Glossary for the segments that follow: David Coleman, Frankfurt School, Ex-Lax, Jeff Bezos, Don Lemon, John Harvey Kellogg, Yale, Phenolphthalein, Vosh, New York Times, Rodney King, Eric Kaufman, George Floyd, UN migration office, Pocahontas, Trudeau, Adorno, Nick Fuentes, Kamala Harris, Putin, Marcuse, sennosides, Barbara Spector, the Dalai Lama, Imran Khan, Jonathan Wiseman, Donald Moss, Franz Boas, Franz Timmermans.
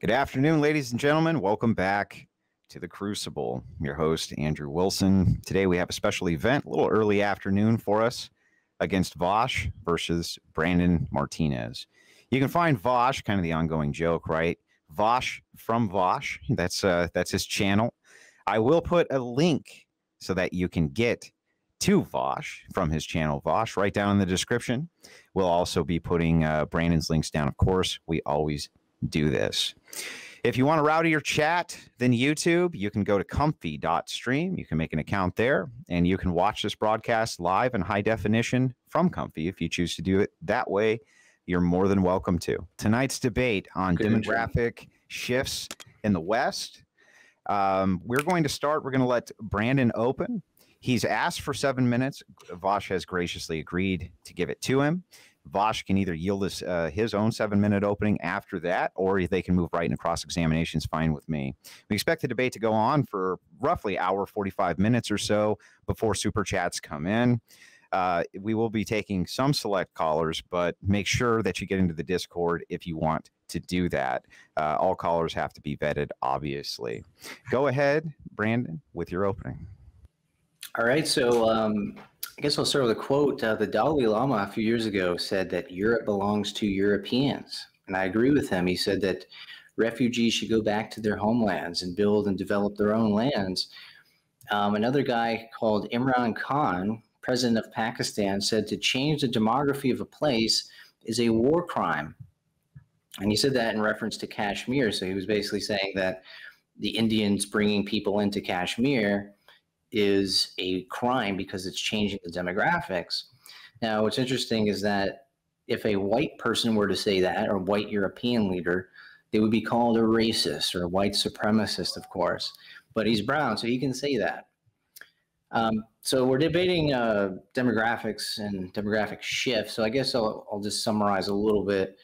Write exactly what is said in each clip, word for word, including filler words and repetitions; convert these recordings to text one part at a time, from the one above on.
Good afternoon, ladies and gentlemen. Welcome back to the Crucible. I'm your host, Andrew Wilson. Today we have a special event, a little early afternoon for us, against Vosh versus Brandon Martinez. You can find Vosh, kind of the ongoing joke, right? Vosh from Vosh. That's uh, that's his channel. I will put a link so that you can get to Vosh from his channel, Vosh, right down in the description. We'll also be putting uh, Brandon's links down, of course. We always do this. If you want to route your chat, then YouTube, you can go to comfy dot stream. You can make an account there, and you can watch this broadcast live in high definition from Comfy. If you choose to do it that way, you're more than welcome to. Tonight's debate on Good demographic intro. shifts in the West. Um, we're going to start. We're going to let Brandon open. He's asked for seven minutes. Vosh has graciously agreed to give it to him. Vosh can either yield his, uh, his own seven-minute opening after that, or they can move right into cross-examinations. Fine with me. We expect the debate to go on for roughly hour forty-five minutes or so before Super Chats come in. Uh, we will be taking some select callers, but make sure that you get into the Discord if you want to do that. Uh, all callers have to be vetted, obviously. Go ahead, Brandon, with your opening. All right, so um, I guess I'll start with a quote. Uh, the Dalai Lama a few years ago said that Europe belongs to Europeans, and I agree with him. He said that refugees should go back to their homelands and build and develop their own lands. Um, another guy called Imran Khan, president of Pakistan, said to change the demography of a place is a war crime, and he said that in reference to Kashmir. So he was basically saying that the Indians bringing people into Kashmir is a crime because it's changing the demographics. Now, what's interesting is that if a white person were to say that, or a white European leader, they would be called a racist or a white supremacist, of course. But he's brown, so he can say that. Um, so we're debating uh, demographics and demographic shifts. So I guess I'll, I'll just summarize a little bit.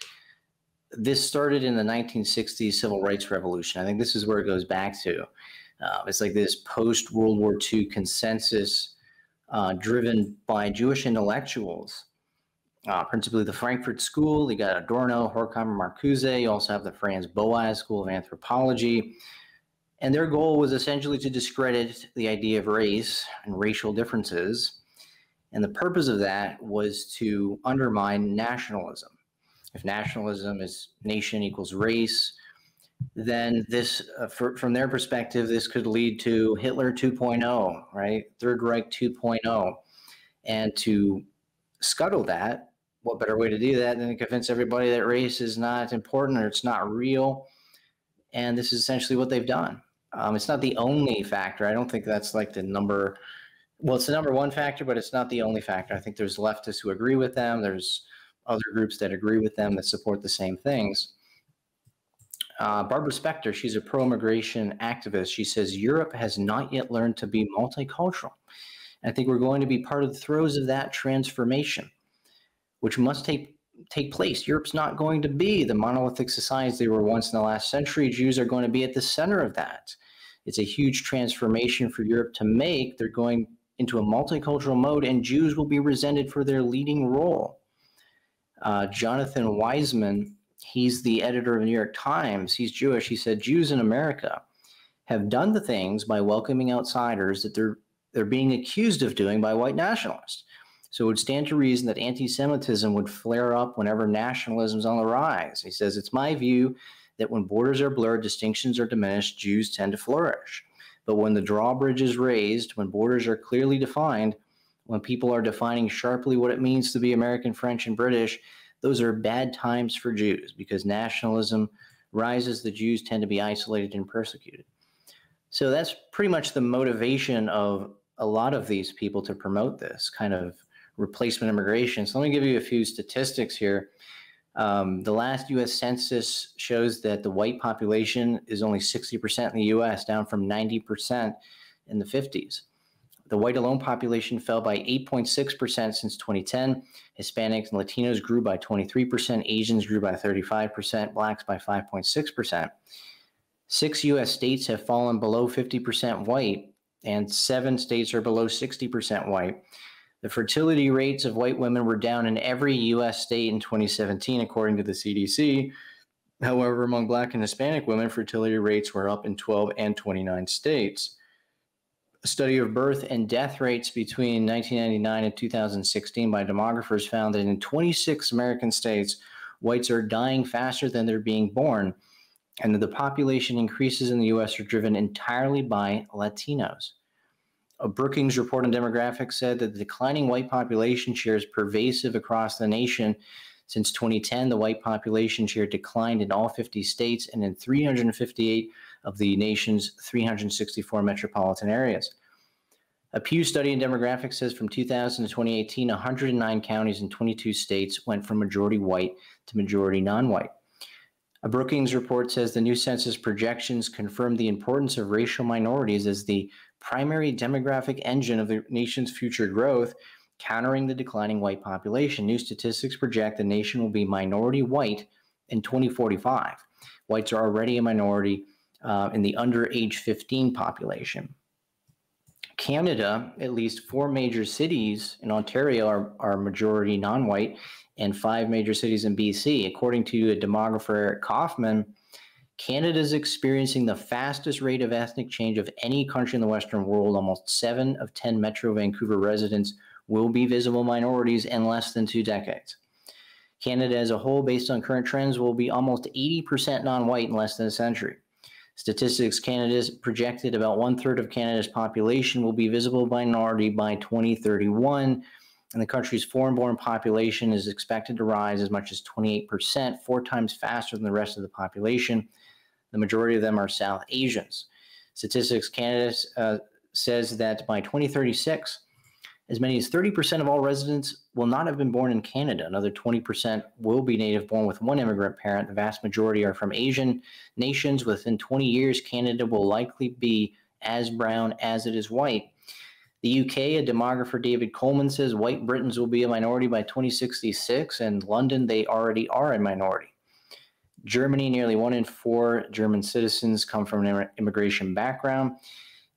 This started in the nineteen sixties civil rights revolution. I think this is where it goes back to. Uh, it's like this post-World War Two consensus uh, driven by Jewish intellectuals, uh, principally the Frankfurt School. You got Adorno, Horkheimer, Marcuse. You also have the Franz Boas School of Anthropology. And their goal was essentially to discredit the idea of race and racial differences. And the purpose of that was to undermine nationalism. If nationalism is nation equals race, then this, uh, for, from their perspective, this could lead to Hitler two point oh, right? Third Reich two point oh. And to scuttle that, what better way to do that than to convince everybody that race is not important or it's not real? And this is essentially what they've done. Um, it's not the only factor. I don't think that's like the number, well, it's the number one factor, but it's not the only factor. I think there's leftists who agree with them. There's other groups that agree with them that support the same things. Uh, Barbara Spector, she's a pro-immigration activist. She says, Europe has not yet learned to be multicultural. And I think we're going to be part of the throes of that transformation, which must take, take place. Europe's not going to be the monolithic societies they were once in the last century. Jews are going to be at the center of that. It's a huge transformation for Europe to make. They're going into a multicultural mode, and Jews will be resented for their leading role. Uh, Jonathan Wiseman, he's the editor of the New York Times. He's Jewish. He said, Jews in America have done the things by welcoming outsiders that they're, they're being accused of doing by white nationalists. So it would stand to reason that anti-Semitism would flare up whenever nationalism is on the rise. He says, it's my view that when borders are blurred, distinctions are diminished, Jews tend to flourish. But when the drawbridge is raised, when borders are clearly defined, when people are defining sharply what it means to be American, French, and British, those are bad times for Jews because nationalism rises. The Jews tend to be isolated and persecuted. So that's pretty much the motivation of a lot of these people to promote this kind of replacement immigration. So let me give you a few statistics here. Um, the last U S census shows that the white population is only sixty percent in the U S, down from ninety percent in the fifties. The white alone population fell by eight point six percent since twenty ten. Hispanics and Latinos grew by twenty-three percent. Asians grew by thirty-five percent. Blacks by five point six percent. Six U S states have fallen below fifty percent white, and seven states are below sixty percent white. The fertility rates of white women were down in every U S state in twenty seventeen, according to the C D C. However, among Black and Hispanic women, fertility rates were up in twelve and twenty-nine states. A study of birth and death rates between nineteen ninety-nine and two thousand sixteen by demographers found that in twenty-six American states, whites are dying faster than they're being born, and that the population increases in the U S are driven entirely by Latinos. A Brookings report on demographics said that the declining white population share is pervasive across the nation. Since twenty ten, the white population share declined in all fifty states and in three hundred fifty-eight of the nation's three hundred sixty-four metropolitan areas. A Pew study in demographics says from two thousand to twenty eighteen, one hundred nine counties in twenty-two states went from majority white to majority non-white. A Brookings report says the new census projections confirm the importance of racial minorities as the primary demographic engine of the nation's future growth, countering the declining white population. New statistics project the nation will be minority white in twenty forty-five. Whites are already a minority uh, in the under age fifteen population. Canada, at least four major cities in Ontario are, are majority non-white, and five major cities in B C. According to a demographer, Eric Kaufman, Canada is experiencing the fastest rate of ethnic change of any country in the Western world. Almost seven of ten Metro Vancouver residents will be visible minorities in less than two decades. Canada as a whole, based on current trends, will be almost eighty percent non-white in less than a century. Statistics Canada's projected about one-third of Canada's population will be visible minority by twenty thirty-one, and the country's foreign-born population is expected to rise as much as twenty-eight percent, four times faster than the rest of the population. The majority of them are South Asians. Statistics Canada uh, says that by twenty thirty-six, as many as thirty percent of all residents will not have been born in Canada. Another twenty percent will be native born with one immigrant parent. The vast majority are from Asian nations. Within twenty years, Canada will likely be as brown as it is white. The U K, a demographer, David Coleman, says white Britons will be a minority by twenty sixty-six, and London, they already are a minority. Germany, nearly one in four German citizens come from an immigration background.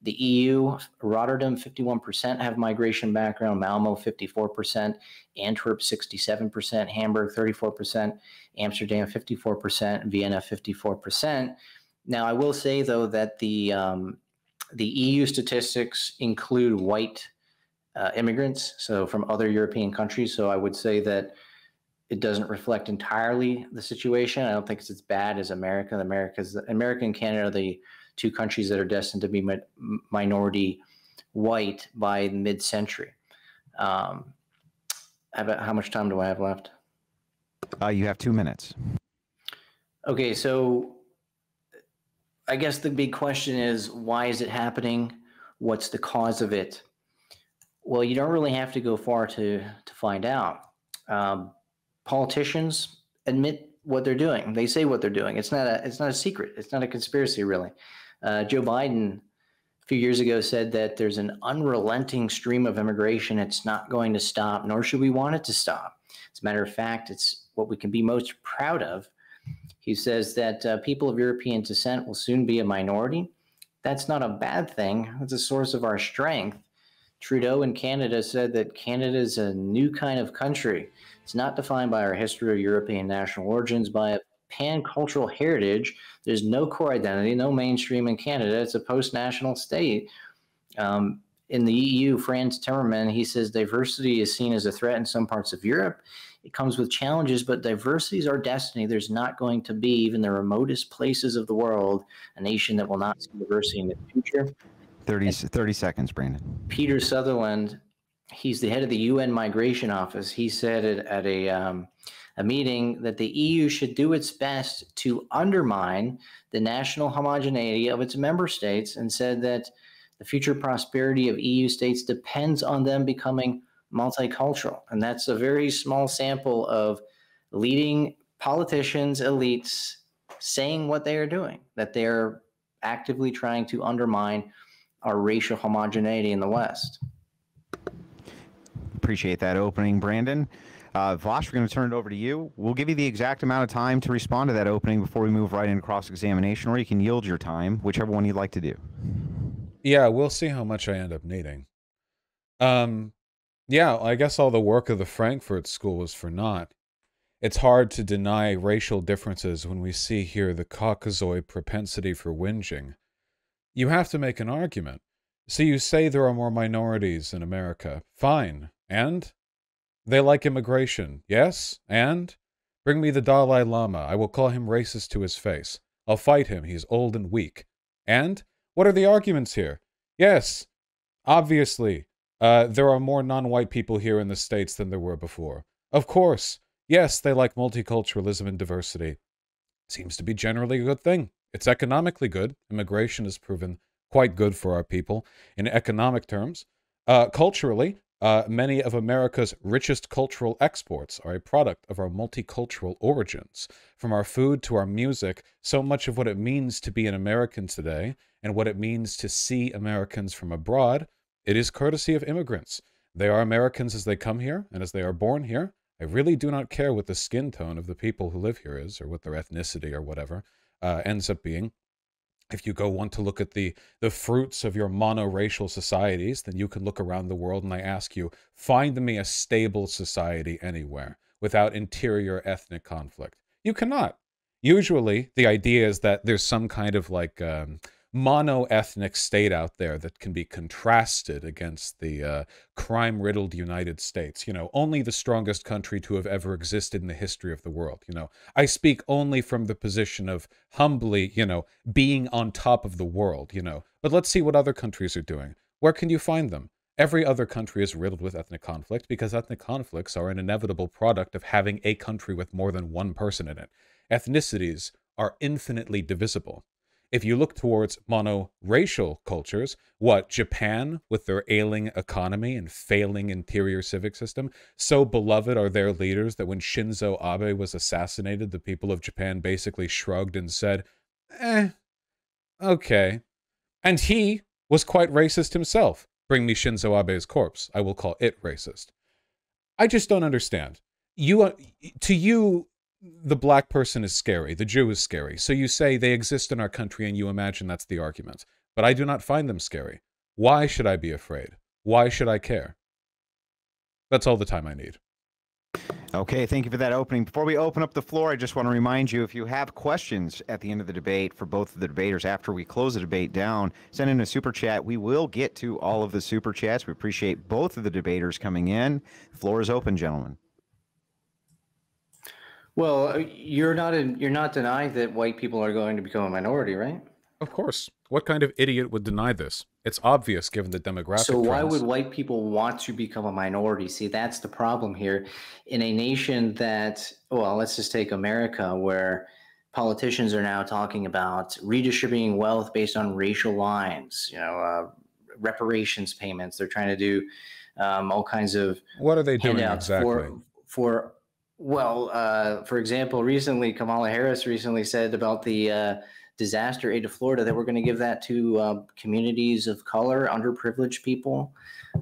The E U, Rotterdam, fifty-one percent have migration background, Malmo, fifty-four percent, Antwerp, sixty-seven percent, Hamburg, thirty-four percent, Amsterdam, fifty-four percent, Vienna, fifty-four percent. Now, I will say, though, that the, um, the E U statistics include white uh, immigrants, so from other European countries, so I would say that it doesn't reflect entirely the situation. I don't think it's as bad as America. America's, America and Canada are the two countries that are destined to be mi minority white by mid-century. Um, how much time do I have left? Uh, you have two minutes. Okay, so I guess the big question is, why is it happening? What's the cause of it? Well, you don't really have to go far to, to find out. Um, politicians admit what they're doing. They say what they're doing. It's not a, it's not a secret. It's not a conspiracy, really. Uh, Joe Biden a few years ago said that there's an unrelenting stream of immigration. It's not going to stop, nor should we want it to stop. As a matter of fact, it's what we can be most proud of. He says that uh, people of European descent will soon be a minority. That's not a bad thing. That's a source of our strength. Trudeau in Canada said that Canada is a new kind of country. It's not defined by our history or European national origins, by a pan-cultural heritage. There's no core identity, no mainstream in Canada. It's a post-national state. Um, in the E U, Franz Timmermans, he says diversity is seen as a threat in some parts of Europe. It comes with challenges, but diversity is our destiny. There's not going to be, even the remotest places of the world, a nation that will not see diversity in the future. thirty, thirty seconds, Brandon. Peter Sutherland, he's the head of the U N Migration Office. He said at, at a, um, a meeting that the E U should do its best to undermine the national homogeneity of its member states, and said that the future prosperity of E U states depends on them becoming multicultural. And that's a very small sample of leading politicians, elites, saying what they are doing, that they are actively trying to undermine our racial homogeneity in the West. Appreciate that opening, Brandon. Uh, Vosh, we're going to turn it over to you. We'll give you the exact amount of time to respond to that opening before we move right into cross-examination, or you can yield your time, whichever one you'd like to do. Yeah, we'll see how much I end up needing. Um, yeah, I guess all the work of the Frankfurt School was for naught. It's hard to deny racial differences when we see here the Caucasoid propensity for whinging. You have to make an argument. So you say there are more minorities in America. Fine. And? They like immigration. Yes? And? Bring me the Dalai Lama. I will call him racist to his face. I'll fight him. He's old and weak. And? What are the arguments here? Yes. Obviously. Uh, there are more non-white people here in the States than there were before. Of course. Yes, they like multiculturalism and diversity. Seems to be generally a good thing. It's economically good. Immigration has proven quite good for our people in economic terms. Uh, culturally, uh, many of America's richest cultural exports are a product of our multicultural origins. From our food to our music, so much of what it means to be an American today and what it means to see Americans from abroad, it is courtesy of immigrants. They are Americans as they come here and as they are born here. I really do not care what the skin tone of the people who live here is or what their ethnicity or whatever uh, ends up being. If you go want to look at the, the fruits of your monoracial societies, then you can look around the world and I ask you, find me a stable society anywhere without interior ethnic conflict. You cannot. Usually the idea is that there's some kind of like um, mono-ethnic state out there that can be contrasted against the uh, crime-riddled United States. You know, only the strongest country to have ever existed in the history of the world. You know, I speak only from the position of humbly, you know, being on top of the world, you know. But let's see what other countries are doing. Where can you find them? Every other country is riddled with ethnic conflict because ethnic conflicts are an inevitable product of having a country with more than one person in it. Ethnicities are infinitely divisible. If you look towards monoracial cultures, what, Japan, with their ailing economy and failing interior civic system, so beloved are their leaders that when Shinzo Abe was assassinated, the people of Japan basically shrugged and said, eh, okay. And he was quite racist himself. Bring me Shinzo Abe's corpse. I will call it racist. I just don't understand. You, uh, to you... the black person is scary, the Jew is scary. So you say they exist in our country and you imagine that's the argument. But I do not find them scary. Why should I be afraid? Why should I care? That's all the time I need. Okay, thank you for that opening. Before we open up the floor, I just want to remind you, if you have questions at the end of the debate for both of the debaters after we close the debate down, send in a super chat. We will get to all of the super chats. We appreciate both of the debaters coming in. The floor is open, gentlemen. Well, you're not in, you're not denying that white people are going to become a minority, right? Of course. What kind of idiot would deny this? It's obvious given the demographic. So why trends. Would white people want to become a minority? See, that's the problem here. In a nation that, well, let's just take America, where politicians are now talking about redistributing wealth based on racial lines, you know, uh, reparations payments. They're trying to do um, all kinds of what are they doing exactly for? for Well, uh, for example, recently, Kamala Harris recently said about the uh, disaster aid to Florida that we're going to give that to uh, communities of color, underprivileged people,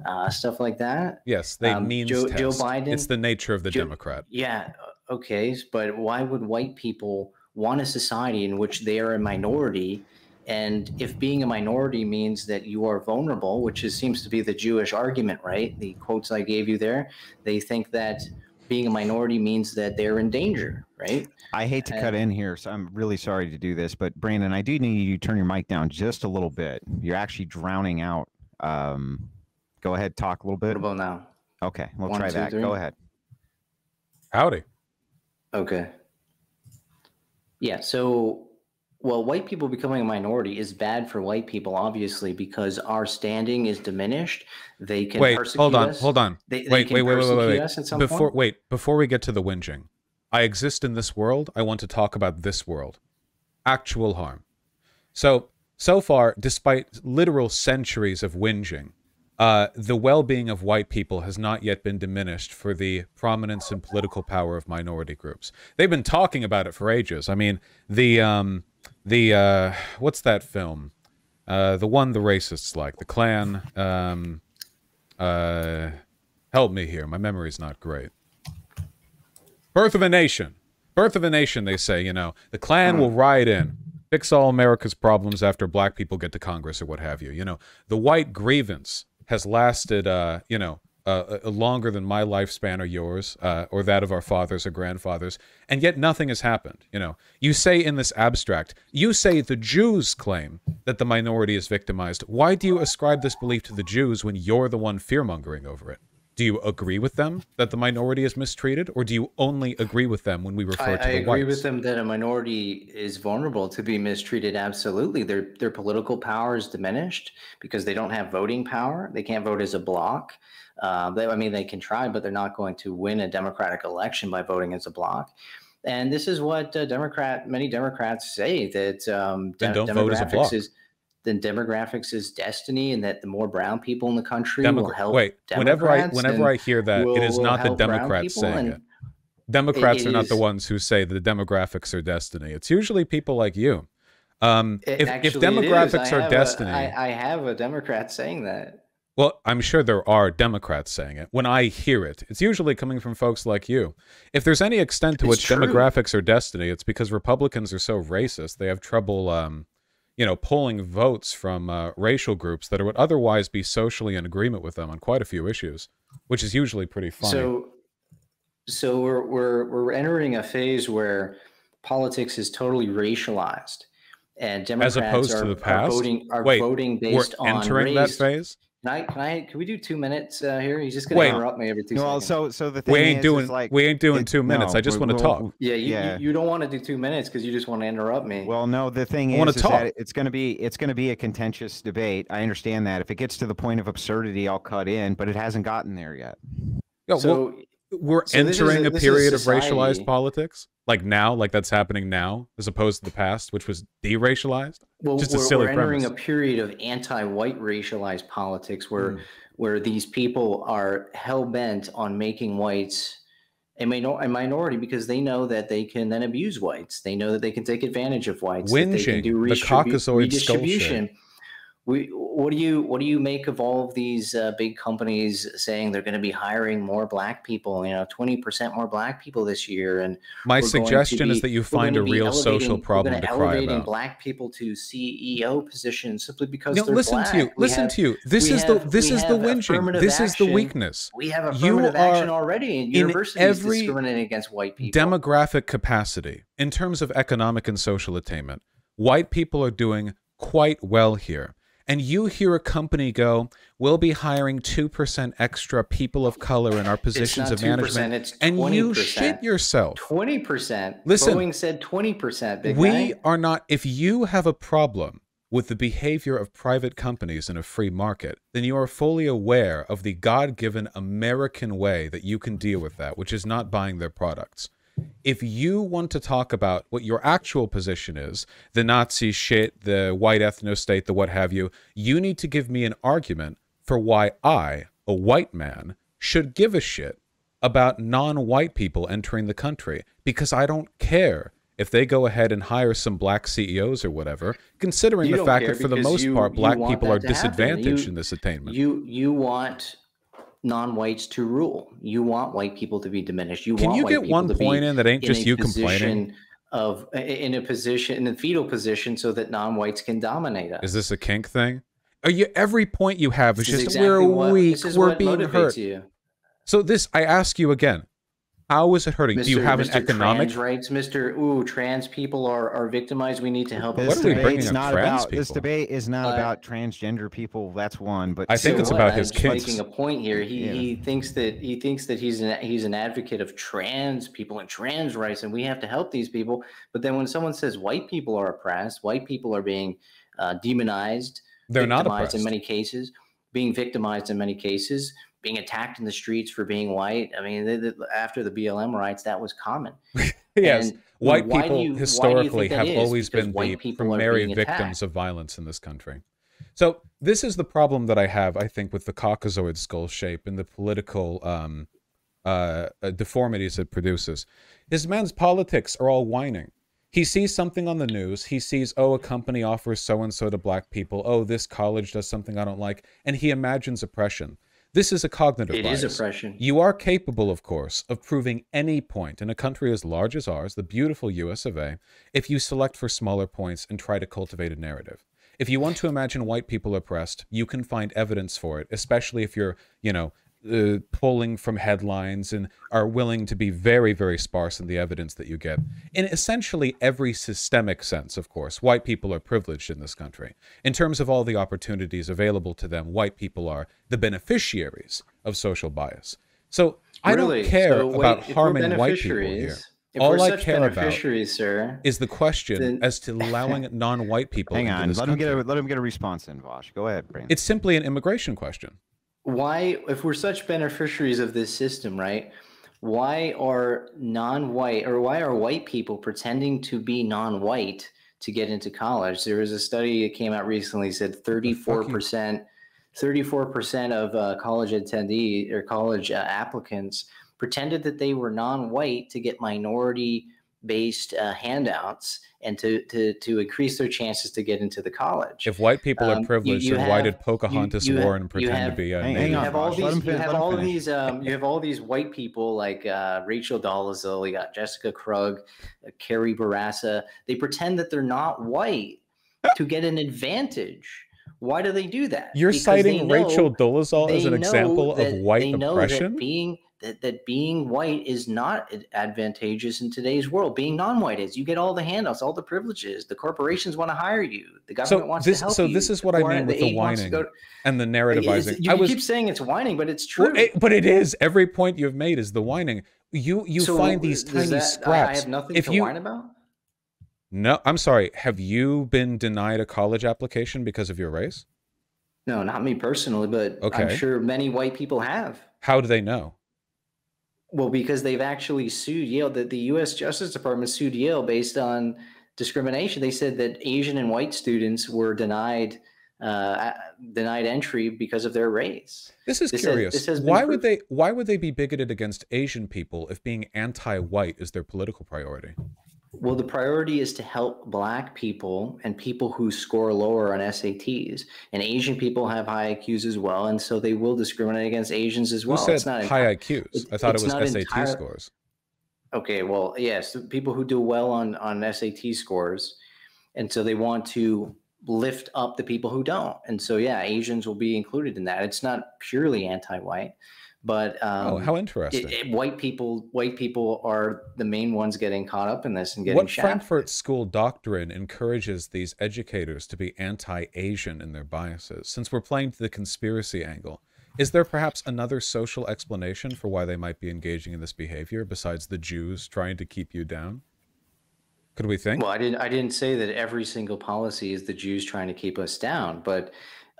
uh, stuff like that. Yes, they um, means Joe, Joe Biden. It's the nature of the Joe, Democrat. Yeah. Okay. But why would white people want a society in which they are a minority? And if being a minority means that you are vulnerable, which is, seems to be the Jewish argument, right? The quotes I gave you there, they think that being a minority means that they're in danger, right? I hate to and, cut in here, so I'm really sorry to do this, but Brandon, I do need you to turn your mic down just a little bit. You're actually drowning out. Um, go ahead, talk a little bit. What about now? Okay, we'll One, try two, that. Three. Go ahead. Howdy. Okay. Yeah, so, well, white people becoming a minority is bad for white people, obviously, because our standing is diminished. They can wait, persecute hold on, us. Hold on. They, wait, they can wait, wait, wait, wait, wait. Before, point. wait, before we get to the whinging, I exist in this world. I want to talk about this world. Actual harm. So, so far, despite literal centuries of whinging, uh, the well-being of white people has not yet been diminished for the prominence and political power of minority groups. They've been talking about it for ages. I mean, the... Um, The, uh, what's that film? Uh, the one the racists like, The Klan. Um, uh, help me here. My memory's not great. Birth of a Nation. Birth of a Nation, they say, you know. The Klan will ride in, fix all America's problems after black people get to Congress or what have you. You know, the white grievance has lasted, uh, you know, uh, longer than my lifespan or yours, uh, or that of our fathers or grandfathers, and yet nothing has happened. You know, you say in this abstract, you say the Jews claim that the minority is victimized. Why do you ascribe this belief to the Jews when you're the one fearmongering over it? Do you agree with them that the minority is mistreated, or do you only agree with them when we refer I, to the I whites? I agree with them that a minority is vulnerable to be mistreated. Absolutely. Their, their political power is diminished because they don't have voting power. They can't vote as a bloc. Uh, they, I mean, they can try, but they're not going to win a democratic election by voting as a bloc. And this is what uh, Democrat, many Democrats say, that um, de don't vote as a bloc. Is, then demographics is destiny, and that the more brown people in the country Demo will help. Wait, Democrats whenever I whenever I hear that, will, it is not the Democrats saying it. Democrats it, it are not is, the ones who say the demographics are destiny. It's usually people like you. Um, it, if, if demographics are destiny, a, I, I have a Democrat saying that. Well, I'm sure there are Democrats saying it. When I hear it, it's usually coming from folks like you. If there's any extent to it's which true. demographics are destiny, it's because Republicans are so racist. They have trouble. Um, you know, pulling votes from uh, racial groups that would otherwise be socially in agreement with them on quite a few issues, which is usually pretty funny. So, so we're, we're, we're entering a phase where politics is totally racialized, and Democrats as opposed are, to the past? are voting, are Wait, voting based on race. We're entering that phase? Can I, can I, can we do two minutes uh, here? He's just going to interrupt me every two no, seconds. So, so the thing we ain't is, doing, is like, we ain't doing it, two minutes. No, I just want to talk. Yeah, you, yeah. You, you don't want to do two minutes because you just want to interrupt me. Well, no, the thing I is, is that it's going to be, it's going to be a contentious debate. I understand that. If it gets to the point of absurdity, I'll cut in, but it hasn't gotten there yet. Yeah, so well, we're so entering a, a period of racialized politics, like now, like that's happening now, as opposed to the past, which was de-racialized. Well, just a we're, silly we're entering premise. a period of anti-white racialized politics, where mm. where these people are hell bent on making whites a, minor, a minority, because they know that they can then abuse whites. They know that they can take advantage of whites. Whinging, that they can do redistribu the redistribution. We, what do you what do you make of all of these uh, big companies saying they're going to be hiring more black people? You know, twenty percent more black people this year. And my suggestion be, is that you find a real social problem to cry about. Black people to C E O positions simply because no, they're listen black. to you. We listen have, to you. This is have, the this is the whinging. This action. is the weakness. We have affirmative you action already, and universities discriminating against white people. Demographic capacity in terms of economic and social attainment, white people are doing quite well here. And you hear a company go, we'll be hiring two percent extra people of color in our positions of management. It's and you shit yourself. twenty percent. Listen, Boeing said twenty percent. Big we guy. are not. If you have a problem with the behavior of private companies in a free market, then you are fully aware of the God-given American way that you can deal with that, which is not buying their products. If you want to talk about what your actual position is, the Nazi shit, the white ethno-state, the what have you, you need to give me an argument for why I, a white man, should give a shit about non-white people entering the country, because I don't care if they go ahead and hire some black C E Os or whatever, considering the fact that for the most you, part, black people are disadvantaged you, in this attainment. You, you want... non-whites to rule. You want white people to be diminished. You Can want you white get people one to point in that ain't in just you complaining of in a position in a fetal position so that non-whites can dominate us. Is this a kink thing? Are you every point you have is this just is exactly we're what, weak, we're being hurt. You. So this I ask you again, how is it hurting? Mister, Do you have Mister an economic trans rights, Mister Ooh, trans people are, are victimized. We need to help. This, debate, we it's not about, this debate is not uh, about transgender people. That's one, but I think so it's what? about I'm his kids. Making a point here. He yeah. he thinks that he thinks that he's an he's an advocate of trans people and trans rights, and we have to help these people. But then when someone says white people are oppressed, white people are being uh, demonized. They're not oppressed in many cases. Being victimized in many cases. Being attacked in the streets for being white. I mean, they, they, after the B L M riots, that was common. yes, and white people you, historically have always because been the primary victims attacked. of violence in this country. So this is the problem that I have, I think, with the Caucasoid skull shape and the political um, uh, deformities it produces. This man's politics are all whining. He sees something on the news. He sees, oh, a company offers so-and-so to black people. Oh, this college does something I don't like. And he imagines oppression. This is a cognitive it bias. It is oppression. You are capable, of course, of proving any point in a country as large as ours, the beautiful U S of A, if you select for smaller points and try to cultivate a narrative. If you want to imagine white people oppressed, you can find evidence for it, especially if you're, you know, uh, pulling from headlines and are willing to be very, very sparse in the evidence that you get. In essentially every systemic sense, of course, white people are privileged in this country. In terms of all the opportunities available to them, white people are the beneficiaries of social bias. So I really don't care so, wait, about harming white people here. If All I care about sir, is the question then... as to allowing non-white people Hang on, into this let country. Him get a, let him get a response in, Vosh. Go ahead, Brandon. It's simply an immigration question. Why, if we're such beneficiaries of this system, right, why are non-white, or why are white people pretending to be non-white to get into college? There was a study that came out recently that said thirty-four percent, thirty-four percent of uh, college attendees or college uh, applicants pretended that they were non-white to get minority-based uh, handouts and to, to to increase their chances to get into the college. If white people um, are privileged, you, you then have, why did Pocahontas you, you war have, and pretend have, to be? A hang, hang on, you have all these. You have all these. Um, you have all these white people like uh, Rachel Dolezal, you got Jessica Krug, uh, Carrie Barassa. They pretend that they're not white to get an advantage. Why do they do that? You're because citing Rachel Dolezal as an example that, of white they know oppression. That being That, that being white is not advantageous in today's world. Being non-white is. You get all the handouts, all the privileges. The corporations want to hire you. The government so wants this, to help so you. So this is what I mean with the whining to to, and the narrativizing. You I was, keep saying it's whining, but it's true. Well, it, but it is. Every point you've made is the whining. You you so find these tiny that, scraps. I have nothing if to you, whine about? No, I'm sorry. Have you been denied a college application because of your race? No, not me personally, but okay. I'm sure many white people have. How do they know? Well, because they've actually sued Yale. That the U S Justice Department sued Yale based on discrimination. They said that Asian and white students were denied uh, denied entry because of their race. This is this curious. Has, this has why would they? Why would they be bigoted against Asian people if being anti-white is their political priority? Well, the priority is to help Black people and people who score lower on S A Ts, and Asian people have high I Qs as well, and so they will discriminate against Asians as well. Who said it's not high I Qs? It, I thought it was S A T entire... scores. Okay, well, yes, people who do well on on S A T scores, and so they want to lift up the people who don't, and so yeah, Asians will be included in that. It's not purely anti-white. But um, oh, how interesting! It, it, white people, white people are the main ones getting caught up in this and getting. What shafted. Frankfurt School doctrine encourages these educators to be anti-Asian in their biases? Since we're playing to the conspiracy angle, is there perhaps another social explanation for why they might be engaging in this behavior besides the Jews trying to keep you down? Could we think? Well, I didn't. I didn't say that every single policy is the Jews trying to keep us down, but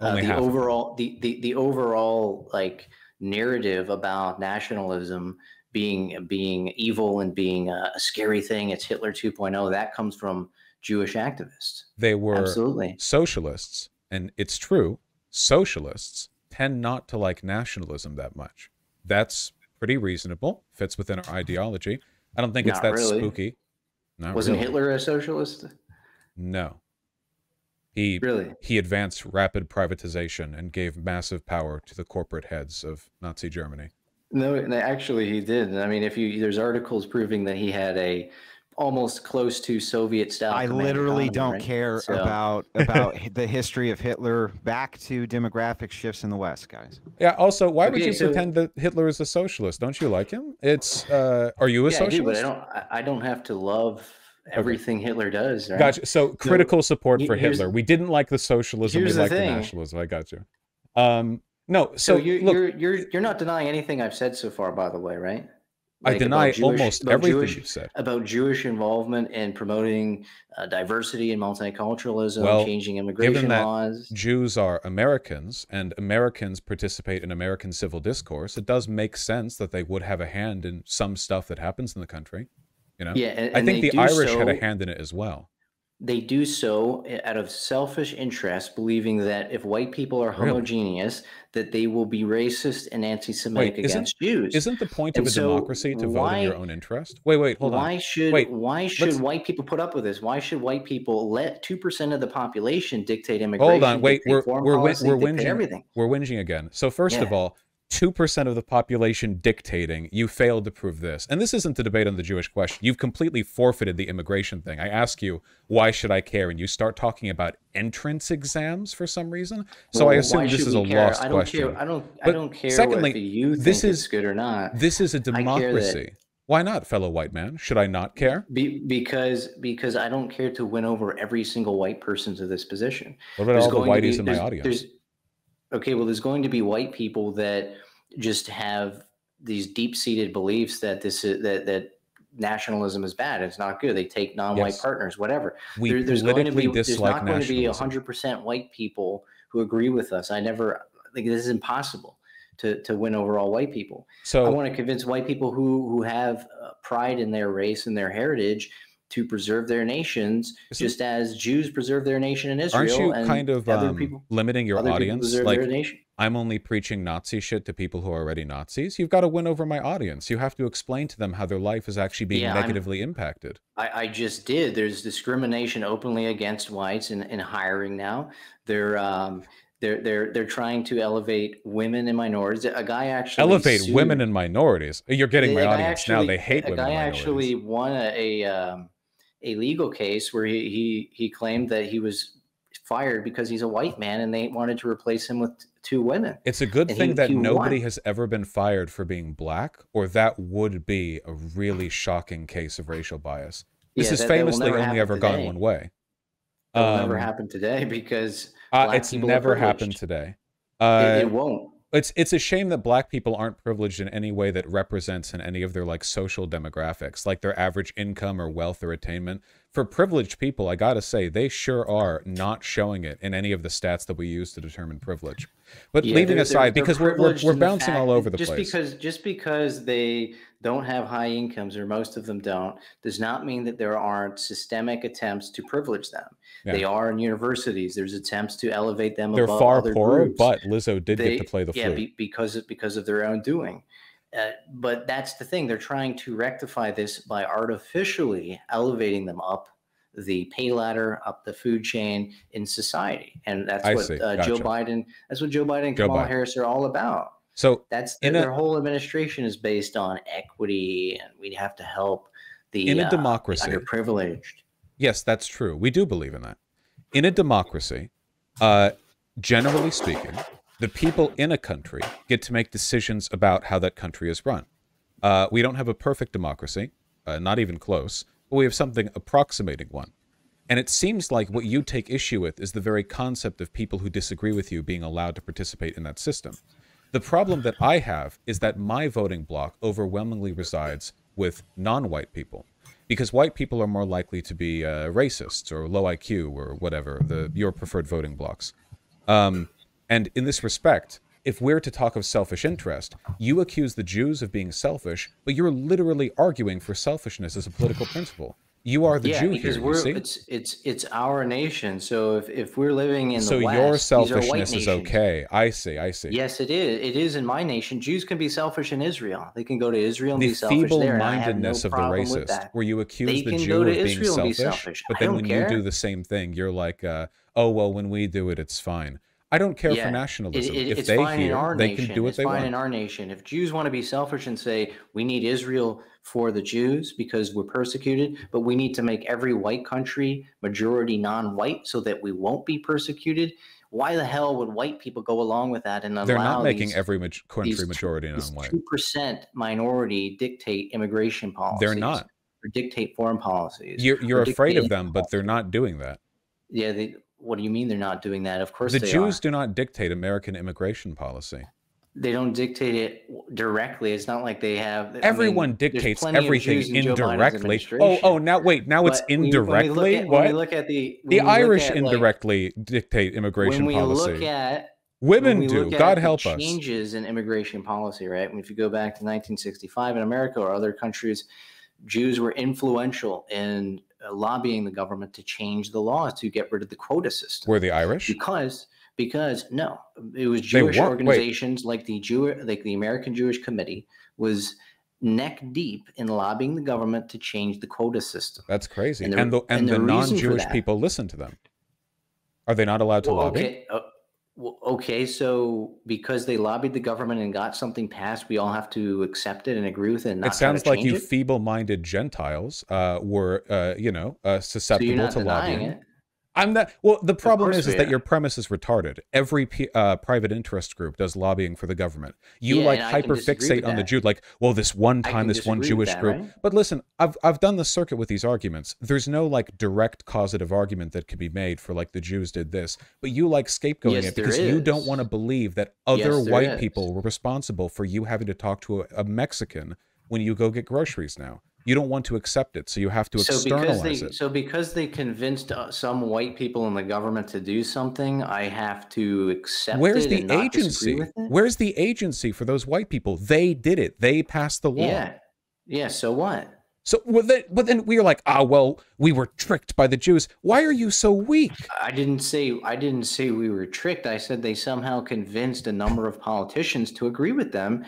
uh, the overall, the, the the overall like. narrative about nationalism being being evil and being a scary thing. It's Hitler two point oh. That comes from Jewish activists. They were absolutely socialists, and it's true. Socialists tend not to like nationalism that much. That's pretty reasonable. Fits within our ideology. I don't think it's that spooky. Not really. Wasn't Hitler a socialist? No. He, really? he advanced rapid privatization and gave massive power to the corporate heads of Nazi Germany. No, actually he did. I mean, if you there's articles proving that he had a almost close to Soviet style. I literally economy, don't right? care so. about about the history of Hitler. Back to demographic shifts in the West, guys. Yeah. Also, why okay, would you so, pretend that Hitler is a socialist? Don't you like him? It's uh, are you a yeah, socialist? I do, but I don't. I don't have to love. Everything okay. Hitler does, right? Gotcha. So critical so, support for Hitler. We didn't like the socialism. We liked the, the nationalism. I got you. Um, no, so, so you're, look, you're you're you're not denying anything I've said so far, by the way, right? Like I deny Jewish, almost everything Jewish, you've said about Jewish involvement in promoting uh, diversity and multiculturalism, well, changing immigration given that laws. Jews are Americans, and Americans participate in American civil discourse. It does make sense that they would have a hand in some stuff that happens in the country. You know? Yeah, and, I think the Irish had a hand in it as well. They do so out of selfish interest, believing that if white people are homogeneous, that they will be racist and anti-Semitic against Jews. Isn't the point of a democracy to vote in your own interest? Wait, wait, hold on. Why should why should white people put up with this? Why should white people let two percent of the population dictate immigration? Hold on, wait, we're we're we're whinging. We're whinging again. So first of all, two percent of the population dictating, you failed to prove this. And this isn't the debate on the Jewish question. You've completely forfeited the immigration thing. I ask you, why should I care? And you start talking about entrance exams for some reason. So well, I assume this is a care? lost I don't question. Care. I don't, I don't care secondly, whether you think this is, it's good or not. This is a democracy. Why not, fellow white man? Should I not care? Be, because because I don't care to win over every single white person to this position. What about there's all the whiteys be, in my audience? Okay, well, there's going to be white people that just have these deep-seated beliefs that this is, that that nationalism is bad. It's not good. They take non-white yes. partners, whatever. We there, there's going to be there's not going to be one hundred percent white people who agree with us. I never like this is impossible. To, to win over all white people. So I want to convince white people who, who have uh, pride in their race and their heritage to preserve their nations, just as Jews preserve their nation in Israel. Aren't you and kind of other um, people, limiting your other audience? Like, their nation. I'm only preaching Nazi shit to people who are already Nazis. You've got to win over my audience. You have to explain to them how their life is actually being yeah, negatively I'm, impacted. I, I just did. There's discrimination openly against whites in, in hiring now. They're... Um, They're they're they're trying to elevate women and minorities. A guy actually elevate sued, women and minorities. You're getting my audience actually, now. They hate women. A guy and actually won a a, um, a legal case where he, he he claimed that he was fired because he's a white man and they wanted to replace him with two women. It's a good and thing he, that he nobody won. has ever been fired for being black, or that would be a really shocking case of racial bias. This yeah, is famously only ever today. gone one way. It um, never happened today because. Uh, it's never happened today. Uh, it, it won't. It's it's a shame that black people aren't privileged in any way that represents in any of their like social demographics, like their average income or wealth or attainment. For privileged people, I gotta say, they sure are not showing it in any of the stats that we use to determine privilege. But yeah, leaving they're, aside, they're, because they're we're we're, we're bouncing fact, all over the just place. Because, just because they don't have high incomes, or most of them don't, does not mean that there aren't systemic attempts to privilege them. Yeah. They are in universities. There's attempts to elevate them They're above far other poorer, groups. But Lizzo did they, get to play the yeah, flute. Be, because, of, because of their own doing. Uh, but that's the thing. They're trying to rectify this by artificially elevating them up the pay ladder, up the food chain in society. And that's I what uh, gotcha. Joe Biden, that's what Joe Biden and Joe Kamala Biden. Harris are all about. So that's the, their a, whole administration is based on equity, and we have to help the, in a uh, democracy, the underprivileged. Yes, that's true. We do believe in that. In a democracy, uh, generally speaking, the people in a country get to make decisions about how that country is run. Uh, we don't have a perfect democracy, uh, not even close, but we have something approximating one. And it seems like what you take issue with is the very concept of people who disagree with you being allowed to participate in that system. The problem that I have is that my voting block overwhelmingly resides with non-white people. Because white people are more likely to be uh, racists or low I Q or whatever, the, your preferred voting blocks. Um, and in this respect, if we're to talk of selfish interest, you accuse the Jews of being selfish, but you're literally arguing for selfishness as a political principle. You are the yeah, Jew because here, we're, you see? It's, it's, it's our nation, so if, if we're living in the so West, so your selfishness is okay. I see, I see. Yes, it is. It is in my nation. Jews can be selfish in Israel. They can go to Israel and the be selfish there, and I have no of problem the racist, with that. Where you accuse the Jew of Israel being selfish, be selfish, but then when care. you do the same thing, you're like, uh, oh, well, when we do it, it's fine. I don't care yeah, for nationalism. It, it, if they hear, they nation. can do what it's they want. It's fine in our nation. If Jews want to be selfish and say, we need Israel for the Jews because we're persecuted, but we need to make every white country majority non-white so that we won't be persecuted, why the hell would white people go along with that? And allow They're not making these, every ma country these majority non-white. two percent minority dictate immigration policies. They're not. Or dictate foreign policies. You're, you're afraid of them, but they're not doing that. Yeah, they... What do you mean they're not doing that? Of course they are. The Jews do not dictate American immigration policy. They don't dictate it directly. It's not like they have... Everyone dictates everything indirectly. Oh, oh, now wait, now it's indirectly? When we look at the... The Irish indirectly dictate immigration policy. When we look at... Women do. God help us. Changes in immigration policy, right? If you go back to nineteen sixty-five in America or other countries, Jews were influential in... lobbying the government to change the laws to get rid of the quota system. Were the Irish? Because, because no, it was Jewish organizations like the Jew, like the American Jewish Committee was neck deep in lobbying the government to change the quota system. That's crazy. And the, and the, and and the, the non-Jewish people listen to them. Are they not allowed to well, lobby? Okay. Uh, Well, okay, so because they lobbied the government and got something passed, we all have to accept it and agree with it. And not it sounds like you feeble-minded Gentiles uh, were, uh, you know, uh, susceptible so you're not to lobbying. It. I'm not. Well, the problem is, is that your premise is retarded. Every P, uh, private interest group does lobbying for the government. You yeah, like hyperfixate on the Jew, like, well, this one time, this one Jewish that, group. Right? But listen, I've I've done the circuit with these arguments. There's no like direct causative argument that could be made for like the Jews did this. But you like scapegoating yes, it because you don't want to believe that other yes, white is. people were responsible for you having to talk to a, a Mexican when you go get groceries now. You don't want to accept it, so you have to externalize so they, it. So because they convinced some white people in the government to do something, I have to accept Where's it and not disagree with it? Where's the agency? Where's the agency for those white people? They did it. They passed the law. Yeah. Yeah, so what? So, well, then, but then we were like, ah, well, we were tricked by the Jews. Why are you so weak? I didn't say I didn't say we were tricked. I said they somehow convinced a number of politicians to agree with them.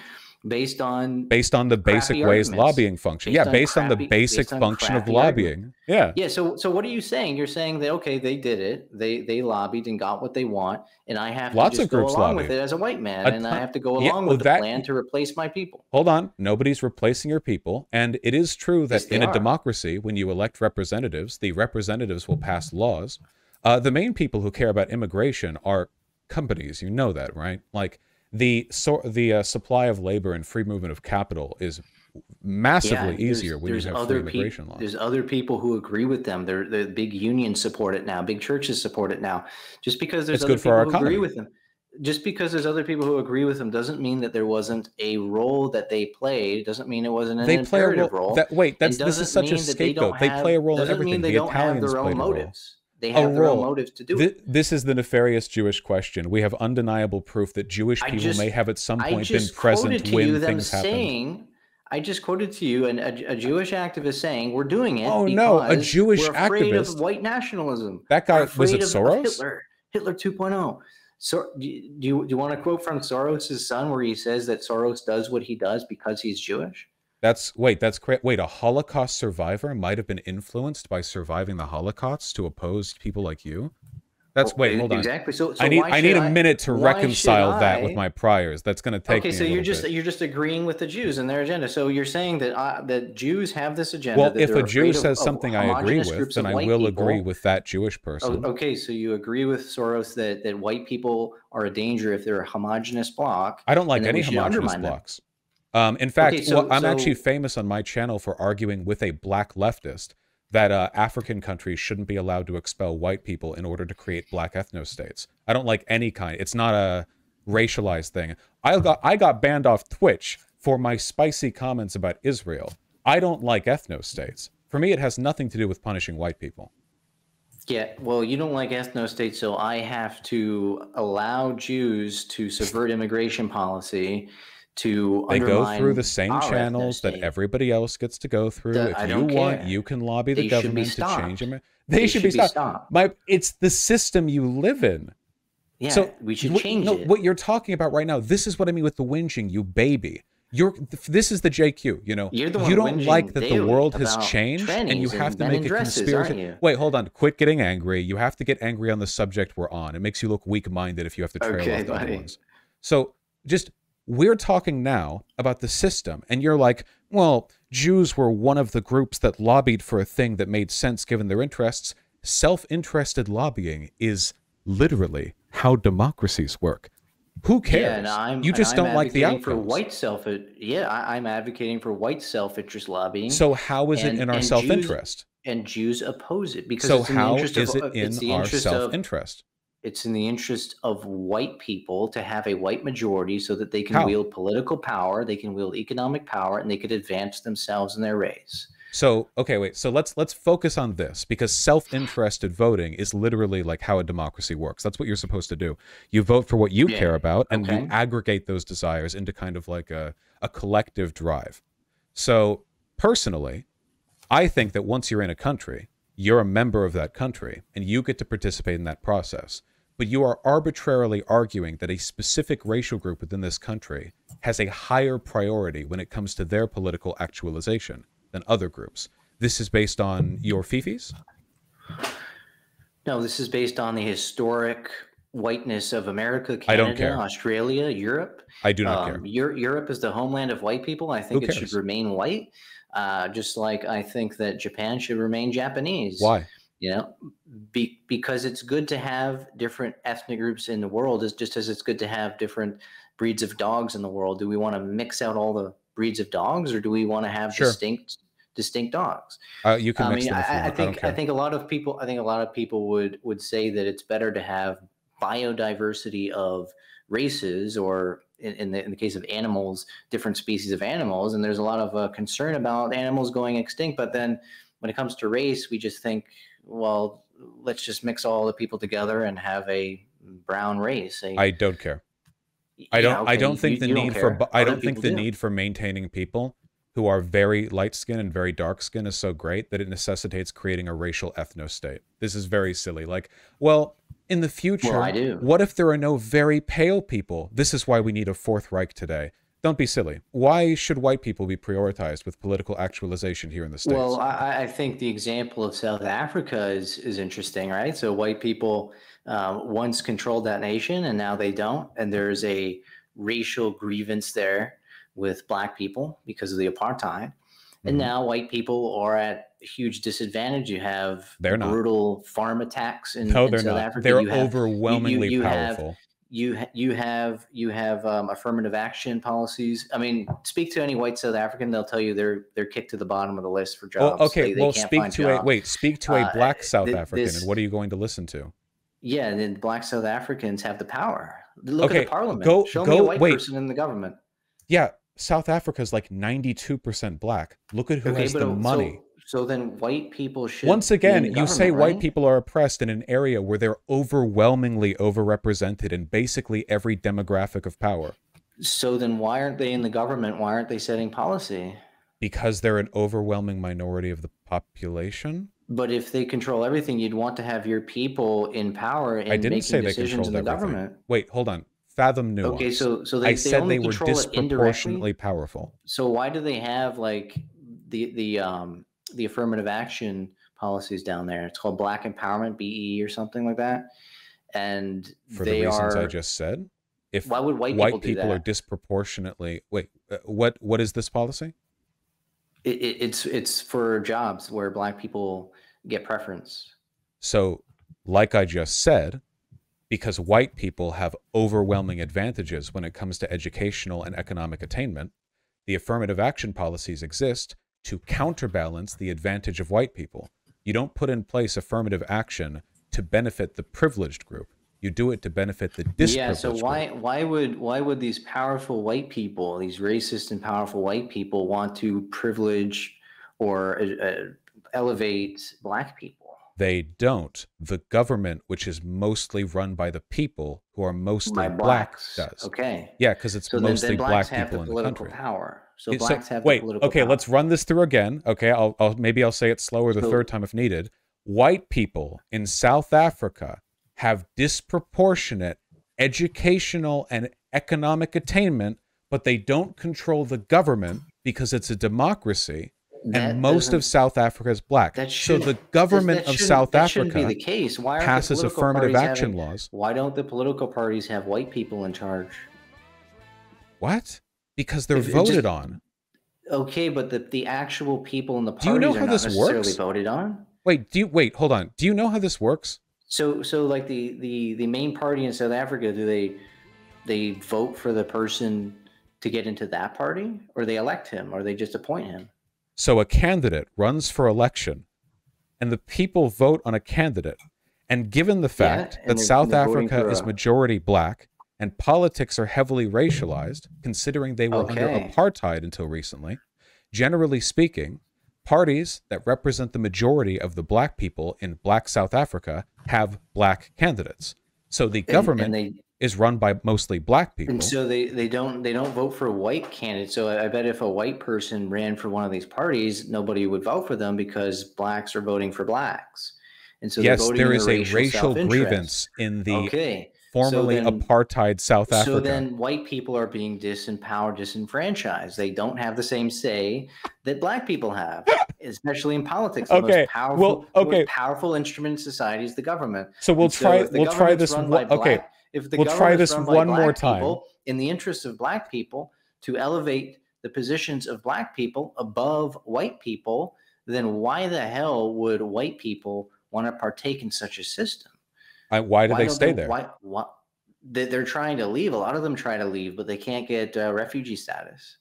Based on based on the basic ways arguments. lobbying function, based yeah, based on, crappy, on the basic function of lobbying, arguments. yeah, yeah. So, so what are you saying? You're saying that okay, they did it, they they lobbied and got what they want, and I have lots to just of groups go along lobby. with it as a white man, a and I have to go along yeah, well, with the that, plan to replace my people. Hold on, nobody's replacing your people, and it is true that yes, in a are. democracy, when you elect representatives, the representatives will pass laws. Uh, the main people who care about immigration are companies. You know that, right? Like. The so, the uh, supply of labor and free movement of capital is massively yeah, easier when you have other free immigration laws. There's other people who agree with them. They're, they're big unions support it now. Big churches support it now. Just because there's it's other people who economy. agree with them, just because there's other people who agree with them doesn't mean that there wasn't a role that they played. Doesn't mean it wasn't an they imperative play a role. role. That, wait, that's this is such a scapegoat. They, they play a role in everything. They the don't Italians have their own motives. They have their own motives to do it. This is the nefarious Jewish question. We have undeniable proof that Jewish people may have at some point been present when things happened. I just quoted to you an, a, a Jewish activist saying, we're doing it because we're afraid of white nationalism. That guy, was it Soros? Hitler, Hitler two point oh. So, do you, do you want to quote from Soros' son where he says that Soros does what he does because he's Jewish? That's wait, that's cra wait, a Holocaust survivor might have been influenced by surviving the Holocaust to oppose people like you? That's wait, hold on. Exactly. So, so I need I need a I, minute to reconcile that with my priors. That's going to take okay, me so a you're just bit. you're just agreeing with the Jews and their agenda. So you're saying that uh, that Jews have this agenda. Well, that if a Jew says of, something of I agree with, then I will people. agree with that Jewish person. Oh, okay, so you agree with Soros that that white people are a danger if they're a homogenous bloc. I don't like any homogenous blocks. Them. Um, in fact, okay, so, well, I'm so, actually famous on my channel for arguing with a black leftist that uh, African countries shouldn't be allowed to expel white people in order to create black ethno-states. I don't like any kind. It's not a racialized thing. I got, I got banned off Twitch for my spicy comments about Israel. I don't like ethno-states. For me, it has nothing to do with punishing white people. Yeah, well, you don't like ethno-states, so I have to allow Jews to subvert immigration policy. To they go through the same channels that everybody else gets to go through. The, if I you want, care. you can lobby the they government to change them. They, they should, should be stopped. stopped. My, it's the system you live in. Yeah, so we should change no, it. What you're talking about right now, this is what I mean with the whinging, you baby. You're this is the J Q. You know, You're the one you don't like that the world has changed, and you have to make a conspiracy. Wait, hold on. Quit getting angry. You have to get angry on the subject we're on. It makes you look weak-minded if you have to trail okay, off the other ones. So just. We're talking now about the system, and you're like, well, Jews were one of the groups that lobbied for a thing that made sense given their interests. Self-interested lobbying is literally how democracies work. Who cares? Yeah, and I'm, you just and I'm don't like the outcomes. For white self, yeah, I, I'm advocating for white self-interest lobbying. So how is and, it in our self-interest? And Jews oppose it because so it's how in the interest is of, it in the our self-interest? It's in the interest of white people to have a white majority so that they can How? wield political power, they can wield economic power, and they could advance themselves in their race. So, okay, wait, so let's let's focus on this, because self-interested voting is literally like how a democracy works. That's what you're supposed to do. You vote for what you yeah. care about, and okay. you aggregate those desires into kind of like a, a collective drive. So, personally, I think that once you're in a country, you're a member of that country, and you get to participate in that process. But you are arbitrarily arguing that a specific racial group within this country has a higher priority when it comes to their political actualization than other groups. This is based on your fifis? No, this is based on the historic whiteness of America, Canada, Australia, Europe. I do not um, care. Euro Europe is the homeland of white people. I think it should remain white. Uh, just like I think that Japan should remain Japanese. Why? You know, be, because it's good to have different ethnic groups in the world, is just as it's good to have different breeds of dogs in the world. Do we want to mix out all the breeds of dogs, or do we want to have sure. distinct distinct dogs? Uh, you can. I mix mean, them I, I think I, I think a lot of people. I think a lot of people would would say that it's better to have biodiversity of races, or in, in, the, in the case of animals, different species of animals. And there's a lot of uh, concern about animals going extinct. But then when it comes to race, we just think, well, let's just mix all the people together and have a brown race. A, I don't care. Yeah, I don't. Okay. I don't think you, the you need don't for. I don't think the do. need for maintaining people who are very light skinned and very dark skinned is so great that it necessitates creating a racial ethno state. This is very silly. Like, well, in the future, well, I do. what if there are no very pale people? This is why we need a Fourth Reich today. Don't be silly. Why should white people be prioritized with political actualization here in the States? Well, I, I think the example of South Africa is, is interesting, right? So white people um, once controlled that nation and now they don't. And there's a racial grievance there with black people because of the apartheid. And mm-hmm. now white people are at huge disadvantage. You have they're not. brutal farm attacks in, no, in they're South not. Africa. They're you overwhelmingly have, you, you, you powerful. Have, you ha you have you have um, affirmative action policies. I mean, speak to any white South African, they'll tell you they're they're kicked to the bottom of the list for jobs. Oh, okay, they, they well, can't speak find to jobs. a wait, speak to a black uh, South th African, this, and what are you going to listen to? Yeah, and then black South Africans have the power. Look okay, at the parliament. Go, Show go, me a white wait. person in the government. Yeah, South Africa is like ninety-two percent black. Look at who okay, has the money. So, so then white people should. Once again, you say right? white people are oppressed in an area where they're overwhelmingly overrepresented in basically every demographic of power. So then why aren't they in the government? Why aren't they setting policy? Because they're an overwhelming minority of the population. But if they control everything, you'd want to have your people in power and I didn't making say they decisions in the everything. government. Wait, hold on. Fathom nuance. Okay, so so they, I they said only they were disproportionately powerful. So why do they have like the the um the affirmative action policies down there? It's called Black Empowerment, B E, or something like that. And for they the reasons are, I just said, if why would white, white people, do people that? are disproportionately wait, what what is this policy? It, it, it's it's for jobs where black people get preference. So, like I just said. Because white people have overwhelming advantages when it comes to educational and economic attainment, the affirmative action policies exist to counterbalance the advantage of white people. You don't put in place affirmative action to benefit the privileged group. You do it to benefit the disprivileged Yeah, so why group. why would why would these powerful white people, these racist and powerful white people, want to privilege or uh, elevate black people? They don't. The government, which is mostly run by the people who are mostly black, does. Okay. Yeah, because it's so mostly then, then black have people the in the country. Power. So it's blacks so, have wait, the political okay, power. Wait, okay, let's run this through again. Okay, I'll, I'll maybe I'll say it slower the so, third time if needed. White people in South Africa have disproportionate educational and economic attainment, but they don't control the government because it's a democracy. That and most of South Africa is black. That so the government of South that Africa be the case. Why passes the affirmative action having, laws. Why don't the political parties have white people in charge? What? Because they're if, voted just, on. Okay, but the, the actual people in the parties do you know how are not this necessarily works? voted on. Wait, do you, wait, hold on. Do you know how this works? So, so like the, the, the main party in South Africa, do they, they vote for the person to get into that party? Or they elect him? Or they just appoint him? So a candidate runs for election and the people vote on a candidate. And given the fact yeah, that they're, South they're Africa is majority black and politics are heavily racialized, considering they were okay. under apartheid until recently, generally speaking, parties that represent the majority of the black people in black South Africa have black candidates. So the government... And, and they is run by mostly black people. And so they, they don't they don't vote for white candidates. So I bet if a white person ran for one of these parties, nobody would vote for them because blacks are voting for blacks. And so yes, there is a racial grievance in the okay. formerly so then, apartheid South Africa. So then white people are being disempowered, disenfranchised. They don't have the same say that black people have. especially in politics. Okay. The most powerful, well, okay. most powerful instrument in society is the government. So we'll so try. We'll try this. One, black, okay. If the we'll try this one more time. People, in the interest of black people, to elevate the positions of black people above white people, then why the hell would white people want to partake in such a system? I, why do why they stay they, there? Why, why, they're trying to leave. A lot of them try to leave, but they can't get uh, refugee status.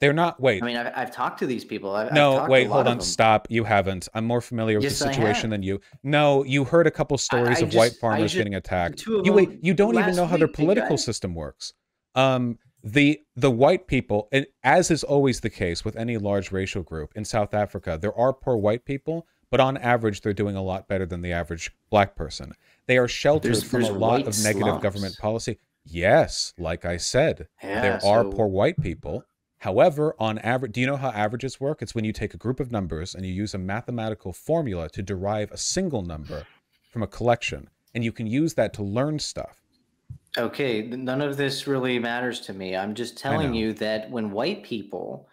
They're not. Wait. I mean, I've, I've talked to these people. I've, no, I've wait, hold on. Stop. You haven't. I'm more familiar yes, with the situation than you. No, you heard a couple stories I, I of just, white farmers just, getting attacked. You wait. You don't even know how their political system works. Um, the the white people, and as is always the case with any large racial group in South Africa, there are poor white people, but on average, they're doing a lot better than the average black person. They are sheltered there's, from there's a lot of negative slums. government policy. Yes, like I said, yeah, there so... are poor white people. However, on average, do you know how averages work? It's when you take a group of numbers and you use a mathematical formula to derive a single number from a collection, and you can use that to learn stuff. Okay, none of this really matters to me. I'm just telling you that when white people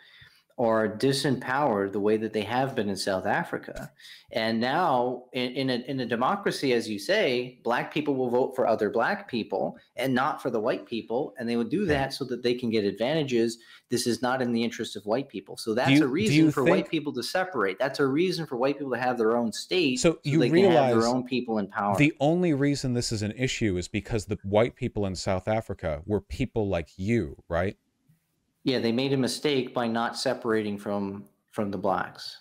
are disempowered the way that they have been in South Africa, and now in, in, a, in a democracy, as you say, black people will vote for other black people and not for the white people, and they will do that so that they can get advantages. This is not in the interest of white people. So that's you, a reason for think... white people to separate. That's a reason for white people to have their own state, so, you so they realize can have their own people in power. The only reason this is an issue is because the white people in South Africa were people like you, right? Yeah, they made a mistake by not separating from from the blacks.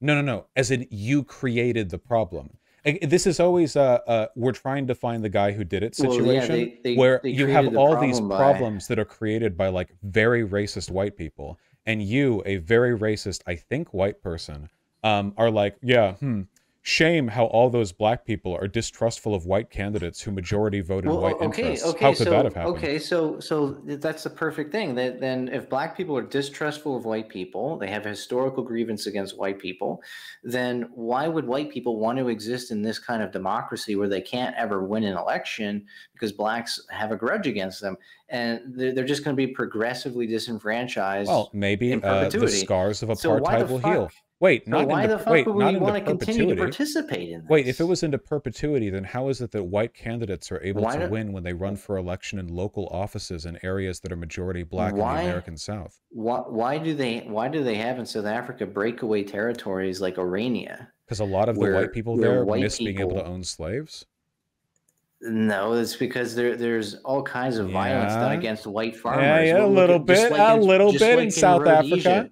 No, no, no. As in, you created the problem. This is always uh, uh, we're trying to find the guy who did it situation, well, yeah, they, they, where they you have the all these by... problems that are created by like very racist white people, and you, a very racist, I think, white person, um, are like, yeah, hmm. shame how all those black people are distrustful of white candidates who majority voted well, white okay, interests. Okay, how could so, that have happened? Okay, so so that's the perfect thing. That then if black people are distrustful of white people, they have a historical grievance against white people, then why would white people want to exist in this kind of democracy where they can't ever win an election because blacks have a grudge against them? And they're, they're just going to be progressively disenfranchised. Well, maybe in uh, the scars of apartheid so why the will fuck? heal. Wait, not so why into, the fuck wait, would we want to continue to participate in this? Wait, if it was into perpetuity, then how is it that white candidates are able why to do, win when they run for election in local offices in areas that are majority black why, in the American South? Why, why do they why do they have in South Africa breakaway territories like Orania? Because a lot of where, the white people there miss people, being able to own slaves? No, it's because there there's all kinds of yeah. violence done against white farmers. Yeah, yeah a little at, bit, like in, a little bit like in, in South Rhodesia, Africa.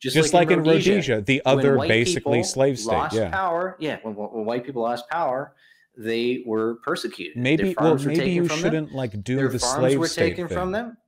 Just, Just like, like in Rhodesia, Rhodesia the other basically slave state. Lost yeah. Power, yeah. When, when white people lost power, they were persecuted. Maybe, well, maybe you shouldn't them. like do Their the slave were state taken thing. From them.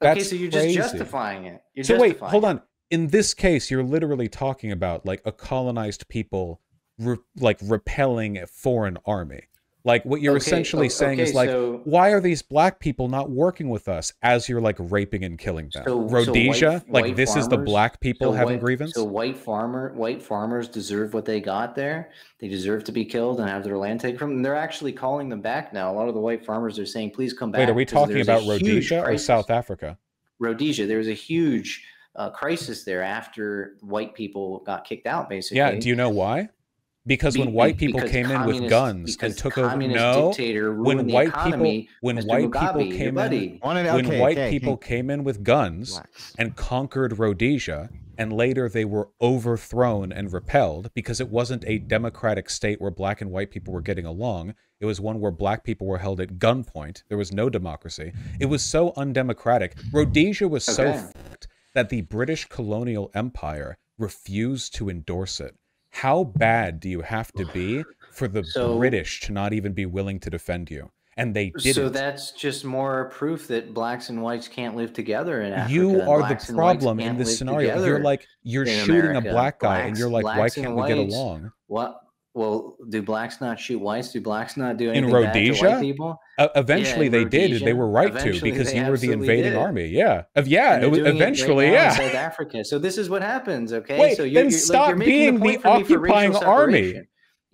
That's okay, so you're crazy. just justifying it. You're so justifying wait, hold on. In this case, you're literally talking about like a colonized people, re like repelling a foreign army. Like what you're okay, essentially okay, saying okay, is like, so, why are these black people not working with us as you're like raping and killing them? So, Rhodesia, so white, like white this farmers, is the black people so having white, grievance? So white farmer, white farmers deserve what they got there. They deserve to be killed and have their land taken from them. And they're actually calling them back now. A lot of the white farmers are saying, please come back. Wait, are we talking about Rhodesia or South Africa? Rhodesia, there was a huge uh, crisis there after white people got kicked out, basically. Yeah, do you know why? Because when white people because came in with guns and took over, no, when white economy, people, when Mister white Mugabe, people came in, okay, when okay, white okay, people okay. came in with guns Relax. and conquered Rhodesia, and later they were overthrown and repelled because it wasn't a democratic state where black and white people were getting along. It was one where black people were held at gunpoint. There was no democracy. It was so undemocratic. Rhodesia was okay. so fucked that the British colonial empire refused to endorse it. How bad do you have to be for the so, British to not even be willing to defend you? And they didn't. So that's just more proof that blacks and whites can't live together in Africa. You are the problem in this scenario. You're like, you're shooting a black guy and you're like, why can't we get along? What? Well, do blacks not shoot whites? Do blacks not do anything in Rhodesia? Bad to white people? Uh, eventually, yeah, in Rhodesia, they did. They were right to because you were the invading did. army. Yeah, of yeah. It was, eventually, it right yeah. South Africa. So this is what happens. Okay. Wait, so you're, then you're, stop like, you're being the, the occupying army.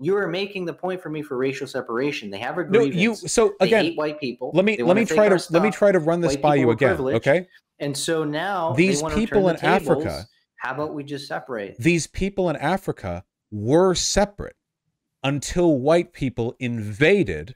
You are making the point for me for racial separation. They have a grievance. No, you. So again, they hate white people. Let me let me try to let me try to run this by you again. Okay. And so now these people in Africa. How about we just separate? These people in Africa were separate until white people invaded,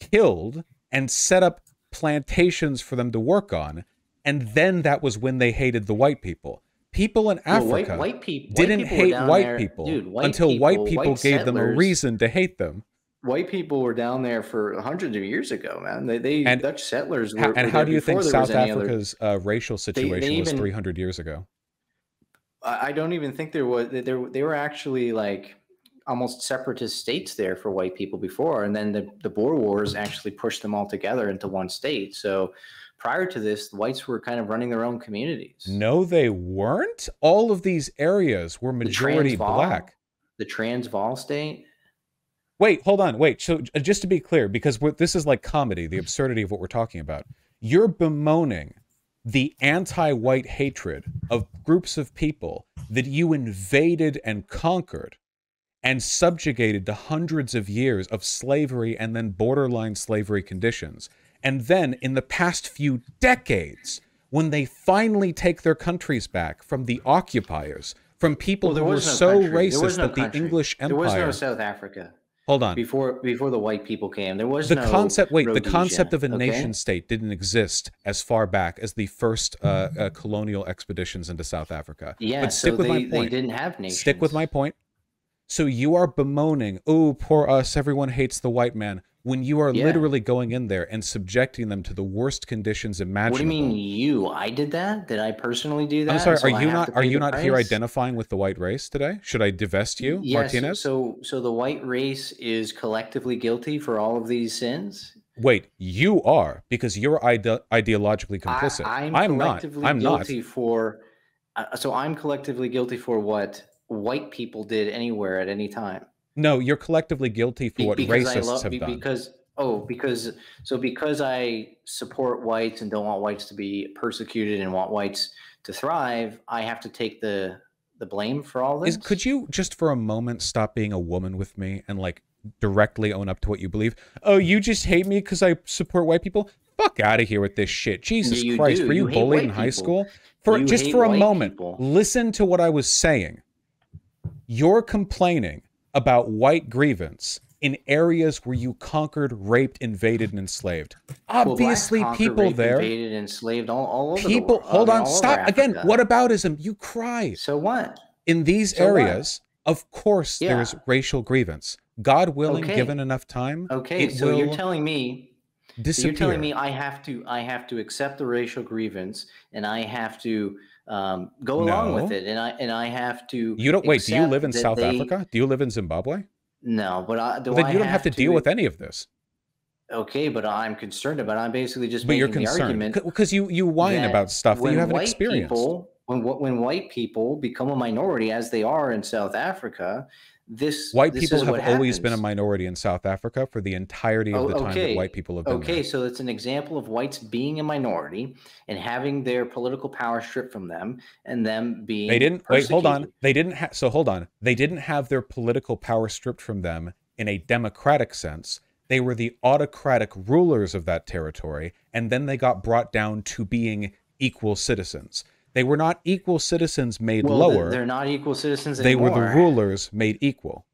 killed, and set up plantations for them to work on. And then that was when they hated the white people. People in Africa well, white, white people, didn't white people hate white, there, people dude, white until people, white people white gave settlers, them a reason to hate them. White people were down there for hundreds of years ago, man. They, they and, Dutch settlers were. And were how do you think South Africa's other, uh, racial situation they, they was even, three hundred years ago? I don't even think there was. There, they were actually like almost separatist states there for white people before, and then the, the Boer Wars actually pushed them all together into one state. So prior to this, the whites were kind of running their own communities. No, they weren't. All of these areas were majority the Transvaal, black. The Transvaal state. Wait, hold on. Wait. So just to be clear, because we're, this is like comedy, the absurdity of what we're talking about. You're bemoaning the anti-white hatred of groups of people that you invaded and conquered and subjugated to hundreds of years of slavery and then borderline slavery conditions. And then in the past few decades, when they finally take their countries back from the occupiers, from people well, who were no so country. racist no that country. the English Empire... There was no South Africa. Hold on. Before before the white people came, there was the no concept. Wait, Rhodesia, the concept of a okay? nation state didn't exist as far back as the first uh, uh, colonial expeditions into South Africa. Yeah, but stick so with they, my point. They didn't have nations. Stick with my point. So you are bemoaning, oh, poor us, everyone hates the white man, when you are yeah. literally going in there and subjecting them to the worst conditions imaginable. What do you mean you? I did that? Did I personally do that? I'm sorry, so are you not are you not price? here identifying with the white race today? Should I divest you, yes, Martinez? So so the white race is collectively guilty for all of these sins? Wait, you are, because you're ide ideologically complicit. I, I'm, I'm collectively not. I'm guilty not. for uh, so I'm collectively guilty for what white people did anywhere at any time. No, you're collectively guilty for what because racists love, have done. Because, oh, because, so because I support whites and don't want whites to be persecuted and want whites to thrive, I have to take the the blame for all this? Is, could you just for a moment stop being a woman with me and like directly own up to what you believe? Oh, you just hate me because I support white people? Fuck out of here with this shit. Jesus you Christ, do. were you, you bullied in high people. school? For you Just for a moment, people. listen to what I was saying. You're complaining about white grievance in areas where you conquered, raped, invaded, and enslaved. Obviously, well, people raped, there. Invaded, enslaved, all, all over people. The world. Hold I mean, on, stop again. What aboutism? You cry. So what? In these so areas, what? of course, yeah. there's racial grievance. God willing, okay. given enough time. Okay, it so will you're telling me. So you're telling me I have to. I have to accept the racial grievance, and I have to. Um, go along no. with it, and I and I have to. You don't wait. Do you live in South they, Africa? Do you live in Zimbabwe? No, but I. Do well, then I you don't have to, to deal with any of this. Okay, but I'm concerned about. It. I'm basically just but making you're concerned. the argument because you you whine about stuff that you haven't experienced. People, when when white people become a minority, as they are in South Africa, this white this people is have what always been a minority in South Africa for the entirety of oh, the time okay. that white people have been okay there. So it's an example of whites being a minority and having their political power stripped from them and them being they didn't persecuted. wait hold on they didn't have so hold on they didn't have their political power stripped from them in a democratic sense. They were the autocratic rulers of that territory, and then they got brought down to being equal citizens. They were not equal citizens made well, lower. They're not equal citizens anymore. They were the rulers made equal.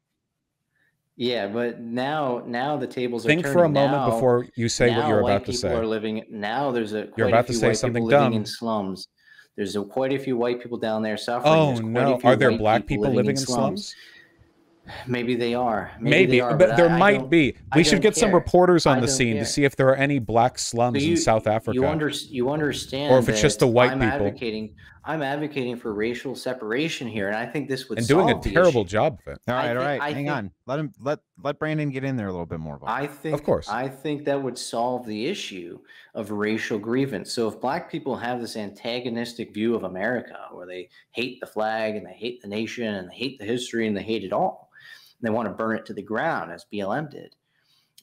Yeah, but now now the tables are Think turning. Think for a now, moment before you say what you're about to say. Now white people are living, now there's a, quite you're about a few to say white something people dumb. living in slums. There's a, quite a few white people down there suffering. Oh, no. Are there black people, people living, living in slums? slums? Maybe they are. Maybe, Maybe they are, but, but there I, might I be. We should get care. some reporters on I the scene care. to see if there are any black slums so you, in South Africa. You, under, you understand, or if it's just the white I'm people. Advocating, I'm advocating for racial separation here, and I think this would and solve doing a terrible issue. job of it. All right, all right, I hang think, on. Let him let let Brandon get in there a little bit more. I think, of course, I think that would solve the issue of racial grievance. So if black people have this antagonistic view of America, where they hate the flag and they hate the nation and they hate the history and they hate it all. They want to burn it to the ground as B L M did,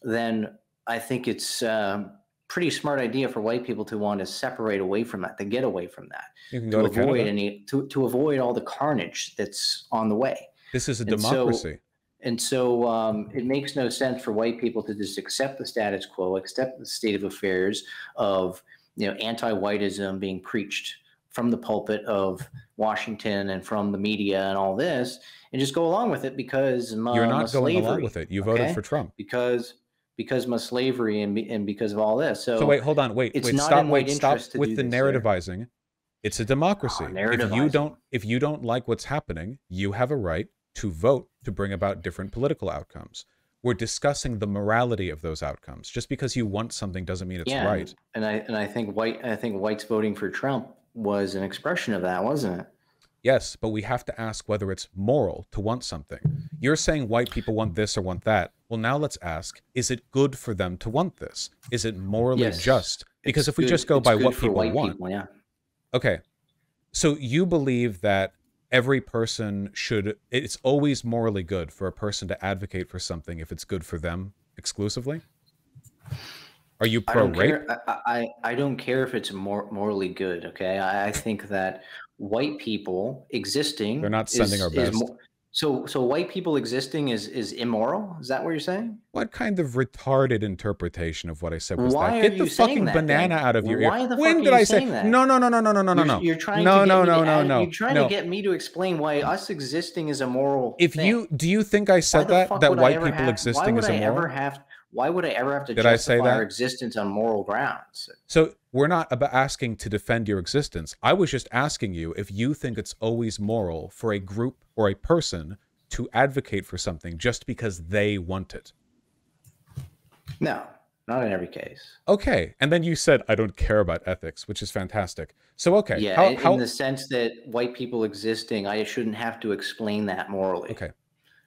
then I think it's a pretty smart idea for white people to want to separate away from that, to get away from that, you can go to, to avoid any, to, to avoid all the carnage that's on the way. This is a and democracy. So, and so um, it makes no sense for white people to just accept the status quo, accept the state of affairs of, you know, anti-whiteism being preached from the pulpit of Washington and from the media and all this, and just go along with it because my, you're not my going slavery, along with it. You voted okay? for Trump because because my slavery and and because of all this. So, so wait, hold on, wait, it's wait, not stop, wait, stop with the narrativizing. Here. It's a democracy. Oh, if you don't, if you don't like what's happening, you have a right to vote to bring about different political outcomes. We're discussing the morality of those outcomes. Just because you want something doesn't mean it's yeah, right. And I and I think white I think whites voting for Trump was an expression of that, wasn't it? Yes, but we have to ask whether it's moral to want something. You're saying white people want this or want that. Well, now let's ask, is it good for them to want this? Is it morally yes, just? Because if we good, just go by what people want. People, yeah. Okay. So you believe that every person should, it's always morally good for a person to advocate for something if it's good for them exclusively? Are you pro-rape? I, I, I don't care if it's mor morally good, okay? I, I think that white people existing- They're not sending is, our best. So, so white people existing is, is immoral? Is that what you're saying? What kind of retarded interpretation of what I said was why that? Get the fucking that, banana then? out of your why ear. The when did I say that? No, no, no, no, no, no, no, no, no. You're trying no, to get no, me no, to no, add, no, You're trying no. to get me to explain why us existing is immoral. If thing. you do you think I said that that white people have, existing is immoral? Why would I ever have? Why would I ever have to did justify I say that? our existence on moral grounds? So we're not about asking to defend your existence. I was just asking you if you think it's always moral for a group or a person to advocate for something just because they want it. No, not in every case. Okay. And then you said, I don't care about ethics, which is fantastic. So, okay. Yeah, how, in how... the sense that white people existing, I shouldn't have to explain that morally. Okay.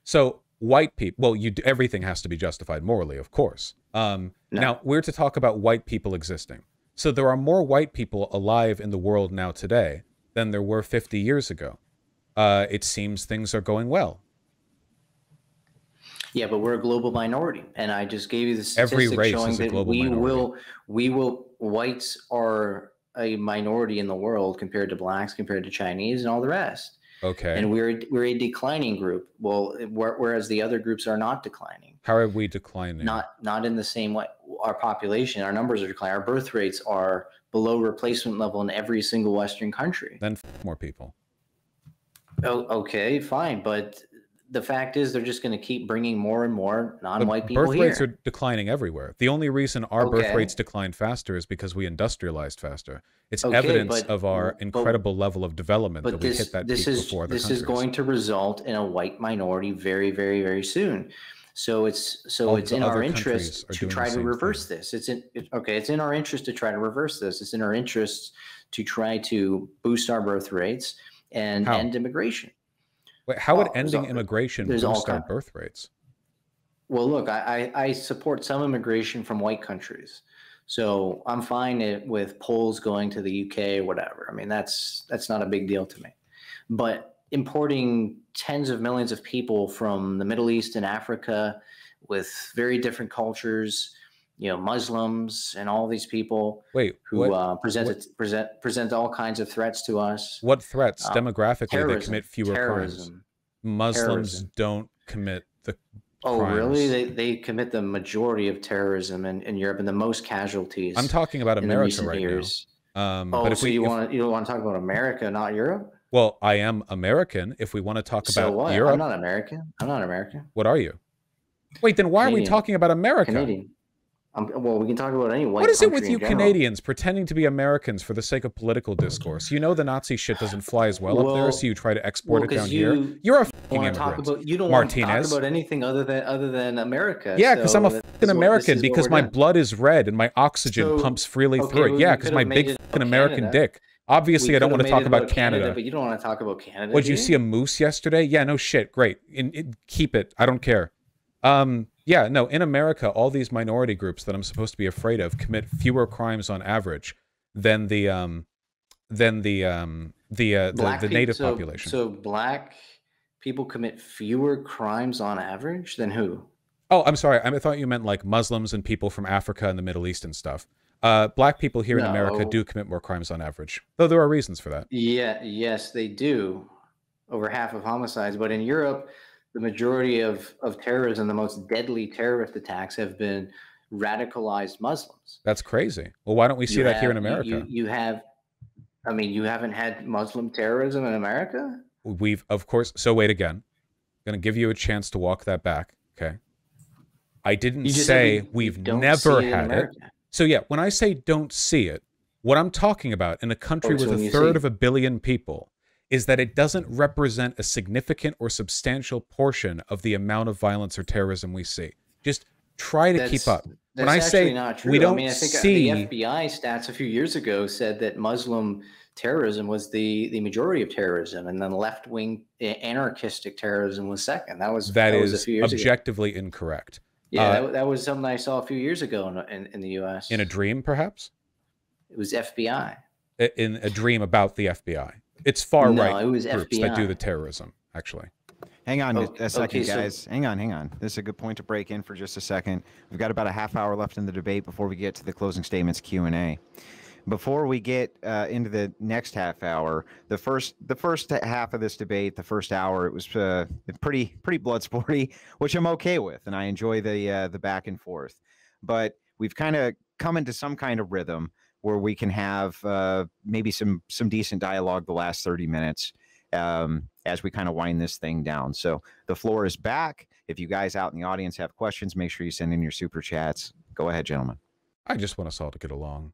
So... white people, well, you do, everything has to be justified morally, of course. Um, no. Now, we're to talk about white people existing. So there are more white people alive in the world now today than there were fifty years ago. Uh, it seems things are going well. Yeah, but we're a global minority, and I just gave you the statistic Every race showing is a that global we minority. will, we will, whites are a minority in the world compared to blacks, compared to Chinese, and all the rest. Okay. And we're we're a declining group. Well, whereas the other groups are not declining. How are we declining? Not not in the same way. Our population, our numbers are declining. Our birth rates are below replacement level in every single Western country. Then f more people. Oh, okay, fine. But the fact is, they're just going to keep bringing more and more non-white people here. Birth rates are declining everywhere. The only reason our okay. birth rates declined faster is because we industrialized faster. It's okay, evidence but, of our incredible but, level of development but that this, we hit that this peak is, before other This countries. is going to result in a white minority very, very, very soon. So it's so All it's in our interest to try to reverse thing. this. It's in it, okay. It's in our interest to try to reverse this. It's in our interest to try to boost our birth rates and How? end immigration. Wait, how would oh, ending all, immigration boost our birth rates? Well, look, I, I, I support some immigration from white countries. So I'm fine with Poles going to the U K or whatever. I mean, that's that's not a big deal to me. But importing tens of millions of people from the Middle East and Africa with very different cultures, you know, Muslims and all these people Wait, who what, uh, present, what, present, present all kinds of threats to us. What threats? Um, Demographically, terrorism, they commit fewer terrorism, crimes. Muslims terrorism. don't commit the Oh, crimes. really? They, they commit the majority of terrorism in, in Europe and the most casualties. I'm talking about America right years. now. Um, oh, but if so we, you, if, want, you want to talk about America, not Europe? Well, I am American. If we want to talk so about what? Europe. I'm not American. I'm not American. What are you? Wait, then why Canadian. are we talking about America? Canadian. Um, well, we can talk about any white What is it with you Canadians pretending to be Americans for the sake of political discourse? You know the Nazi shit doesn't fly as well, well up there, so you try to export well, it down you, here. You're a fucking immigrant, about, You don't Martinez. want to talk about anything other than, other than America. Yeah, because so I'm a fucking American because my doing. blood is red and my oxygen so, pumps freely okay, through it. Yeah, because my big fucking American dick. Obviously, we I don't want to talk about, about Canada. Canada. But you don't want to talk about Canada. What, did you see a moose yesterday? Yeah, no shit. Great. In, in, keep it. I don't care. Um... Yeah, no, in America, all these minority groups that I'm supposed to be afraid of commit fewer crimes on average than the um, than the um, the, uh, the the native people, so, population. So black people commit fewer crimes on average than who? Oh, I'm sorry. I thought you meant like Muslims and people from Africa and the Middle East and stuff. Uh, black people here no. in America do commit more crimes on average, though there are reasons for that. Yeah, yes, they do. Over half of homicides, but in Europe, the majority of, of terrorism, the most deadly terrorist attacks have been radicalized Muslims. That's crazy. Well, why don't we see you that have, here in America? You, you have I mean, you haven't had Muslim terrorism in America? We've, of course. So wait again. I'm going to give you a chance to walk that back. Okay. I didn't say we've never had it. So yeah, when I say don't see it, what I'm talking about in a country with a third of a billion people is that it doesn't represent a significant or substantial portion of the amount of violence or terrorism we see. Just try to keep up. When I say we don't see, I mean, I think the F B I stats a few years ago said that Muslim terrorism was the the majority of terrorism, and then left wing anarchistic terrorism was second. That was that is objectively incorrect. Yeah, uh, that, that was something I saw a few years ago in, in in the U S. In a dream, perhaps. It was F B I. In a dream about the F B I. It's far no, right it was groups F B I. That do the terrorism, actually. Hang on okay, a second, okay, so guys. Hang on, hang on. This is a good point to break in for just a second. We've got about a half hour left in the debate before we get to the closing statements Q and A. Before we get uh, into the next half hour, the first the first half of this debate, the first hour, it was uh, pretty pretty blood sporty, which I'm okay with, and I enjoy the uh, the back and forth. But we've kind of come into some kind of rhythm where we can have uh, maybe some some decent dialogue the last thirty minutes. Um, as we kind of wind this thing down. So the floor is back. If you guys out in the audience have questions, make sure you send in your super chats. Go ahead, gentlemen. I just want us all to get along.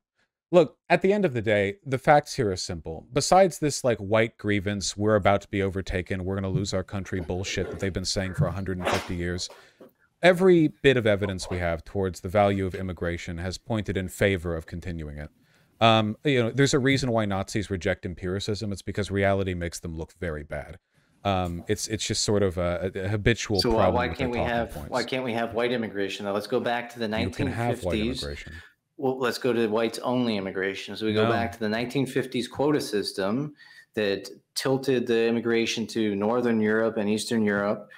Look, at the end of the day, the facts here are simple. Besides this like white grievance, we're about to be overtaken, we're going to lose our country bullshit that they've been saying for one hundred fifty years. Every bit of evidence we have towards the value of immigration has pointed in favor of continuing it. Um, you know, there's a reason why Nazis reject empiricism. It's because reality makes them look very bad. Um, it's it's just sort of a, a habitual so, problem. So why can't we have points. why can't we have white immigration? Though? Let's go back to the nineteen fifties. You can have white immigration. Well, let's go to whites only immigration. So we go no. back to the nineteen fifties quota system that tilted the immigration to Northern Europe and Eastern Europe.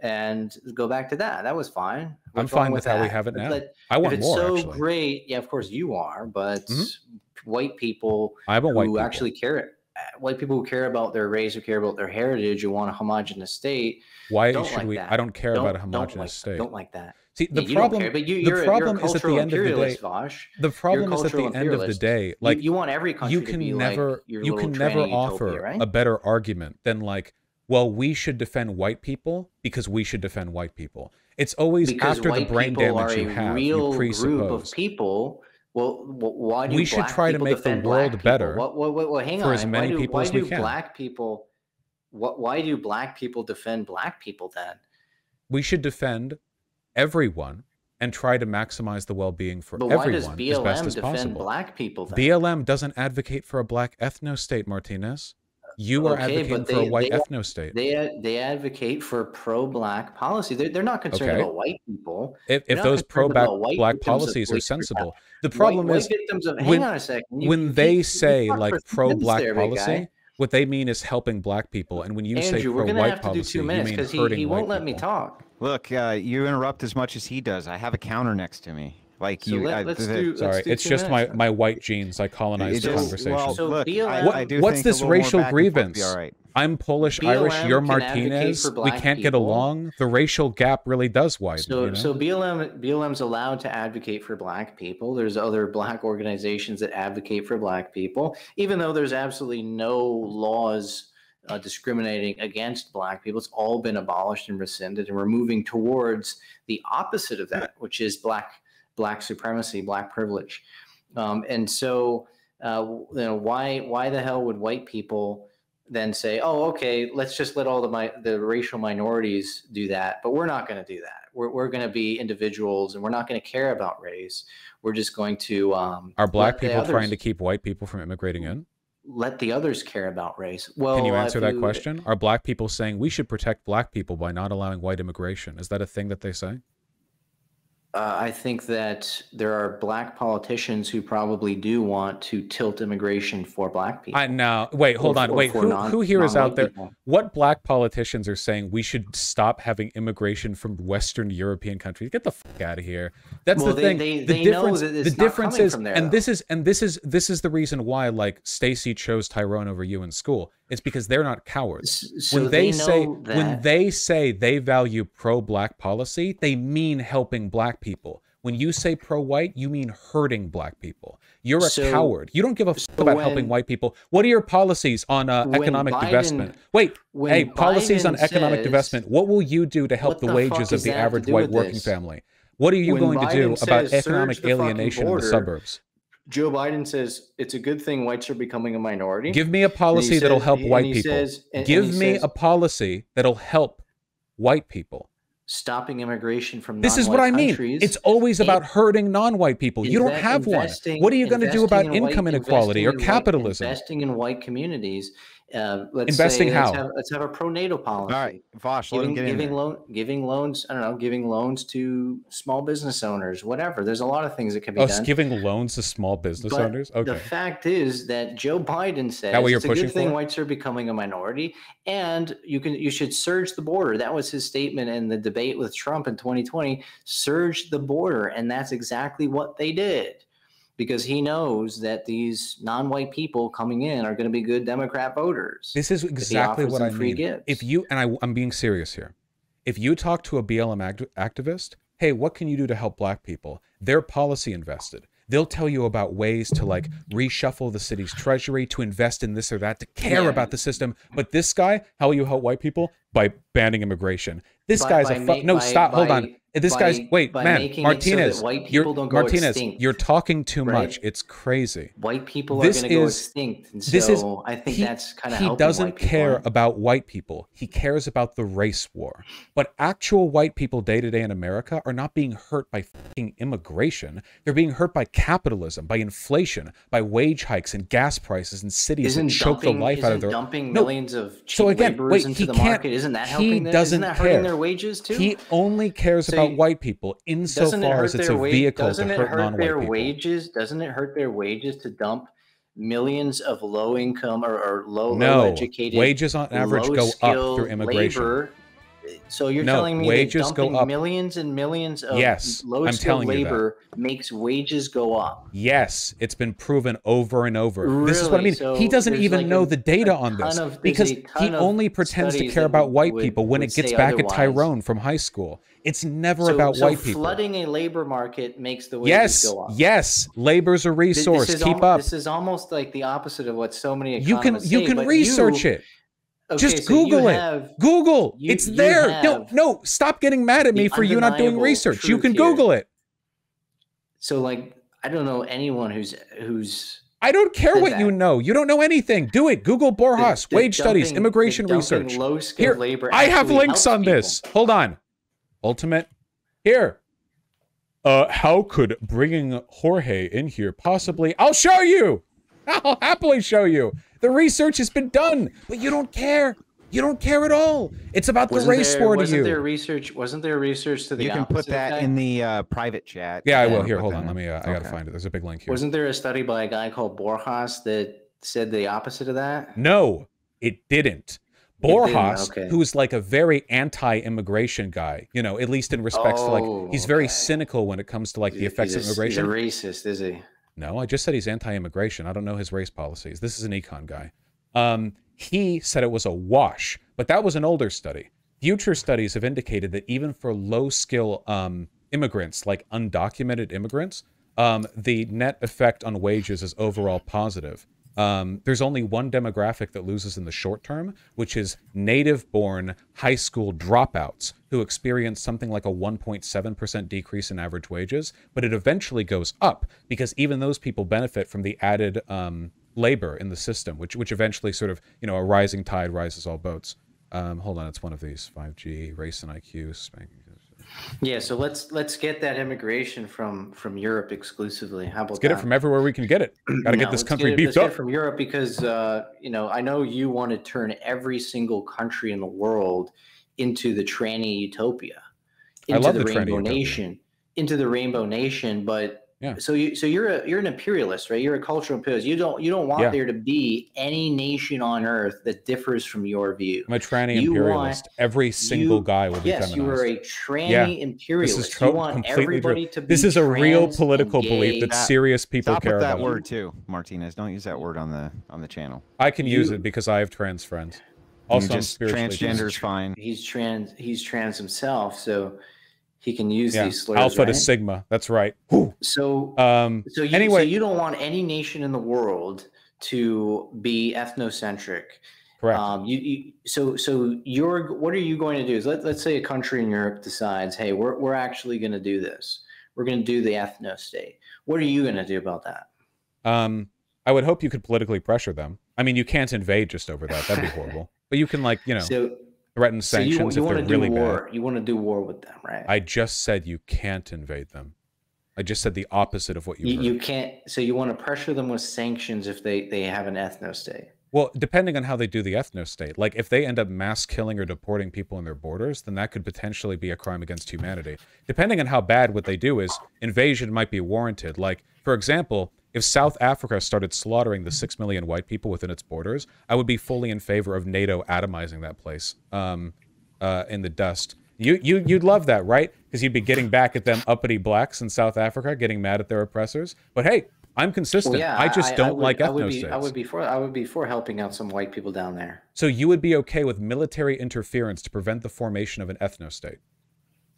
And go back to that. That was fine. We're I'm fine with, with how that. we have it now. But I want if it's more. So actually. great. Yeah, of course you are. But mm-hmm. white people I have a white who people. actually care, white people who care about their race, who care about their heritage, who want a homogenous state. Why should like we? That. I don't care don't, about a homogenous don't like, state. Don't like that. See, the yeah, problem. Care, but you, you're, the problem you're a is at the end of the day. Vosh. The problem is at the end of the day. Like you, you want every country you can to be never, like your you can never offer utopia, right? a better argument than like. Well, we should defend white people because we should defend white people. It's always because after the brain damage you have, real you presuppose. Group of people. Well, why do we should try to make the world better well, well, well, hang for on. as many do, people as we can. Why do black people? What? Why do black people defend black people then? We should defend everyone and try to maximize the well-being for but everyone does B L M as best as defend possible. Black people. Then? B L M doesn't advocate for a black ethno-state, Martinez. You are okay, advocating but they, for a white they, ethno state. They they advocate for pro-black policy. They're, they're not concerned okay. about white people. If, if those pro-black black policies are sensible, the problem white, is white of, hang when, on a second. You, when you, they you, say you like pro-black policy, what they mean is helping black people. And when you Andrew, say pro-white policy, you mean hurting he, he won't white let people. me talk. Look, uh, you interrupt as much as he does. I have a counter next to me. Like so you, let, I, let's the, do, sorry, let's do it's just minutes. my my white genes. I colonized the conversation. Well, so Look, I, what, I do what's this racial grievance? All right. I'm Polish, B L M Irish. You're Martinez. We can't people. get along. The racial gap really does widen. So, you know? so B L M B L M's allowed to advocate for black people. There's other black organizations that advocate for black people, even though there's absolutely no laws. Uh, discriminating against black people. It's all been abolished and rescinded, and we're moving towards the opposite of that, which is black black supremacy, black privilege. Um, and so, uh, you know, why why the hell would white people then say, oh, okay, let's just let all the my, the racial minorities do that, but we're not going to do that. We're, we're going to be individuals, and we're not going to care about race. We're just going to... Um, Are black people others... trying to keep white people from immigrating in? Let the others care about race. Well, can you answer that you, question? Are black people saying we should protect black people by not allowing white immigration? Is that a thing that they say? Uh, I think that there are black politicians who probably do want to tilt immigration for black people. I know. Wait, hold or, on. Or Wait, who, non, who here is out there? People. What black politicians are saying we should stop having immigration from Western European countries? Get the fuck out of here. That's well, the they, thing. They, the they difference, know that it's the not difference is, from there, and though. this is, and this is, this is the reason why, like, Stacey chose Tyrone over you in school. It's because they're not cowards. So when they, they say when they say they value pro-black policy, they mean helping black people. When you say pro-white, you mean hurting black people. You're a so, coward. You don't give a so fuck about when, helping white people. What are your policies on uh, economic Biden, divestment? Wait, hey, Biden policies on economic says, divestment. What will you do to help the, the wages of the average white working this? family? What are you when going Biden to do says, about economic alienation border, in the suburbs? Joe Biden says it's a good thing whites are becoming a minority. Give me a policy that'll says, help white people. Says, and, give and me says, a policy that'll help white people. Stopping immigration from non-white countries. This is what I mean. It's always about hurting non-white people. You don't have one. What are you going to do about income inequality or capitalism? Investing in white communities. Uh, let's investing how? Let's have, let's have a pro-NATO policy. All right, Vosh, let him get in there. Giving loan, giving loans. I don't know. Giving loans to small business owners. Whatever. There's a lot of things that can be done. Oh, giving loans to small business owners. Okay. The fact is that Joe Biden says it's a good thing whites are becoming a minority, and you can you should surge the border. That was his statement in the debate with Trump in twenty twenty. Surge the border, and that's exactly what they did. Because he knows that these non-white people coming in are going to be good Democrat voters. This is exactly what I mean. If you, and I, I'm being serious here, if you talk to a B L M act, activist, hey, what can you do to help black people? They're policy invested. They'll tell you about ways to like reshuffle the city's treasury, to invest in this or that, to care yeah. about the system. But this guy, how will you help white people? By banning immigration. This by, guy's a fuck. No, by, stop. By, hold on. This by, guy's wait, man, Martinez. So white you're, don't go Martinez, extinct, you're talking too right? much. It's crazy. White people this are going to go extinct. And so this is, I think he, that's kind of he doesn't care about white people. He cares about the race war. But actual white people day to day in America are not being hurt by fucking immigration. They're being hurt by capitalism, by inflation, by wage hikes and gas prices and cities isn't that choke dumping, the life out of their dumping no. millions of cheap so again, laborers wait, into the market. Isn't that helping them? Isn't that hurting care. their wages too? He only cares so about about white people insofar as it's a vehicle to hurt non-white wages. Doesn't it hurt their wages to dump millions of low income or, or low, no, low educated wages on average go up through immigration labor. So you're no, telling me wages that dumping go up. millions and millions of yes, low-skilled labor makes wages go up? Yes, it's been proven over and over. Really? This is what I mean. So he doesn't even like know a, the data on this of, because he only pretends to care about white would, people when it gets back otherwise. at Tyrone from high school. It's never so, about so white people. So flooding a labor market makes the wages yes, go up. Yes, yes. Labor's a resource. This, this Keep al- up. This is almost like the opposite of what so many economists You can, you can research you, it. Okay, Just so Google it. Have, Google. You, it's there. No, no. Stop getting mad at me for you not doing research. You can here. Google it. So, like, I don't know anyone who's who's. I don't care what that. you know. You don't know anything. Do it. Google Borjas, the, the wage dumping, studies, immigration research. Here, labor I have links on people. this. Hold on. Ultimate. Here. Uh, how could bringing Jorge in here possibly? I'll show you. I'll happily show you. The research has been done, but you don't care. You don't care at all. It's about wasn't the race there, war to wasn't you. There research, wasn't there research to the You can put that guy? in the uh, private chat. Yeah, I will. Here, hold on. Let me, uh, okay. I got to find it. There's a big link here. Wasn't there a study by a guy called Borjas that said the opposite of that? No, it didn't. Borjas, okay. who's like a very anti-immigration guy, you know, at least in respects oh, to like, he's okay. very cynical when it comes to like the effects he's a, of immigration. He's a racist, is he? No, I just said he's anti-immigration. I don't know his race policies. This is an econ guy. Um, he said it was a wash, but that was an older study. Future studies have indicated that even for low-skill um, immigrants, like undocumented immigrants, um, the net effect on wages is overall positive. Um, there's only one demographic that loses in the short term, which is native-born high school dropouts who experience something like a one point seven percent decrease in average wages, but it eventually goes up because even those people benefit from the added um, labor in the system, which which eventually sort of, you know, a rising tide rises all boats. Um, hold on, it's one of these, five G, race and I Q, spanking. Yeah, so let's let's get that immigration from from Europe exclusively. How about let's get that? it from everywhere we can get it? Got to no, get this country get it, beefed let's up get it from Europe because uh, you know I know you want to turn every single country in the world into the tranny utopia, into I love the, the rainbow nation, utopia. into the rainbow nation. But yeah. so you so you're a, you're an imperialist, right? You're a cultural imperialist. You don't you don't want yeah. there to be any nation on earth that differs from your view. I'm a tranny you imperialist. Want, Every single you, guy will be yes, feminized. Yes, you are a tranny yeah. imperialist. This is tro- you want everybody true. to be This is a real political belief that, that serious people stop care with that about. that word too, Martinez. Don't use that word on the on the channel. I can you, use it because I have trans friends. Also, just transgender is fine. He's trans. He's trans himself, so. He can use yeah. these slurs. Alpha right? to Sigma. That's right. Whew. So, um, so, you, anyway. so you don't want any nation in the world to be ethnocentric. Correct. Um, you, you, so, so you're, what are you going to do? Is let, let's say a country in Europe decides, hey, we're, we're actually going to do this. We're going to do the ethno state. What are you going to do about that? Um, I would hope you could politically pressure them. I mean, you can't invade just over that. That'd be horrible. But you can, like, you know. So, threaten sanctions so you, you if they're really war. bad. You want to do war with them, right? I just said you can't invade them. I just said the opposite of what you. You, heard. you can't. So you want to pressure them with sanctions if they they have an ethno state. Well, depending on how they do the ethno state, like if they end up mass killing or deporting people in their borders, then that could potentially be a crime against humanity. Depending on how bad what they do is, invasion might be warranted. Like, for example, if South Africa started slaughtering the six million white people within its borders, I would be fully in favor of NATO atomizing that place um, uh, in the dust. You, you, you'd love that, right? Because you'd be getting back at them uppity blacks in South Africa, getting mad at their oppressors. But hey, I'm consistent. Well, yeah, I just I, don't I would, like ethnostates. I, I would be for I would be for helping out some white people down there. So you would be okay with military interference to prevent the formation of an ethnostate?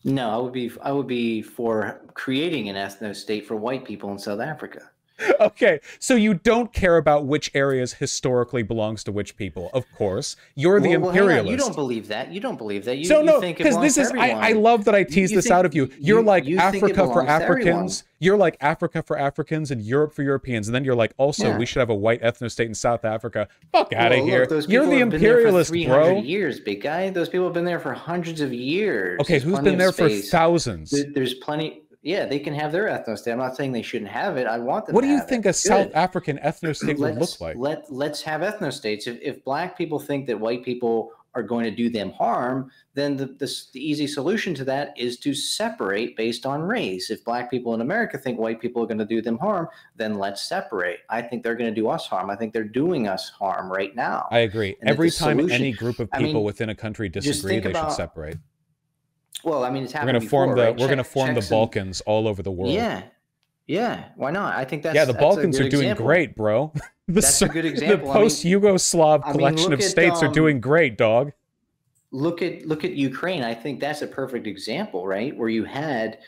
No, I would be I would be for creating an ethnostate for white people in South Africa. Okay, so you don't care about which areas historically belongs to which people, of course. You're the well, well, imperialist. You don't believe that. You don't believe that. You, so, you no, because this is, I, I love that I tease you, you this think, out of you. You're you, like you Africa for Africans. You're like Africa for Africans and Europe for Europeans. And then you're like, also, yeah. we should have a white ethnostate in South Africa. Fuck out of well, here. Look, you're the imperialist, been there for three hundred bro. Years, big guy. Those people have been there for hundreds of years. Okay, there's who's been there space. for thousands? There's plenty. Yeah, they can have their ethnostate. I'm not saying they shouldn't have it. I want them. What to do you have think it. a South Good. African ethnostate would look like? Let let's have ethnostates. If if black people think that white people are going to do them harm, then the, the the easy solution to that is to separate based on race. If black people in America think white people are going to do them harm, then let's separate. I think they're going to do us harm. I think they're doing us harm right now. I agree. And Every time solution, any group of people I mean, within a country disagree, they about, should separate. Well, I mean, it's happening. We're going to form the right? we're going to form Chechens. the Balkans all over the world. Yeah, yeah. Why not? I think that's yeah. The that's Balkans are doing example. great, bro. the, that's a good example. The post-Yugoslav I mean, collection of at, states um, are doing great, dog. Look at look at Ukraine. I think that's a perfect example, right? Where you had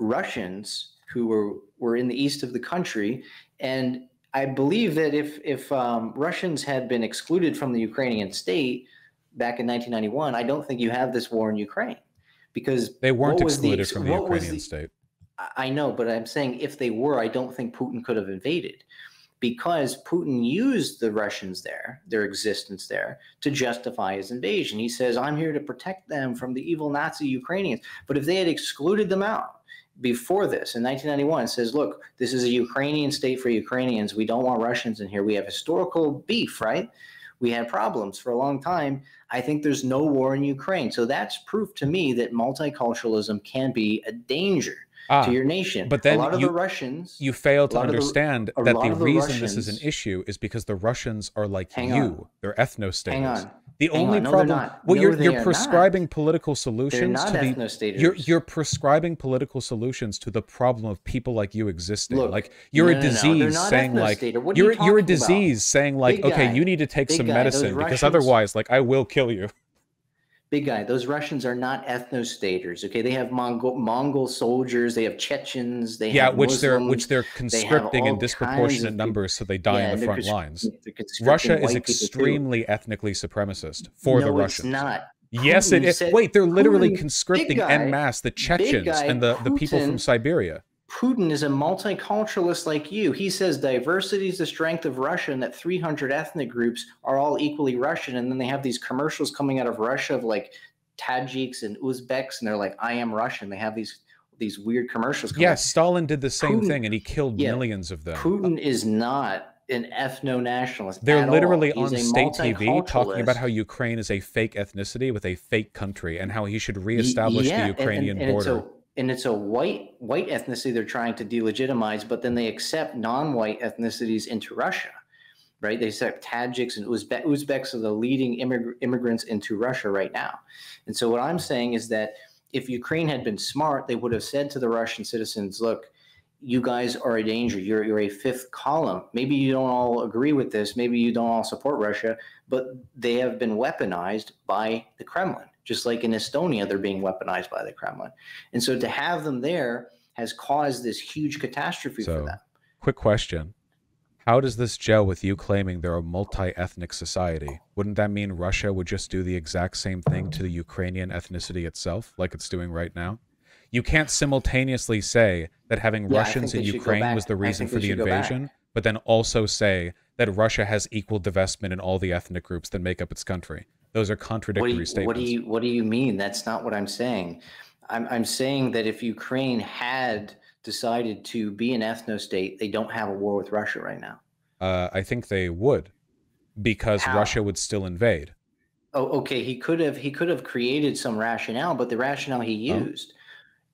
Russians who were were in the east of the country, and I believe that if if um, Russians had been excluded from the Ukrainian state back in nineteen ninety-one, I don't think you have this war in Ukraine. Because they weren't excluded the ex from the Ukrainian the, state. I know, but I'm saying if they were, I don't think Putin could have invaded, because Putin used the Russians there, their existence there, to justify his invasion. He says, I'm here to protect them from the evil Nazi Ukrainians. But if they had excluded them out before this in nineteen ninety-one, it says, look, this is a Ukrainian state for Ukrainians. We don't want Russians in here. We have historical beef, right? We had problems for a long time. I think there's no war in Ukraine. So that's proof to me that multiculturalism can be a danger ah, to your nation. But then a lot of you, the Russians, you fail to understand the, that the reason Russians, this is an issue is because the Russians are like hang you. On. They're ethnostaters. The hang only on. No, problem, well, no, you're, you're prescribing not. political solutions to the, you're, you're prescribing political solutions to the problem of people like you existing. Look, like you're no, a disease no, no, saying like, you're, you you're a disease about? saying like, Big okay, guy. you need to take Big some guy, medicine because Russians, otherwise like I will kill you. Big guy, those Russians are not ethnostaters. Okay. They have Mongol, Mongol soldiers. They have Chechens. They yeah, have which Muslims, they're, which they're conscripting in disproportionate numbers. So they die yeah, in the front lines. Russia is extremely ethnically supremacist for no, the Russians. It's not. Yes, Putin it is. Said, Wait, they're literally Putin, conscripting guy, en masse the Chechens guy, and the, Putin, the people from Siberia. Putin is a multiculturalist like you. He says diversity is the strength of Russia and that three hundred ethnic groups are all equally Russian. And then they have these commercials coming out of Russia of like Tajiks and Uzbeks. And they're like, I am Russian. They have these these weird commercials. Coming yeah, out. Stalin did the same Putin, thing and he killed yeah, millions of them. Putin is not an ethno-nationalist. They're literally on state T V talking about how Ukraine is a fake ethnicity with a fake country and how he should reestablish yeah, the Ukrainian and, and, and border. And it's a white white ethnicity they're trying to delegitimize, but then they accept non-white ethnicities into Russia, right? They accept Tajiks and Uzbe Uzbeks are the leading immig immigrants into Russia right now. And so what I'm saying is that if Ukraine had been smart, they would have said to the Russian citizens, look, you guys are a danger. You're, you're a fifth column. Maybe you don't all agree with this. Maybe you don't all support Russia, but they have been weaponized by the Kremlin. Just like in Estonia, they're being weaponized by the Kremlin. And so to have them there has caused this huge catastrophe so, for them. Quick question. How does this gel with you claiming they're a multi-ethnic society? Wouldn't that mean Russia would just do the exact same thing to the Ukrainian ethnicity itself, like it's doing right now? You can't simultaneously say that having yeah, Russians in Ukraine was the reason for the invasion, but then also say that Russia has equal divestment in all the ethnic groups that make up its country. Those are contradictory what you, statements. What do, you, what do you mean? That's not what I'm saying. I'm, I'm saying that if Ukraine had decided to be an ethno-state, they don't have a war with Russia right now. Uh, I think they would, because How? Russia would still invade. Oh, okay. He could have he could have created some rationale, but the rationale he used,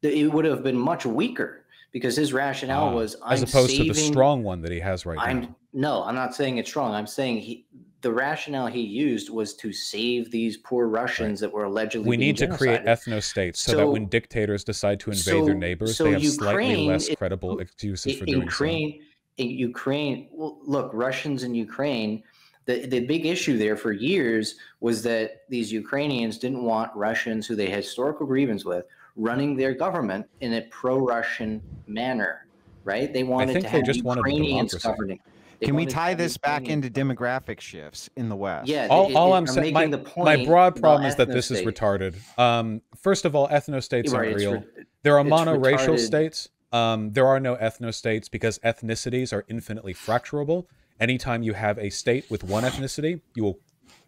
oh. it would have been much weaker, because his rationale uh, was I'm as opposed saving, to the strong one that he has right I'm, now. No, I'm not saying it's strong. I'm saying he. The rationale he used was to save these poor Russians right. that were allegedly We need being to genocided. create ethno-states so, so that when dictators decide to invade so, their neighbors, so they have Ukraine, slightly less credible it, excuses for Ukraine, doing so. Ukraine, well, look, Russians in Ukraine, the, the big issue there for years was that these Ukrainians didn't want Russians who they had historical grievance with running their government in a pro-Russian manner, right? They wanted I think to they have just Ukrainians governing. They Can we tie this back into demographic shifts in the West? Yeah, all, it, all I'm, I'm saying, my, my broad problem is that this is retarded. Um, first of all, ethno-states aren't real. There are monoracial states. Um, there are no ethno-states because ethnicities are infinitely fracturable. Anytime you have a state with one ethnicity, you will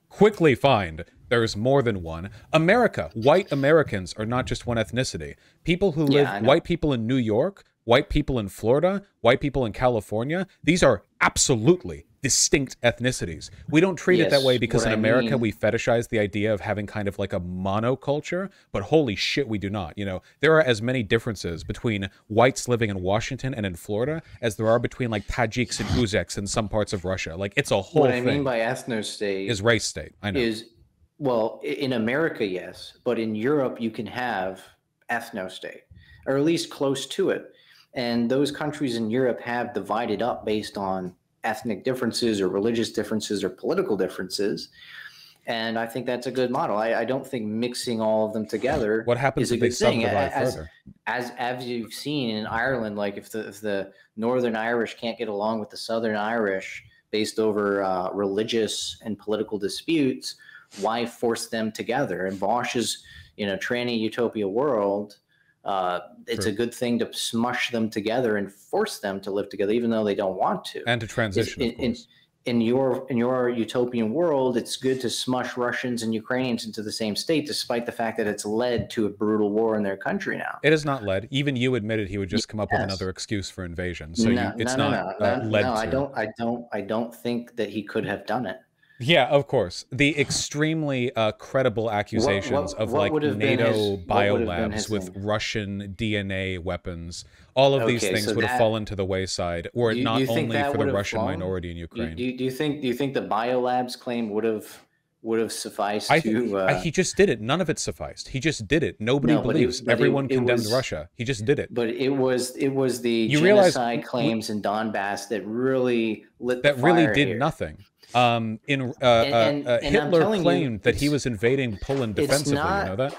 quickly find there's more than one. America, white Americans are not just one ethnicity. People who live, yeah, white people in New York, white people in Florida, white people in California, these are absolutely distinct ethnicities. We don't treat yes, it that way because in America, I mean, we fetishize the idea of having kind of like a monoculture, but holy shit, we do not. You know, there are as many differences between whites living in Washington and in Florida as there are between like Tajiks and Uzbeks in some parts of Russia. Like it's a whole what thing. What I mean by ethnostate is race state. I know. Is, well, in America, yes, but in Europe, you can have ethnostate, or at least close to it. And those countries in Europe have divided up based on ethnic differences or religious differences or political differences. And I think that's a good model. I, I don't think mixing all of them together what happens is a if good they thing. As, further? As, as you've seen in Ireland, like if the, if the Northern Irish can't get along with the Southern Irish based over uh, religious and political disputes, why force them together? And Vosh's, you know, tranny utopia world, Uh, it's True. a good thing to smush them together and force them to live together, even though they don't want to. And to transition, in, in, in your in your utopian world, it's good to smush Russians and Ukrainians into the same state, despite the fact that it's led to a brutal war in their country now. It is not led. Even you admitted he would just come yes. up with another excuse for invasion. So no, you, it's no, not no, no, uh, no, led. No, to. I don't. I don't. I don't think that he could have done it. Yeah, of course. The extremely uh, credible accusations what, what, of like NATO his, biolabs with thing? Russian D N A weapons, all of okay, these things so would that, have fallen to the wayside were it not only for the Russian fallen? minority in Ukraine. Do, do, do you think do you think the biolabs claim would have would have sufficed I think, to uh, he just did it. None of it sufficed. He just did it. Nobody no, believes. It, Everyone it, it condemned was, Russia. He just did it. But it was it was the you genocide realize, claims we, in Donbass that really lit that the fire really did here. nothing. Um, in uh, and, and, uh, Hitler claimed you, that he was invading Poland defensively. Not, you know that?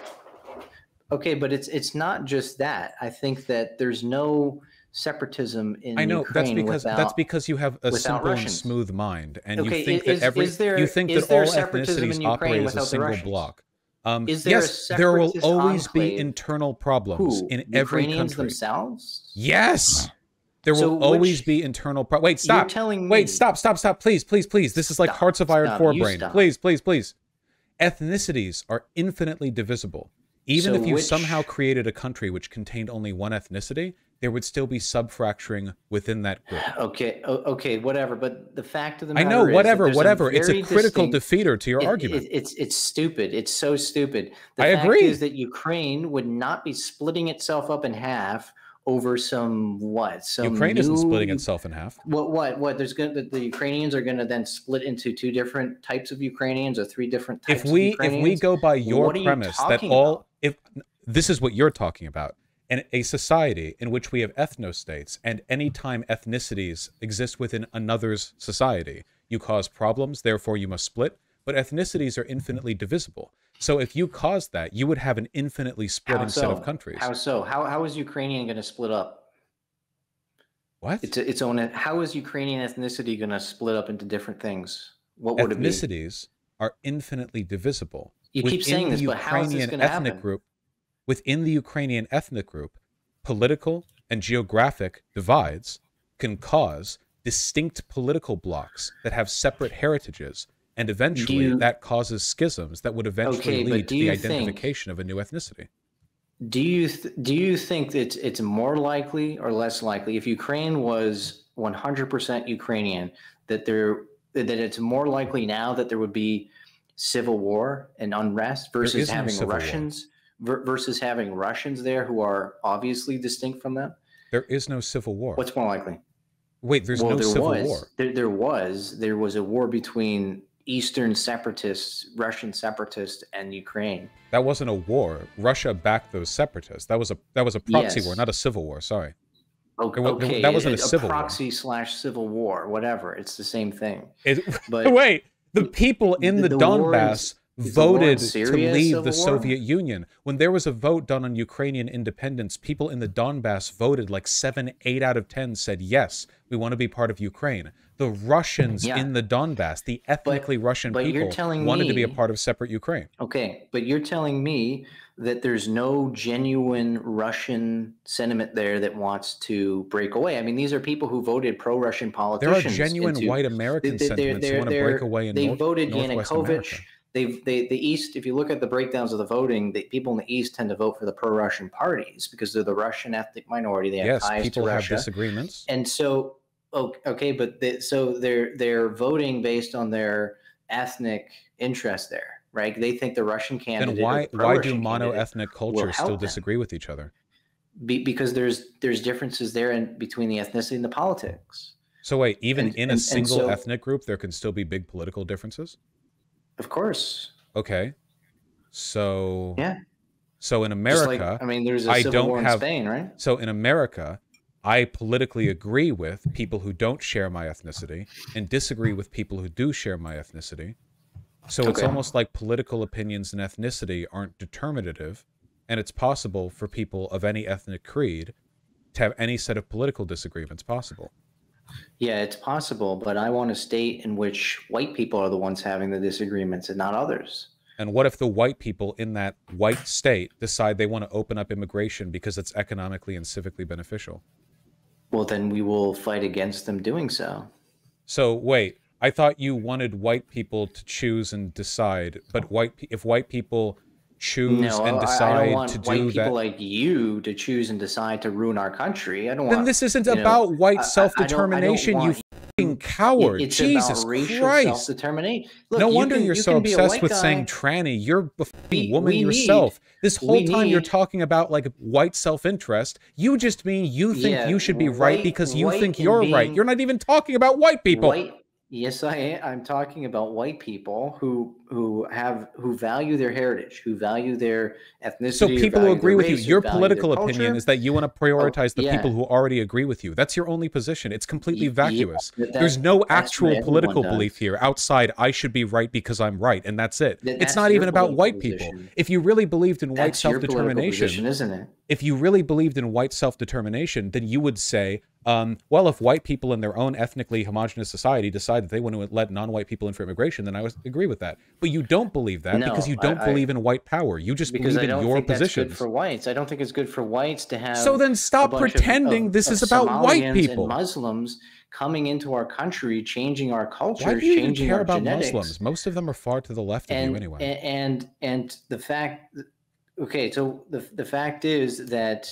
Okay, but it's it's not just that. I think that there's no separatism in I know Ukraine that's because without, that's because you have a simple Russians. and smooth mind, and okay, you think is, that every there, you think that all ethnicities operate as a single block. Um, is there yes, there will always be internal problems Who? in every Ukrainians country. Themselves? Yes. There will so always which, be internal pro- Wait, stop. You're telling me. Wait, stop, stop, stop. Please, please, please. This is stop, like Hearts of Iron stop, forebrain. Please, please, please. Ethnicities are infinitely divisible. Even so if you which, somehow created a country which contained only one ethnicity, there would still be subfracturing within that group. Okay, okay, whatever. But the fact of the matter is, I know, whatever, is whatever. It's a critical distinct, defeater to your it, argument. It, it's it's stupid. It's so stupid. The I fact agree. is that Ukraine would not be splitting itself up in half over some what? Some Ukraine new, isn't splitting itself in half. What? What? What? There's going to the Ukrainians are going to then split into two different types of Ukrainians or three different types. If we of Ukrainians, if we go by your premise you that all about? if this is what you're talking about, and a society in which we have ethnostates, and any time ethnicities exist within another's society, you cause problems, therefore you must split. But ethnicities are infinitely divisible. So if you caused that, you would have an infinitely splitting set of countries. How so? How, how is Ukrainian going to split up? What? It's its own. How is Ukrainian ethnicity going to split up into different things? What would it be? Ethnicities are infinitely divisible. You keep saying this, but how is this going to happen? Group, within the Ukrainian ethnic group, political and geographic divides can cause distinct political blocks that have separate heritages. And eventually you, that causes schisms that would eventually okay, lead to the identification think, of a new ethnicity. Do you th do you think that it's, it's more likely or less likely if Ukraine was one hundred percent Ukrainian that there that it's more likely now that there would be civil war and unrest versus having no Russians ver versus having Russians there who are obviously distinct from them? There is no civil war. What's more likely? Wait, there's well, no there civil was, war. There, there was there was a war between Eastern separatists, Russian separatists, and Ukraine. That wasn't a war. Russia backed those separatists. That was a that was a proxy yes. war, not a civil war. Sorry. Okay, okay. That wasn't a, a civil proxy war. slash civil war, whatever. It's the same thing. It, but wait, the people in the, the Donbass is, voted is to leave the war? Soviet Union. When there was a vote done on Ukrainian independence, people in the Donbass voted like seven, eight out of ten said yes, we want to be part of Ukraine. The Russians yeah. in the Donbass, the ethnically but, Russian but people, wanted me, to be a part of separate Ukraine. Okay, but you're telling me that there's no genuine Russian sentiment there that wants to break away. I mean, these are people who voted pro-Russian politicians. There are genuine into, white American they, sentiments they're, they're, who want to break away in North, Northwest America. They voted Yanukovych. They, they, the East, if you look at the breakdowns of the voting, the people in the East tend to vote for the pro-Russian parties because they're the Russian ethnic minority. They have yes, ties people to have Russia. disagreements. And so... Okay, but they, so they're they're voting based on their ethnic interest there, right? They think the Russian candidate. Then why why do mono-ethnic cultures still disagree with each other? Be, because there's there's differences there in between the ethnicity and the politics. So wait, even in a single ethnic group, there can still be big political differences? Of course. Okay, so yeah, so in America, I mean, there's a civil war in Spain, right? So in America, I politically agree with people who don't share my ethnicity and disagree with people who do share my ethnicity. So okay. it's almost like political opinions and ethnicity aren't determinative, and it's possible for people of any ethnic creed to have any set of political disagreements possible. Yeah, it's possible, but I want a state in which white people are the ones having the disagreements and not others. And what if the white people in that white state decide they want to open up immigration because it's economically and civically beneficial? Well, then we will fight against them doing so. So wait, I thought you wanted white people to choose and decide, but white if white people choose no, and decide I don't want to do that. White people like you to choose and decide to ruin our country. I don't want. Then this isn't about know, white self-determination. You fucking coward! It's Jesus about racial Christ! Self-determination. Look, no you wonder can, you're you so obsessed with guy. saying tranny. You're a we, woman we yourself. Need, this whole time need, you're talking about like white self-interest. You just mean you think yeah, you should be right white, because you think you're being, right. You're not even talking about white people. White, Yes, I am. I'm talking about white people who who have who value their heritage, who value their ethnicity. So people who agree with you, your political opinion is that you want to prioritize the people who already agree with you. That's your only position. It's completely vacuous. There's no actual political belief here outside I should be right because I'm right, and that's it. It's not even about white people. If you really believed in white self-determination, isn't it? If you really believed in white self-determination, then you would say, um, well, if white people in their own ethnically homogenous society decide that they want to let non-white people in for immigration, then I would agree with that. But you don't believe that no, because you don't I, believe in white power. You just believe in your position. For whites, I don't think it's good for whites to have. So then stop pretending of, of, this of is about Somalians white people, and Muslims coming into our country, changing our culture. Why do you changing even care about genetics? Muslims? Most of them are far to the left and, of you anyway. And and, and the fact. Okay, so the, the fact is that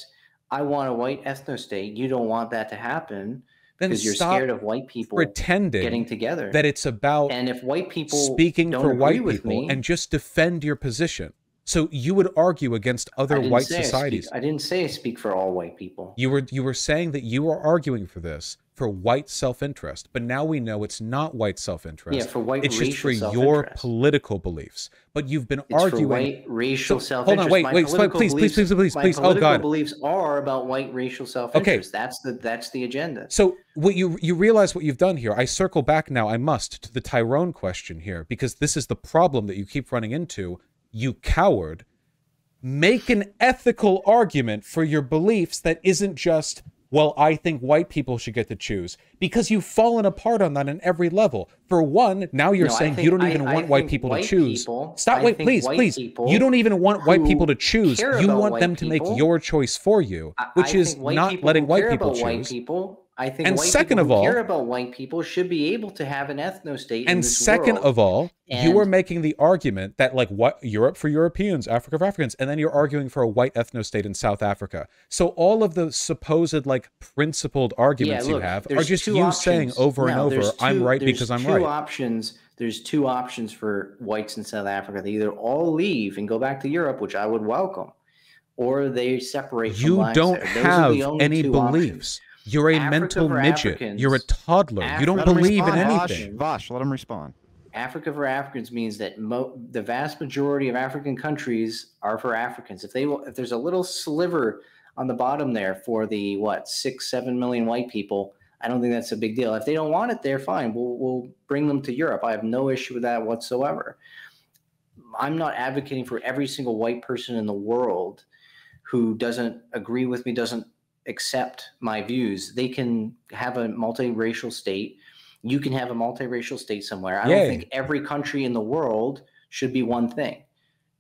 I want a white ethnostate. You don't want that to happen because you're scared of white people pretending getting together. That it's about and if white people speaking don't for white people me, and just defend your position. So you would argue against other white societies. I, I didn't say I speak for all white people. You were, you were saying that you were arguing for this, for white self-interest, but now we know it's not white self-interest. Yeah, for white it's racial It's just for your political beliefs. But you've been it's arguing- for white racial so, self-interest. Hold on, wait, my wait, wait please, beliefs, please, please, please, please, my oh God. My political beliefs are about white racial self-interest. Okay. That's the, that's the agenda. So what you, you realize what you've done here. I circle back now, I must, to the Tyrone question here, because this is the problem that you keep running into. You coward, make an ethical argument for your beliefs that isn't just, well, I think white people should get to choose, because you've fallen apart on that on every level. For one, now you're no, saying think, you don't even I, want I white people white to choose. People, Stop, I wait, please, please. You don't even want white people to choose. You want them to people. make your choice for you, which I, I is not letting white people choose. White people. I think and white second people of all, who care about white people should be able to have an ethno-state in this world. And second of all, and you are making the argument that like what Europe for Europeans, Africa for Africans, and then you're arguing for a white ethno-state in South Africa. So all of the supposed like principled arguments yeah, look, you have are just you options. saying over no, and over, two, I'm right because I'm two right. Options, there's two options for whites in South Africa. They either all leave and go back to Europe, which I would welcome, or they separate from lives there. You don't have any beliefs. Options. You're a Africa mental midget. Africans. You're a toddler. Af you don't believe respond. in anything. Vosh, let him respond. Africa for Africans means that mo the vast majority of African countries are for Africans. If they will, if there's a little sliver on the bottom there for the what six, seven million white people, I don't think that's a big deal. If they don't want it, they're fine. We'll we'll bring them to Europe. I have no issue with that whatsoever. I'm not advocating for every single white person in the world who doesn't agree with me, doesn't accept my views. They can have a multiracial state. You can have a multiracial state somewhere. I Yay. don't think every country in the world should be one thing,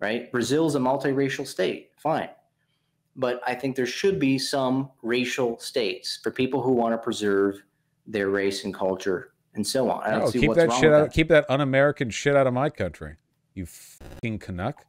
right? Brazil's a multiracial state, fine. But I think there should be some racial states for people who want to preserve their race and culture and so on. I don't no, see keep what's that wrong shit with out, that. Keep that un-American shit out of my country, you fucking Canuck.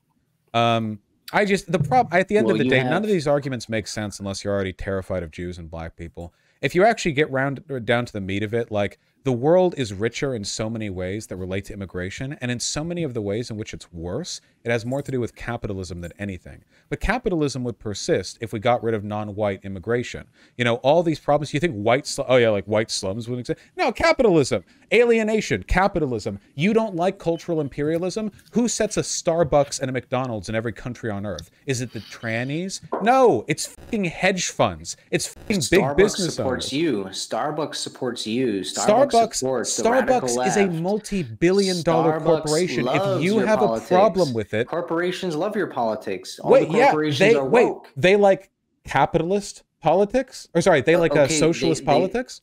Um, I just, the problem, at the end well, of the day, have... none of these arguments make sense unless you're already terrified of Jews and black people. If you actually get round, down to the meat of it, like, the world is richer in so many ways that relate to immigration, and in so many of the ways in which it's worse, it has more to do with capitalism than anything. But capitalism would persist if we got rid of non-white immigration. You know, all these problems, you think white, sl oh yeah, like white slums wouldn't exist? No, capitalism, alienation, capitalism. You don't like cultural imperialism? Who sets a Starbucks and a McDonald's in every country on earth? Is it the trannies? No, it's fucking hedge funds. It's fucking Starbucks big business supports owners. you. Starbucks supports you. Starbucks, Starbucks supports Starbucks is a multi-billion dollar Starbucks corporation. If you have politics. a problem with it, corporations love your politics. All wait, the corporations yeah, they are wait, woke. they like capitalist politics, or sorry, they like okay, a socialist they, politics.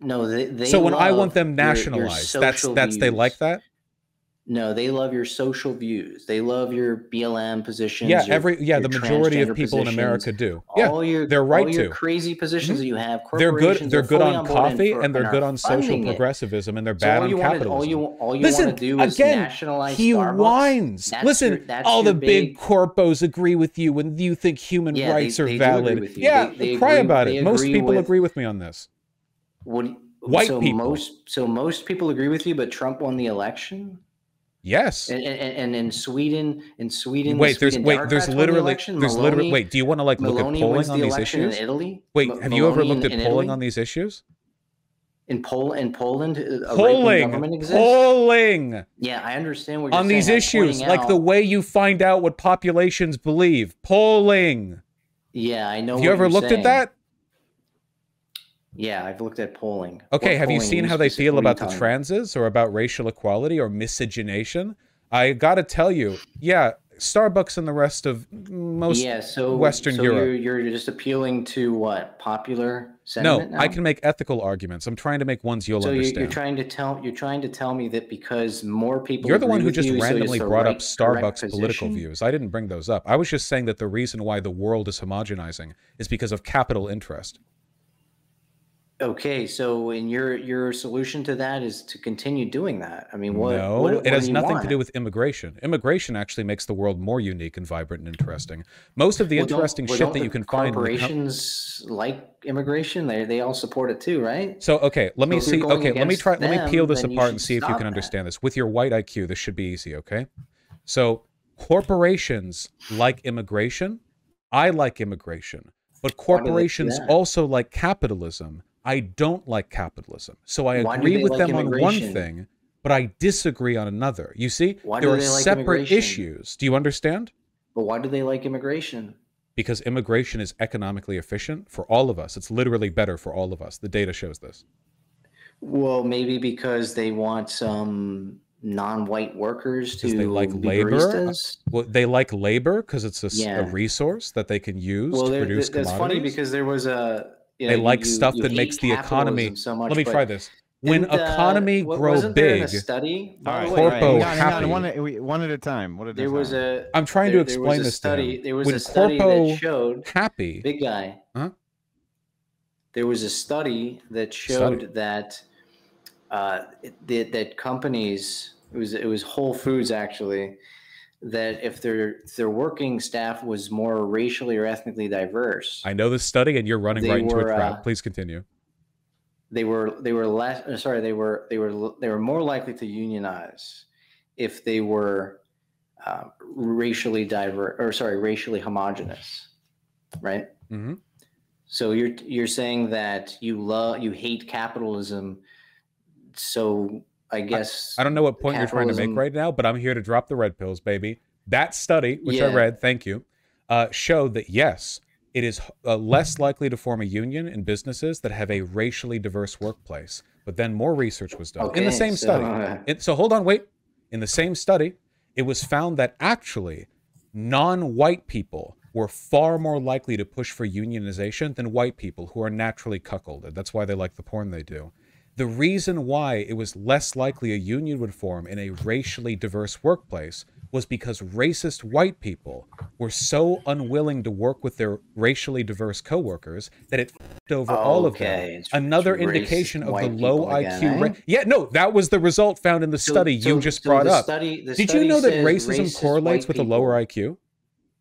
They, no, they. they so when I want them nationalized, your, your that's that's views. they like that. No, they love your social views. They love your B L M positions. Yeah, your, every yeah, the majority of people positions. in America do. Yeah, all your, they're right all your to crazy positions mm-hmm. that you have. They're good. They're good on coffee and, for, and they're and good on social it. progressivism and they're so bad on capitalism. Wanted, all you, all you Listen, want to do is again, nationalize he Starbucks. whines. That's Listen, your, that's all the big, big corpos agree with you when you think human yeah, rights they, are they valid. Yeah, they, they cry agree, about it. Most people agree with me on this. What white people? So most people agree with you, but Trump won the election. Yes, and, and and in Sweden, in Sweden, wait, the Sweden there's wait, there's literally, the election, there's Maloney, literally, wait, do you want to like look Maloney at polling the on these issues? In Italy? Wait, Ma have Maloney you ever looked in, at in polling Italy? on these issues? In Poland, in Poland, a polling, government exists. polling. Yeah, I understand what you're on saying. these I'm issues, like out. the way you find out what populations believe, polling. Yeah, I know. Have you ever looked saying. at that? Yeah, I've looked at polling. Okay, what have polling you seen how they feel about time? the transes or about racial equality or miscegenation? I gotta tell you, yeah, Starbucks and the rest of most yeah, so, Western so Europe. You're, you're just appealing to what? Popular sentiment? No, now? I can make ethical arguments. I'm trying to make ones you'll so understand. So you're, you're trying to tell you're trying to tell me that because more people You're the one who just you, randomly so brought right, up Starbucks political views. I didn't bring those up. I was just saying that the reason why the world is homogenizing is because of capital interest. Okay, so and your your solution to that is to continue doing that. I mean, what? No, what, what it has nothing want? to do with immigration. Immigration actually makes the world more unique and vibrant and interesting. Most of the well, interesting well, shit that you can find corporations in the like immigration. They they all support it too, right? So okay, let me so see. Okay, let me try. Them, let me peel this apart and see if you can that. understand this. With your white I Q, this should be easy. Okay, so corporations like immigration. I like immigration, but corporations also like capitalism. I don't like capitalism. So I agree with them on one thing, but I disagree on another. You see, there are separate issues. Do you understand? But why do they like immigration? Because immigration is economically efficient for all of us. It's literally better for all of us. The data shows this. Well, maybe because they want some non-white workers to they like be labor. Baristas. Well, they like labor because it's a, yeah. a resource that they can use well, to produce commodities. That's funny because there was a... You know, they like you, stuff you that makes the economy... So much, Let me try this. When uh, economy what, grow big, study? Right, corpo right. No, happy. No, one, one at a time. What there time? was a. I'm trying there, to explain this study. To there was when a study that showed happy. Big guy. Huh? There was a study that showed study. that uh, that that companies. It was it was Whole Foods actually. That if their their working staff was more racially or ethnically diverse. I know this study, and you're running right were, into a trap. Uh, Please continue. They were they were less sorry they were they were they were more likely to unionize if they were uh, racially diverse or sorry racially homogenous, right? Mm-hmm. So you're you're saying that you love you hate capitalism, so I guess I, I don't know what point you're trying to make right now, but I'm here to drop the red pills, baby. That study, which yeah. I read, thank you, uh, showed that yes. It is uh, less likely to form a union in businesses that have a racially diverse workplace. But then more research was done okay, in the same so, study. Uh, it, so hold on, wait. In the same study, it was found that actually non-white people were far more likely to push for unionization than white people who are naturally cuckolded. That's why they like the porn they do. The reason why it was less likely a union would form in a racially diverse workplace was because racist white people were so unwilling to work with their racially diverse coworkers that it f***ed over oh, all of okay. them. It's, Another it's indication of the low I Q. Again, eh? Yeah, no, that was the result found in the so, study so, you just so brought up. Study, Did you know that racism correlates with a lower I Q?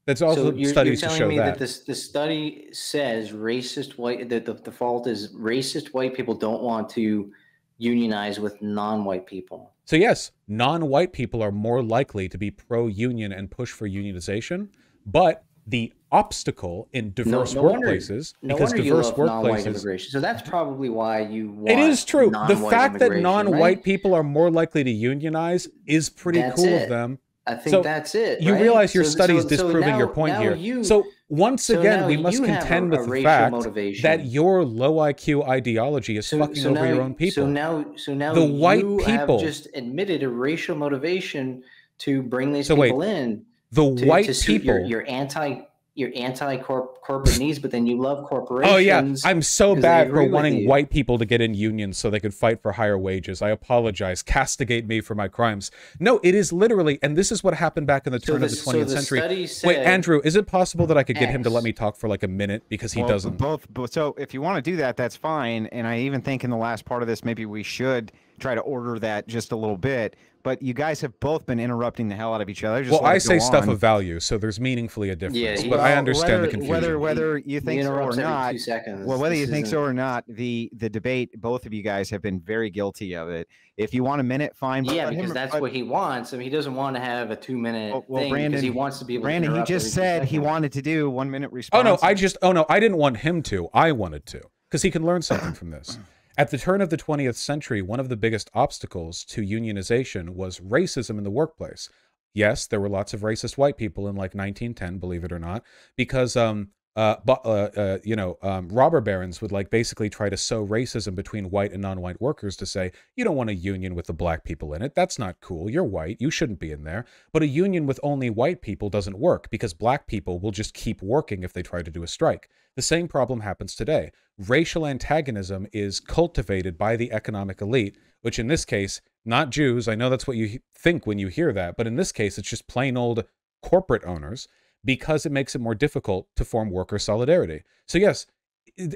That's also so you're, studies you're to show me that. that this, the study says racist white that the, the fault is racist white people don't want to unionize with non-white people. So yes, non-white people are more likely to be pro-union and push for unionization, but the obstacle in diverse no, no workplaces wonder, because no diverse you love workplaces. So that's probably why you want It is true. The fact that non-white right? people are more likely to unionize is pretty that's cool it. of them. I think so that's it. Right? You realize your so, study is so, disproving so now, your point here. You, so once so again, we must contend with the fact motivation. that your low I Q ideology is so, fucking so over now, your own people. So now, so now the white you people have just admitted a racial motivation to bring these so people wait, in. The to, white to people, your, your anti, your anti -corp corporate needs, but then you love corporations. Oh yeah, I'm so bad for wanting you. white people to get in unions so they could fight for higher wages. I apologize. Castigate me for my crimes. No, it is literally, and this is what happened back in the turn so this, of the twentieth so the century. Said, Wait, Andrew, is it possible that I could get X. him to let me talk for like a minute because he well, doesn't? Both. So if you want to do that, that's fine. And I even think in the last part of this, maybe we should try to order that just a little bit. But you guys have both been interrupting the hell out of each other. Just well, I say on. stuff of value, so there's meaningfully a difference. Yeah, but well, I understand whether, the confusion. Whether whether you think so or not, well, whether this you think so or not, the the debate, both of you guys have been very guilty of it. If you want a minute, fine. Yeah, because him, that's but, what he wants. I mean, he doesn't want to have a two-minute well, well, thing because he wants to be able Brandon, to Brandon, he just said he wanted to do one-minute response. Oh, no, I just – oh, no, I didn't want him to. I wanted to because he can learn something from this. At the turn of the twentieth century, one of the biggest obstacles to unionization was racism in the workplace. Yes, there were lots of racist white people in like nineteen ten, believe it or not, because um, uh, uh, uh, you know, um, robber barons would like basically try to sow racism between white and non-white workers to say, you don't want a union with the black people in it. That's not cool. You're white. You shouldn't be in there. But a union with only white people doesn't work because black people will just keep working if they try to do a strike. The same problem happens today. Racial antagonism is cultivated by the economic elite, which in this case, not Jews. I know that's what you think when you hear that, but in this case, it's just plain old corporate owners because it makes it more difficult to form worker solidarity. So yes,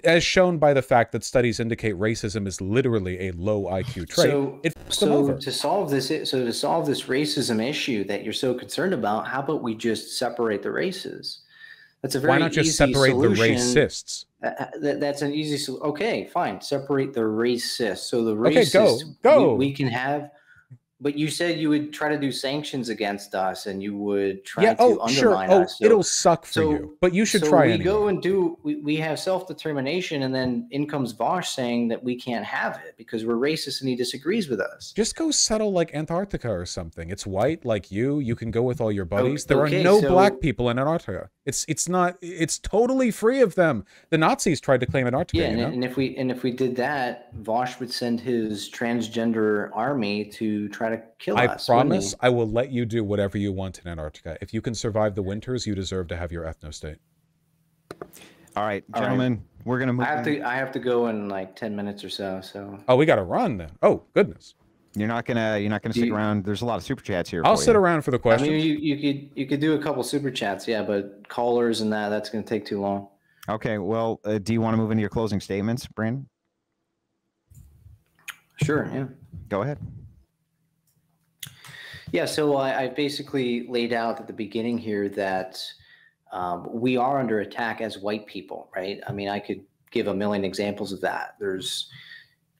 as shown by the fact that studies indicate racism is literally a low I Q trait. So, it so to solve this, so to solve this racism issue that you're so concerned about, how about we just separate the races? That's a very Why not just separate solution. the racists? Uh, that, that's an easy solution. Okay, fine. Separate the racists. So the racists, okay, go, go. We, we can have But you said you would try to do sanctions against us, and you would try yeah, to oh, undermine sure. us. Oh, so, it'll suck for so, you, but you should so try it. We anyway. go and do. We, we have self-determination, and then in comes Vosh saying that we can't have it because we're racist, and he disagrees with us. Just go settle like Antarctica or something. It's white, like you. You can go with all your buddies. Okay, there are okay, no so, black people in Antarctica. It's it's not. It's totally free of them. The Nazis tried to claim Antarctica. Yeah, you know? and, and if we and if we did that, Vosh would send his transgender army to try. to kill I us, promise I will let you do whatever you want in Antarctica. If you can survive the winters, you deserve to have your ethno-state. All right, gentlemen, all right. we're going to move I have on. to I have to go in like ten minutes or so, so. Oh, we got to run then. Oh, goodness. You're not going to you're not going to sit you, around. There's a lot of super chats here. I'll for sit you. around for the questions. I mean, you, you could you could do a couple super chats, yeah, but callers and that that's going to take too long. Okay, well, uh, do you want to move into your closing statements, Brandon? Sure, yeah. Go ahead. Yeah, so I, I basically laid out at the beginning here that um, we are under attack as white people, right? I mean, I could give a million examples of that. There's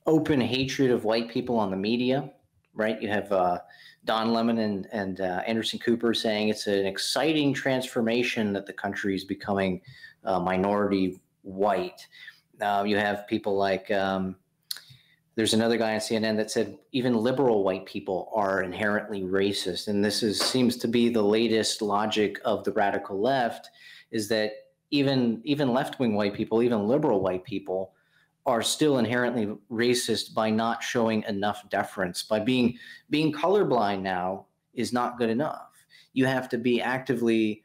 open hatred of white people on the media, right? You have uh, Don Lemon and, and uh, Anderson Cooper saying it's an exciting transformation that the country is becoming uh, minority white. Uh, you have people like... Um, There's another guy on C N N that said even liberal white people are inherently racist. And this is seems to be the latest logic of the radical left, is that even even left-wing white people, even liberal white people are still inherently racist by not showing enough deference, by being being colorblind now is not good enough. You have to be actively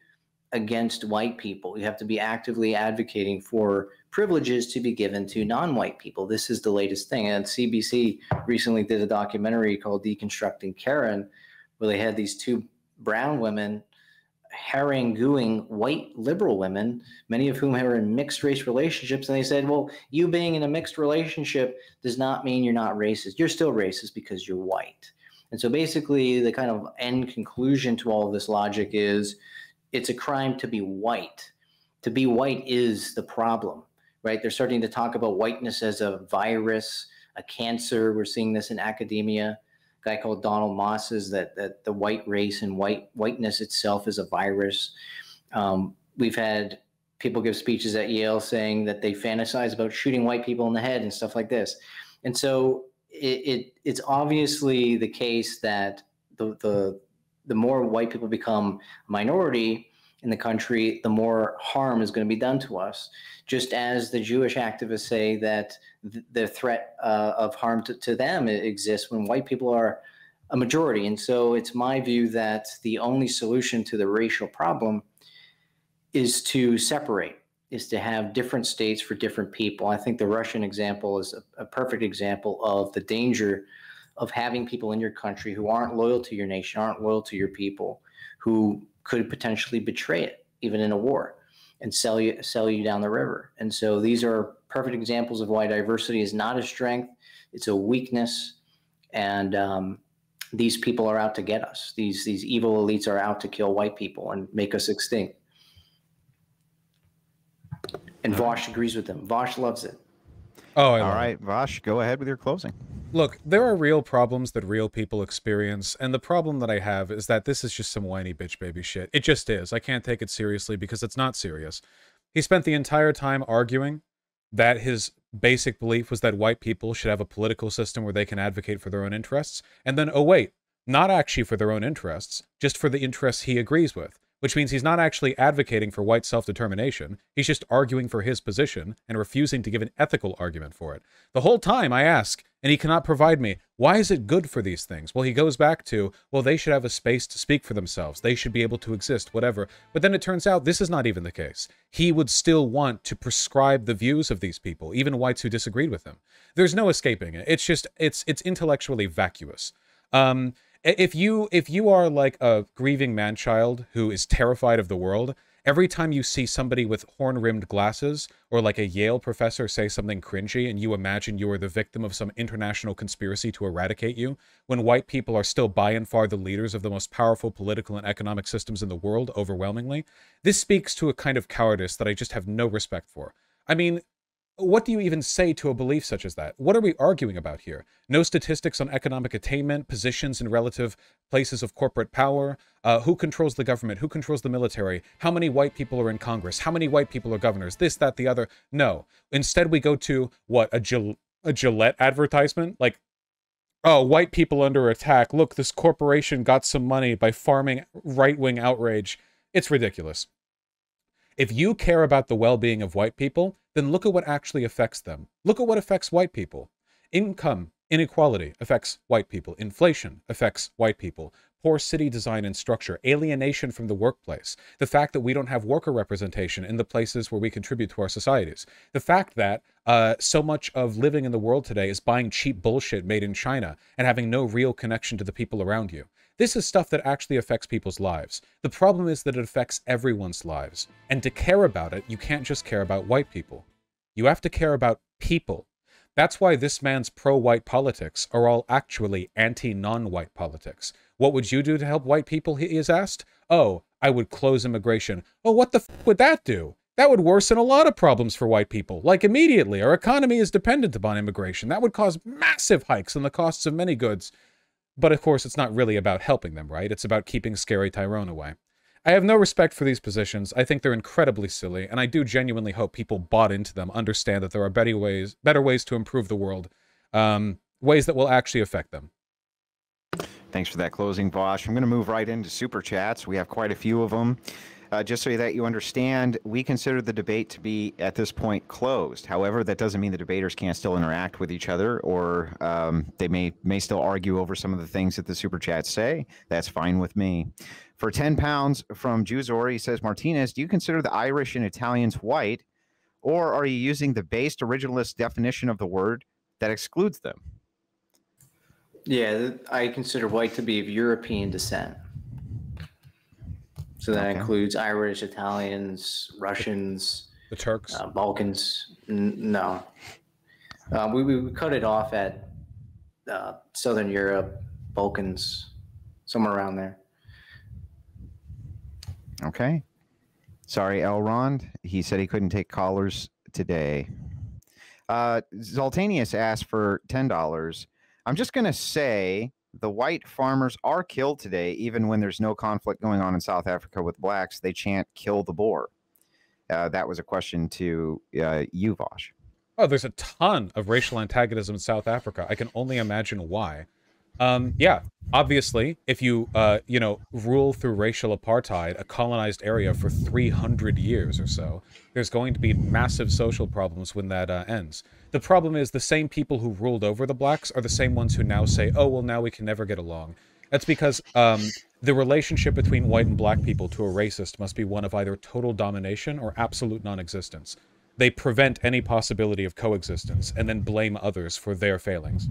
against white people. You have to be actively advocating for privileges to be given to non-white people. This is the latest thing. And C B C recently did a documentary called Deconstructing Karen, where they had these two brown women haranguing white liberal women, many of whom are in mixed race relationships. And they said, well, you being in a mixed relationship does not mean you're not racist. You're still racist because you're white. And so basically the kind of end conclusion to all of this logic is it's a crime to be white. To be white is the problem. Right, they're starting to talk about whiteness as a virus, a cancer. We're seeing this in academia. A guy called Donald Moss says that that the white race and white whiteness itself is a virus. Um, we've had people give speeches at Yale saying that they fantasize about shooting white people in the head and stuff like this. And so it, it it's obviously the case that the the the more white people become a minority in the country, the more harm is going to be done to us. Just as the Jewish activists say that th the threat uh, of harm to, to them exists when white people are a majority. And so it's my view that the only solution to the racial problem is to separate, is to have different states for different people. I think the Russian example is a, a perfect example of the danger of having people in your country who aren't loyal to your nation, aren't loyal to your people, who could potentially betray it, even in a war, and sell you sell you down the river. And so these are perfect examples of why diversity is not a strength, it's a weakness. And um, these people are out to get us. These, these evil elites are out to kill white people and make us extinct. And Vosh agrees with them. Vosh loves it. Oh, I All right, it. Vosh, go ahead with your closing. Look, there are real problems that real people experience, and the problem that I have is that this is just some whiny bitch baby shit. It just is. I can't take it seriously because it's not serious. He spent the entire time arguing that his basic belief was that white people should have a political system where they can advocate for their own interests, and then, oh wait, not actually for their own interests, just for the interests he agrees with, which means he's not actually advocating for white self-determination. He's just arguing for his position and refusing to give an ethical argument for it. The whole time I ask, and he cannot provide me, why is it good for these things? Well, he goes back to, well, they should have a space to speak for themselves. They should be able to exist, whatever. But then it turns out this is not even the case. He would still want to prescribe the views of these people, even whites who disagreed with him. There's no escaping it. It's just, it's it's intellectually vacuous. Um, if you, if you are like a grieving man-child who is terrified of the world, every time you see somebody with horn-rimmed glasses or like a Yale professor say something cringy and you imagine you are the victim of some international conspiracy to eradicate you, when white people are still by and far the leaders of the most powerful political and economic systems in the world overwhelmingly, this speaks to a kind of cowardice that I just have no respect for. I mean, what do you even say to a belief such as that? What are we arguing about here? No statistics on economic attainment, positions in relative places of corporate power, uh, who controls the government, who controls the military, how many white people are in Congress, how many white people are governors, this, that, the other. No. Instead, we go to, what, a, Gil- a Gillette advertisement? Like, oh, white people under attack. Look, this corporation got some money by farming right-wing outrage. It's ridiculous. If you care about the well-being of white people, then look at what actually affects them. Look at what affects white people. Income inequality affects white people. Inflation affects white people. Poor city design and structure, alienation from the workplace, the fact that we don't have worker representation in the places where we contribute to our societies, the fact that uh, so much of living in the world today is buying cheap bullshit made in China and having no real connection to the people around you. This is stuff that actually affects people's lives. The problem is that it affects everyone's lives. And to care about it, you can't just care about white people. You have to care about people. That's why this man's pro-white politics are all actually anti-non-white politics. What would you do to help white people, he is asked? Oh, I would close immigration. Oh, what the f would that do? That would worsen a lot of problems for white people. Like immediately, our economy is dependent upon immigration. That would cause massive hikes in the costs of many goods. But of course, it's not really about helping them, right? It's about keeping scary Tyrone away. I have no respect for these positions. I think they're incredibly silly, and I do genuinely hope people bought into them, understand that there are better ways, better ways to improve the world, um, ways that will actually affect them. Thanks for that closing, Vosh. I'm going to move right into Super Chats. We have quite a few of them. Uh, just so that you understand, we consider the debate to be, at this point, closed. However, that doesn't mean the debaters can't still interact with each other, or um, they may, may still argue over some of the things that the Super Chats say. That's fine with me. For ten pounds from Juzori, he says, Martinez, do you consider the Irish and Italians white, or are you using the based originalist definition of the word that excludes them? Yeah, I consider white to be of European descent. So that okay. includes Irish, Italians, Russians, the Turks, uh, Balkans. N no, uh, we, we cut it off at uh, Southern Europe, Balkans, somewhere around there. Okay. Sorry, Elrond. He said he couldn't take callers today. Uh, Zoltanius asked for ten dollars. I'm just going to say the white farmers are killed today, even when there's no conflict going on in South Africa with blacks. They chant, kill the Boer. Uh, that was a question to uh, you, Vosh. Oh, there's a ton of racial antagonism in South Africa. I can only imagine why. Um, yeah, obviously, if you, uh, you know, rule through racial apartheid, a colonized area for three hundred years or so, there's going to be massive social problems when that uh, ends. The problem is the same people who ruled over the blacks are the same ones who now say, oh, well, now we can never get along. That's because um, the relationship between white and black people to a racist must be one of either total domination or absolute non-existence. They prevent any possibility of coexistence and then blame others for their failings.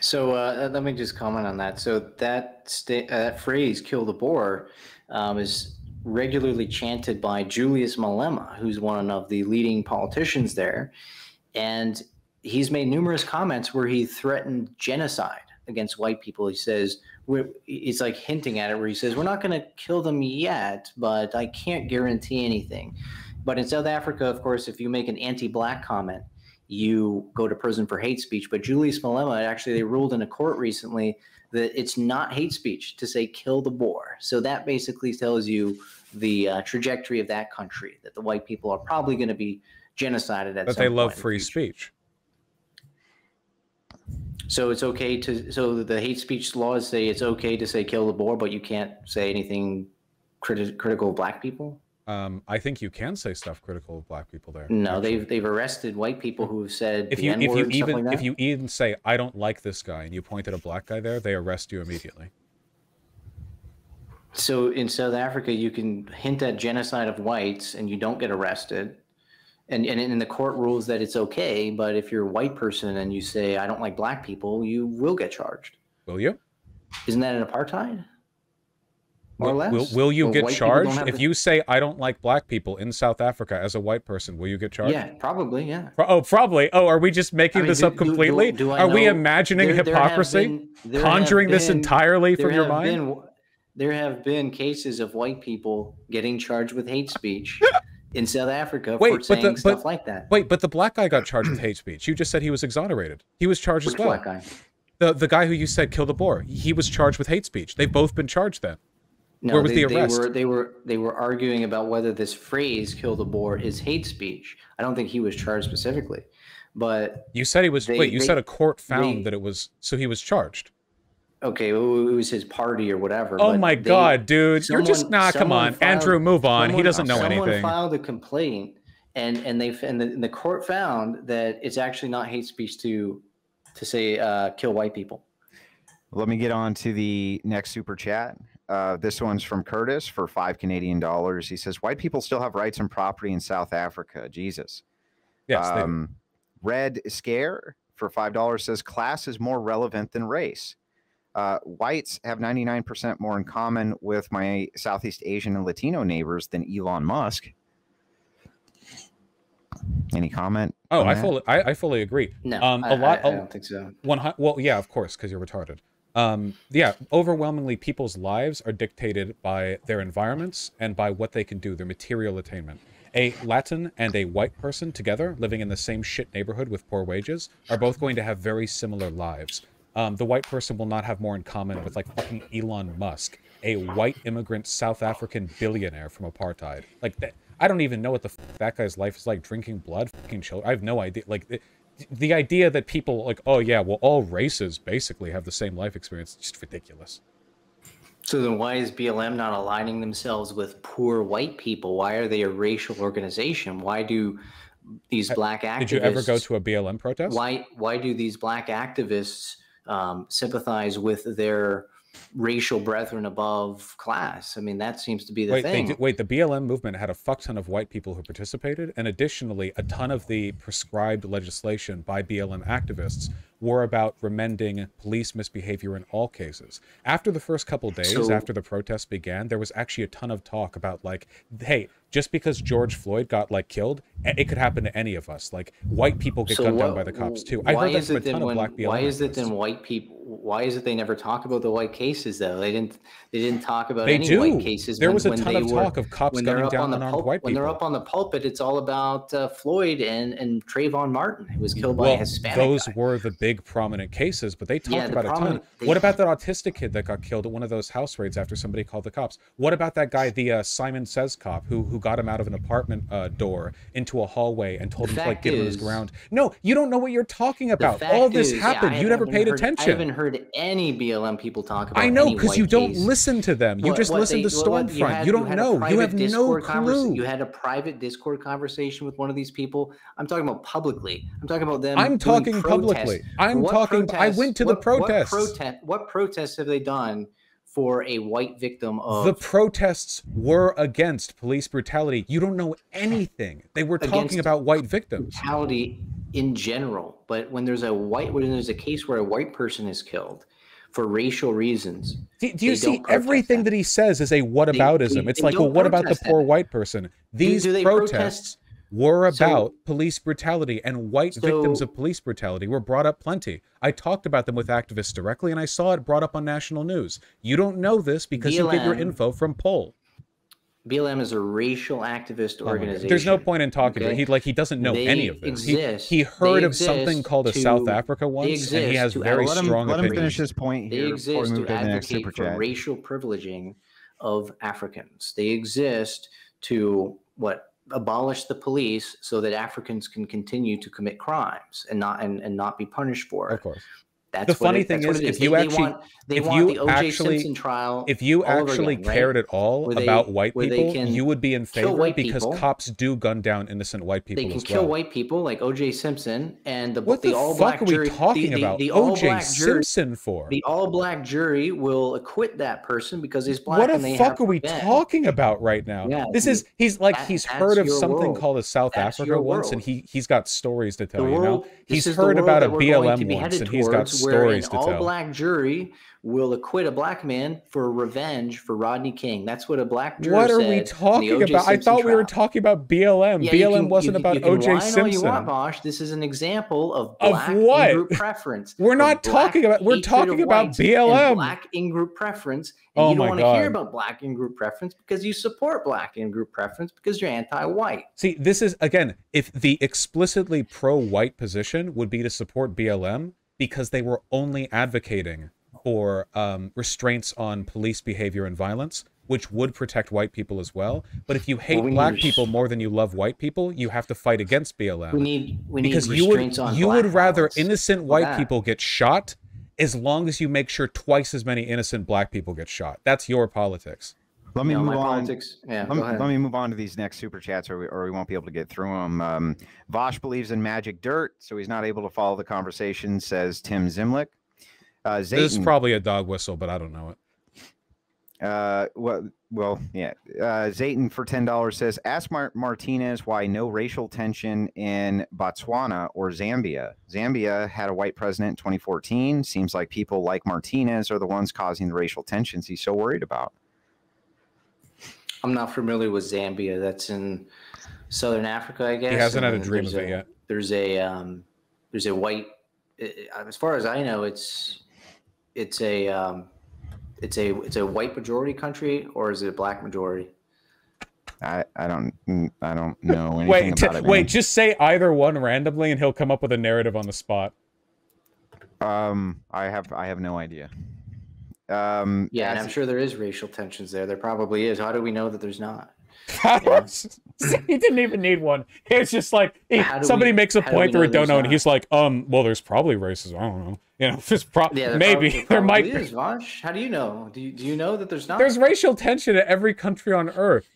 So uh, let me just comment on that. So that, st uh, that phrase, kill the Boer, um, is regularly chanted by Julius Malema, who's one of the leading politicians there. And he's made numerous comments where he threatened genocide against white people. He says, we're, it's like hinting at it where he says, we're not going to kill them yet, but I can't guarantee anything. But in South Africa, of course, if you make an anti-black comment, you go to prison for hate speech. But Julius Malema, actually, they ruled in a court recently that it's not hate speech to say kill the Boer. So that basically tells you the uh, trajectory of that country, that the white people are probably going to be genocided at some point. But they love free speech. So it's okay to, so the hate speech laws say it's okay to say kill the Boer, but you can't say anything criti critical of black people? Um, I think you can say stuff critical of black people there. No, actually. they've they've arrested white people who have said if the you N-word if you and even like that. If you even say I don't like this guy and you point at a black guy there, they arrest you immediately. So in South Africa, you can hint at genocide of whites and you don't get arrested, and and in the court rules that it's okay. But if you're a white person and you say I don't like black people, you will get charged. Will you? Isn't that an apartheid? Or will, less? Will, will you well, get charged? If to... you say, I don't like black people in South Africa as a white person, will you get charged? Yeah, probably, yeah. Pro oh, probably. Oh, are we just making I mean, this do, up completely? Do, do, do are know? we imagining there, hypocrisy? There been, conjuring been, this entirely from your mind? Been, there have been cases of white people getting charged with hate speech in South Africa wait, for saying the, stuff but, like that. Wait, but the black guy got charged with hate speech. You just said he was exonerated. He was charged Which as well. Black guy? The the guy who you said killed the Boer. He was charged with hate speech. They've both been charged then. No, Where was they, the arrest? They were, they were they were arguing about whether this phrase "kill the Boer" is hate speech. I don't think he was charged specifically, but you said he was. They, wait, you they, said a court found they, that it was. So he was charged. Okay, it was his party or whatever. Oh my they, God, dude! Someone, You're just nah. Come on, filed, Andrew, move on. Someone, he doesn't know someone anything. Someone filed a complaint, and and they and the, and the court found that it's actually not hate speech to to say uh, kill white people. Let me get on to the next super chat. Uh, this one's from Curtis for five Canadian dollars. He says, "White people still have rights and property in South Africa." Jesus. Yes. Um, Red Scare for five dollars says, "Class is more relevant than race." Uh, whites have ninety-nine percent more in common with my Southeast Asian and Latino neighbors than Elon Musk. Any comment? Oh, I that? fully, I, I fully agree. No, um, I, a lot, I, I don't a, think so. One, well, yeah, of course, because you're retarded. Um, yeah, overwhelmingly, people's lives are dictated by their environments and by what they can do, their material attainment. A Latin and a white person together, living in the same shit neighborhood with poor wages, are both going to have very similar lives. Um, the white person will not have more in common with, like, fucking Elon Musk, a white immigrant South African billionaire from apartheid. Like, that, I don't even know what the f that guy's life is like, drinking blood, fucking children. I have no idea. Like, the, the idea that people, like, oh, yeah, well, all races basically have the same life experience is just ridiculous. So then why is B L M not aligning themselves with poor white people? Why are they a racial organization? Why do... these black activists... Did you ever go to a B L M protest? Why, why do these black activists... Um, sympathize with their racial brethren above class? I mean, that seems to be the wait, thing. They, wait, the B L M movement had a fuck ton of white people who participated, and additionally, a ton of the prescribed legislation by B L M activists were about remending police misbehavior in all cases. After the first couple days, so, after the protests began, there was actually a ton of talk about, like, hey, just because George Floyd got, like, killed, it could happen to any of us. Like, white people get so gunned what, down by the cops too. I heard that from a ton of when, black B L M. Why is it then white people? Why is it they never talk about the white cases though? They didn't. They didn't talk about they any do. white cases. There when, was a when ton of were, talk of cops gunning down on unarmed white people. When they're up on the pulpit, it's all about uh, Floyd and and Trayvon Martin, who was killed well, by a Hispanic. Those guy. were the big prominent cases, but they talked yeah, the about a ton. They, what about that autistic kid that got killed at one of those house raids after somebody called the cops? What about that guy, the uh, Simon Says cop, who who got him out of an apartment uh, door into a hallway and told him to, like, give him his ground? No, you don't know what you're talking about. All this is, happened. Yeah, you never paid heard, attention. I haven't heard any B L M people talk about. I know, because you case. don't listen to them. You what, just what listen they, to Stormfront. You, had, you don't you know. You have Discord no clue. You had a private Discord conversation with one of these people. I'm talking about publicly. I'm talking about them. I'm talking protests. publicly. I'm what talking. Protests, I went to what, the protests. What, prote what protests have they done for a white victim of? The protests were against police brutality. You don't know anything. They were talking about white victims. Brutality in general, but when there's a white, when there's a case where a white person is killed for racial reasons. Do, do you see everything that. that he says is a whataboutism? They, they, it's they like, well, what about the poor that. white person? These do, do protests protest? were about so, police brutality, and white so, victims of police brutality were brought up plenty. I talked about them with activists directly, and I saw it brought up on national news. You don't know this because B L M, you get your info from poll. B L M is a racial activist organization. Oh, there's no point in talking okay? to him. He, like, he doesn't know they any of this. Exist. He, he heard of something called a to, South Africa once, and he has to, very let strong him, opinions. Let him finish his point here. They exist to advocate for chat. racial privileging of Africans. They exist to, what, abolish the police so that Africans can continue to commit crimes and not and, and not be punished for it. Of course. That's the funny it, thing is, is, if you actually, want, if you actually, trial if you actually again, cared right? at all they, about white people, you would be in favor because people. cops do gun down innocent white people. They can as kill well. white people like O J. Simpson and the what the, the all black are we jury. Talking the, about the, the O J. Simpson for the all black jury will acquit that person because he's black. What and the they fuck have are we been. talking about right now? Yeah, this he, is he's like that, he's heard of something world. called a South Africa once, and he he's got stories to tell you. He's heard about a B L M once, and he's got. stories to tell. An all-black jury will acquit a black man for revenge for Rodney King. That's what a black jury said. What are we talking about? I thought we were talking about B L M. B L M wasn't about O J Simpson. You want, Vosh. This is an example of black in-group preference. We're not talking about. We're talking about B L M. Black in-group preference. And you don't want to hear about black in-group preference because you support black in-group preference because you're anti-white. See, this is again, if the explicitly pro-white position would be to support B L M because they were only advocating for um, restraints on police behavior and violence, which would protect white people as well. But if you hate well, we black people more than you love white people, you have to fight against B L M. We need, we need because restraints you would, on you would rather violence. innocent white yeah. people get shot as long as you make sure twice as many innocent black people get shot. That's your politics. Let me no, move on. Yeah, let, me, let me move on to these next super chats, or we, or we won't be able to get through them. Um, Vosh believes in magic dirt, so he's not able to follow the conversation, says Tim Zimlick. Uh, Zayton, this is probably a dog whistle, but I don't know it. Uh, well, well, yeah. Uh, Zayton for ten dollars says, "Ask Mart Martinez why no racial tension in Botswana or Zambia. Zambia had a white president in twenty fourteen. Seems like people like Martinez are the ones causing the racial tensions he's so worried about." I'm not familiar with Zambia. That's in Southern Africa, I guess. He hasn't had a dream of it yet. There's a um, there's a white, as far as I know, it's it's a um, it's a it's a white majority country, or is it a black majority? I I don't I don't know anything wait, about it. Man. Wait, just say either one randomly, and he'll come up with a narrative on the spot. Um, I have I have no idea. Um, yeah, and I'm sure there is racial tensions there. There probably is. How do we know that there's not? Yeah. He didn't even need one. It's just like he, somebody we, makes a point through Adorno, and he's like, um, well, there's probably racism. I don't know. You know, there's pro yeah, there maybe probably, there, there might is, be. Vosh. How do you know? Do you, do you know that there's not? There's racial tension in every country on earth.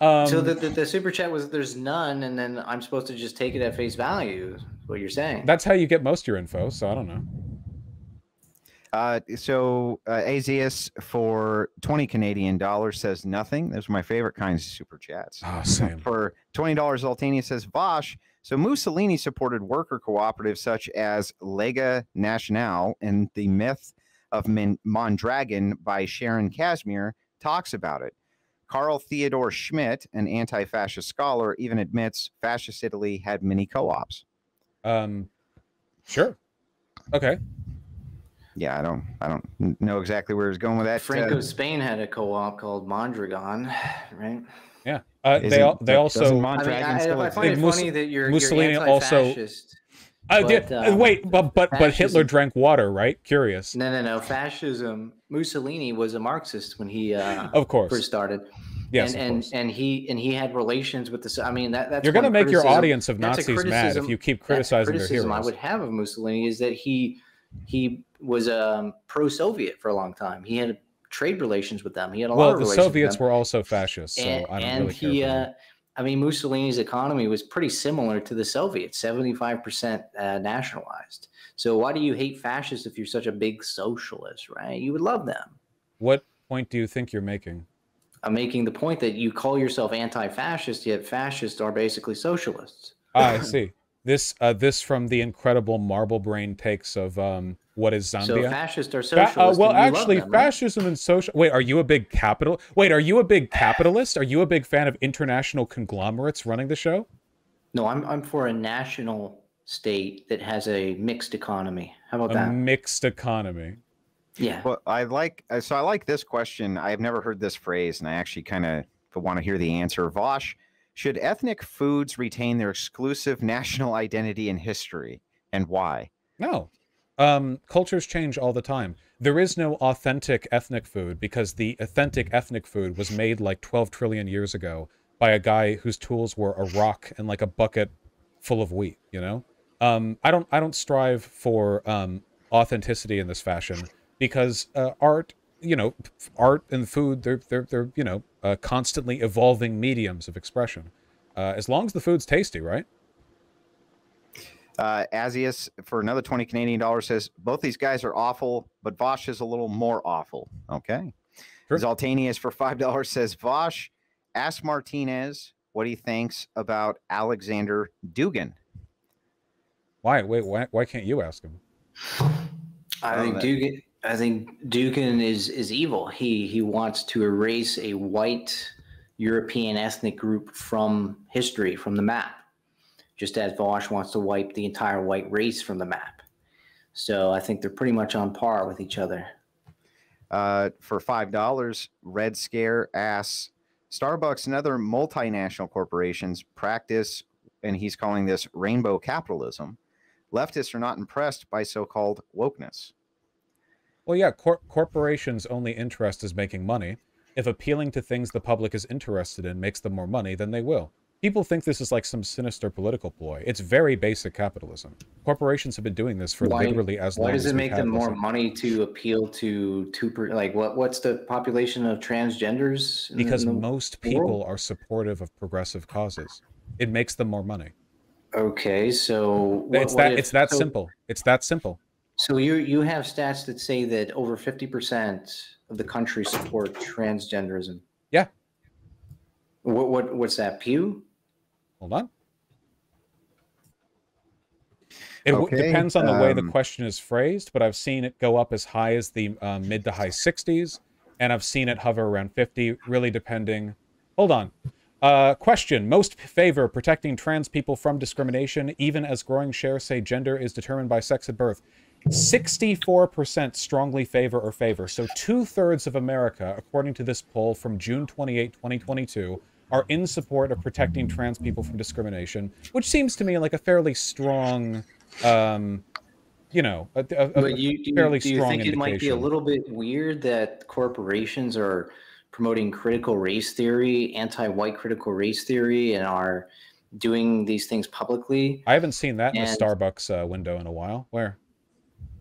Um, so the, the, the super chat was there's none, and then I'm supposed to just take it at face value. Is what you're saying? That's how you get most of your info. So I don't know. Uh, so uh, Azius for twenty Canadian dollars says nothing. Those are my favorite kinds of super chats. Oh, same. For twenty dollars, Altania says Vosh. So Mussolini supported worker cooperatives such as Lega Nacional, and the myth of Min Mondragon by Sharon Kashmir talks about it. Carl Theodor Schmidt, an anti-fascist scholar, even admits fascist Italy had many co-ops. Um, sure. Okay. Yeah, I don't, I don't know exactly where he's going with that. Franco uh, Spain had a co-op called Mondragon, right? Yeah, uh, they all, they also. I, mean, I, I find it funny that you're Mussolini you're anti-fascist, also. Uh, but, uh, wait, but but fascism. But Hitler drank water, right? Curious. No, no, no. Fascism. Mussolini was a Marxist when he uh, of course first started. Yes, and and, and he and he had relations with the. I mean, that that's you're going to make criticism. your audience of that's Nazis mad if you keep criticizing their heroes. Criticism I would have of Mussolini is that he. He was um, pro-Soviet for a long time. He had trade relations with them. He had a well, lot of relations. Well, the Soviets with them. were also fascist, so and, I don't and really care he, about uh, I mean, Mussolini's economy was pretty similar to the Soviets, seventy-five percent uh, nationalized. So why do you hate fascists if you're such a big socialist, right? You would love them. What point do you think you're making? I'm making the point that you call yourself anti-fascist, yet fascists are basically socialists. Ah, I see. This uh, this from the incredible marble brain takes of um, what is Zambia? So fascists are socialists. Uh, well, actually, them, fascism right? and social. Wait, are you a big capital? Wait, are you a big capitalist? Are you a big fan of international conglomerates running the show? No, I'm I'm for a national state that has a mixed economy. How about a that? A mixed economy. Yeah. Well, I like so I like this question. I've never heard this phrase, and I actually kind of want to hear the answer, Vosh. Should ethnic foods retain their exclusive national identity and history, and why? No. Um, cultures change all the time. There is no authentic ethnic food because the authentic ethnic food was made like twelve trillion years ago by a guy whose tools were a rock and like a bucket full of wheat, you know? Um, I don't, I don't strive for um, authenticity in this fashion because uh, art, you know, art and food, they're, they're, they're you know, Uh, constantly evolving mediums of expression. Uh, as long as the food's tasty, right? Uh, Azius, for another twenty Canadian dollars, says, both these guys are awful, but Vosh is a little more awful. Okay. Sure. Zaltanius, for five dollars, says, Vosh, ask Martinez what he thinks about Alexander Dugin. Why? Wait, why, why can't you ask him? I, I think Dugan. I think Dugan is is evil. He he wants to erase a white European ethnic group from history, from the map, just as Vosh wants to wipe the entire white race from the map. So I think they're pretty much on par with each other. Uh, for five dollars, Red Scare asks, Starbucks and other multinational corporations practice, and he's calling this rainbow capitalism. Leftists are not impressed by so-called wokeness. Well, yeah, cor corporations' only interest is making money. If appealing to things the public is interested in makes them more money, then they will. People think this is like some sinister political ploy. It's very basic capitalism. Corporations have been doing this for why, literally as long as. Why does it make them more money to appeal to two per, like what? What's the population of transgenders? In because the, in the most world? People are supportive of progressive causes. It makes them more money. Okay, so what, it's that if, it's that so, simple. It's that simple. So you you have stats that say that over fifty percent of the country support transgenderism. Yeah. What what what's that? Pew? Hold on. It okay, depends on the um, way the question is phrased, but I've seen it go up as high as the uh, mid to high sixties, and I've seen it hover around fifty, really depending. Hold on. Uh, question. Most favor protecting trans people from discrimination, even as growing shares say gender is determined by sex at birth. sixty-four percent strongly favor or favor. So two-thirds of America, according to this poll from June twenty-eighth, twenty twenty-two, are in support of protecting trans people from discrimination, which seems to me like a fairly strong, um, you know, a, a, but you, a fairly do you, do strong you think indication. It might be a little bit weird that corporations are promoting critical race theory, anti-white critical race theory, and are doing these things publicly? I haven't seen that and in the Starbucks uh, window in a while. Where?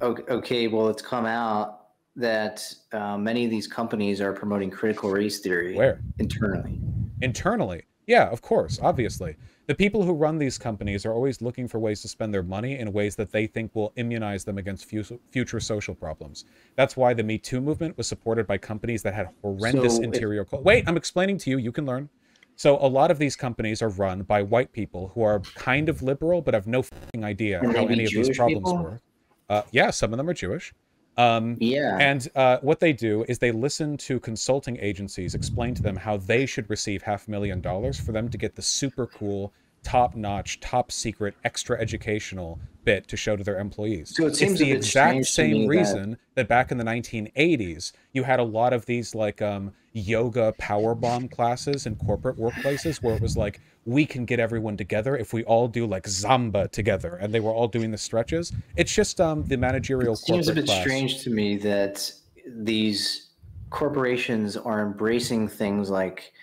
Okay, well, it's come out that uh, many of these companies are promoting critical race theory. Where? Internally. Internally. Yeah, of course, obviously. The people who run these companies are always looking for ways to spend their money in ways that they think will immunize them against future social problems. That's why the Me Too movement was supported by companies that had horrendous so interior... Wait, I'm explaining to you. You can learn. So a lot of these companies are run by white people who are kind of liberal but have no fucking idea how any Jewish of these problems people? Work. Uh, yeah, some of them are Jewish. Um, yeah. And uh, what they do is they listen to consulting agencies explain to them how they should receive half a million dollars for them to get the super cool, top-notch, top-secret, extra-educational bit to show to their employees. So it seems it's the exact same reason that... that back in the nineteen eighties, you had a lot of these like um, yoga powerbomb classes in corporate workplaces where it was like, we can get everyone together if we all do like Zumba together, and they were all doing the stretches. It's just um, the managerial it seems corporate a bit class. Strange to me that these corporations are embracing things like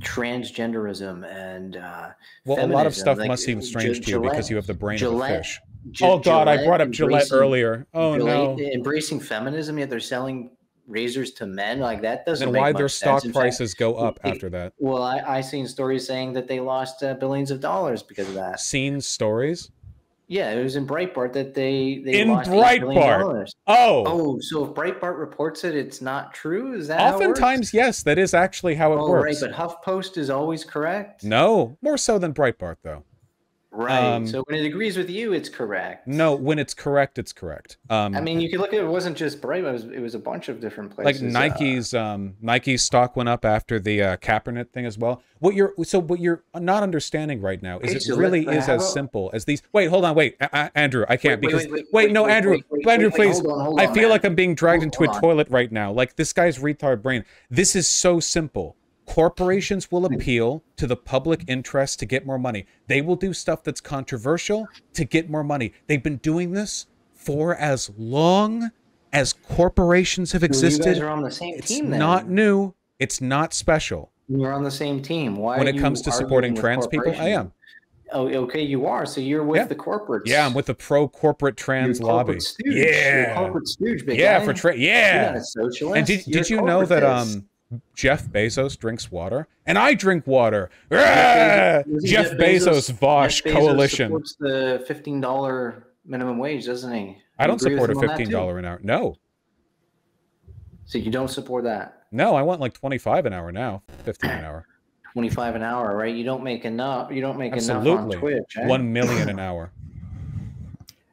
transgenderism and uh well feminism. A lot of stuff like, must seem strange G to you Gillette, because you have the brain Gillette, of a fish. G oh god Gillette I brought up Gillette earlier. Oh Gillette, no embracing feminism, yet they're selling razors to men. Like that doesn't and make why their stock sense. Prices fact, go up it, after that. Well, I, I seen stories saying that they lost uh, billions of dollars because of that. Seen stories? Yeah, it was in Breitbart that they, they in lost Breitbart. Oh. Oh, so if Breitbart reports it, it's not true? Is that oftentimes, how it works? Yes, that is actually how it oh, works. Right, but HuffPost is always correct? No, more so than Breitbart, though. Right, um, so when it agrees with you, it's correct. No, when it's correct, it's correct. Um, I mean, you could look at it, it wasn't just Breitbart, it was, it was a bunch of different places. Like Nike's, uh, um, Nike's stock went up after the uh, Kaepernick thing as well. What you're so what you're not understanding right now is it really is as simple as these. Wait, hold on, wait, I, I, Andrew, I can't wait, because wait, wait, wait, wait no, wait, Andrew, wait, wait, Andrew, wait, please. Wait, hold on, hold on, I feel man. Like I'm being dragged hold, into hold a on. Toilet right now. Like this guy's retard brain. This is so simple. Corporations will appeal to the public interest to get more money. They will do stuff that's controversial to get more money. They've been doing this for as long as corporations have existed. You guys are on the same team, then. It's not new. It's not special. You're on the same team. Why? When it comes to supporting trans people, I am. Oh, okay, you are. So you're with yeah. the corporates. Yeah, I'm with the pro-corporate trans corporate lobby. Stooge. Yeah, you're corporate stooge, big yeah, guy. For trans. Yeah. You're not a socialist. And did, did you know that um, Jeff Bezos drinks water, and I drink water. Jeff, Bezos, Jeff Bezos, Bezos Vosh Jeff Bezos coalition. Supports the fifteen dollar minimum wage, doesn't he? I don't support a fifteen dollar an hour. No. So you don't support that? No, I want like twenty-five an hour now, fifteen an hour. twenty-five an hour, right? You don't make enough. You don't make Absolutely. Enough on Twitch. Right? One million an hour.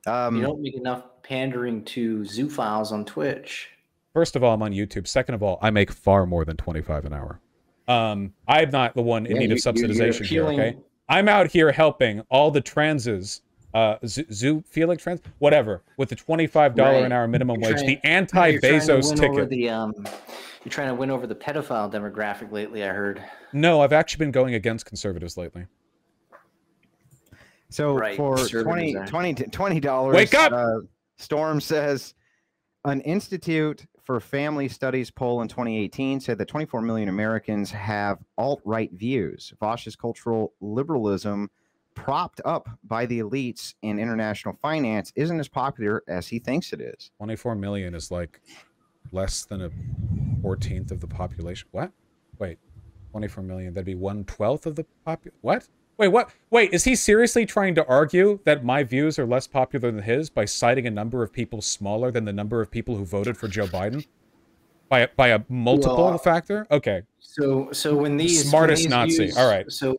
Um, you don't make enough pandering to zoophiles on Twitch? First of all, I'm on YouTube. Second of all, I make far more than twenty-five an hour. Um, I'm not the one in yeah, need of subsidization here, okay? I'm out here helping all the transes, uh, zoophilic trans, whatever, with the twenty-five dollars right. an hour minimum you're wage, trying, the anti-Bezos ticket. The, um, you're trying to win over the pedophile demographic lately, I heard. No, I've actually been going against conservatives lately. So right. for twenty dollars, wake up! Uh, Storm says, an Institute for Family Studies poll in twenty eighteen said that twenty-four million Americans have alt-right views. Vosh's cultural liberalism, propped up by the elites in international finance, isn't as popular as he thinks it is. twenty-four million is like less than a fourteenth of the population. What? Wait, twenty-four million, that'd be one twelfth of the population? What? Wait, what? Wait, is he seriously trying to argue that my views are less popular than his by citing a number of people smaller than the number of people who voted for Joe Biden? By a, by a multiple well, factor? Okay. So so when these smartest when these Nazi. Views, all right. So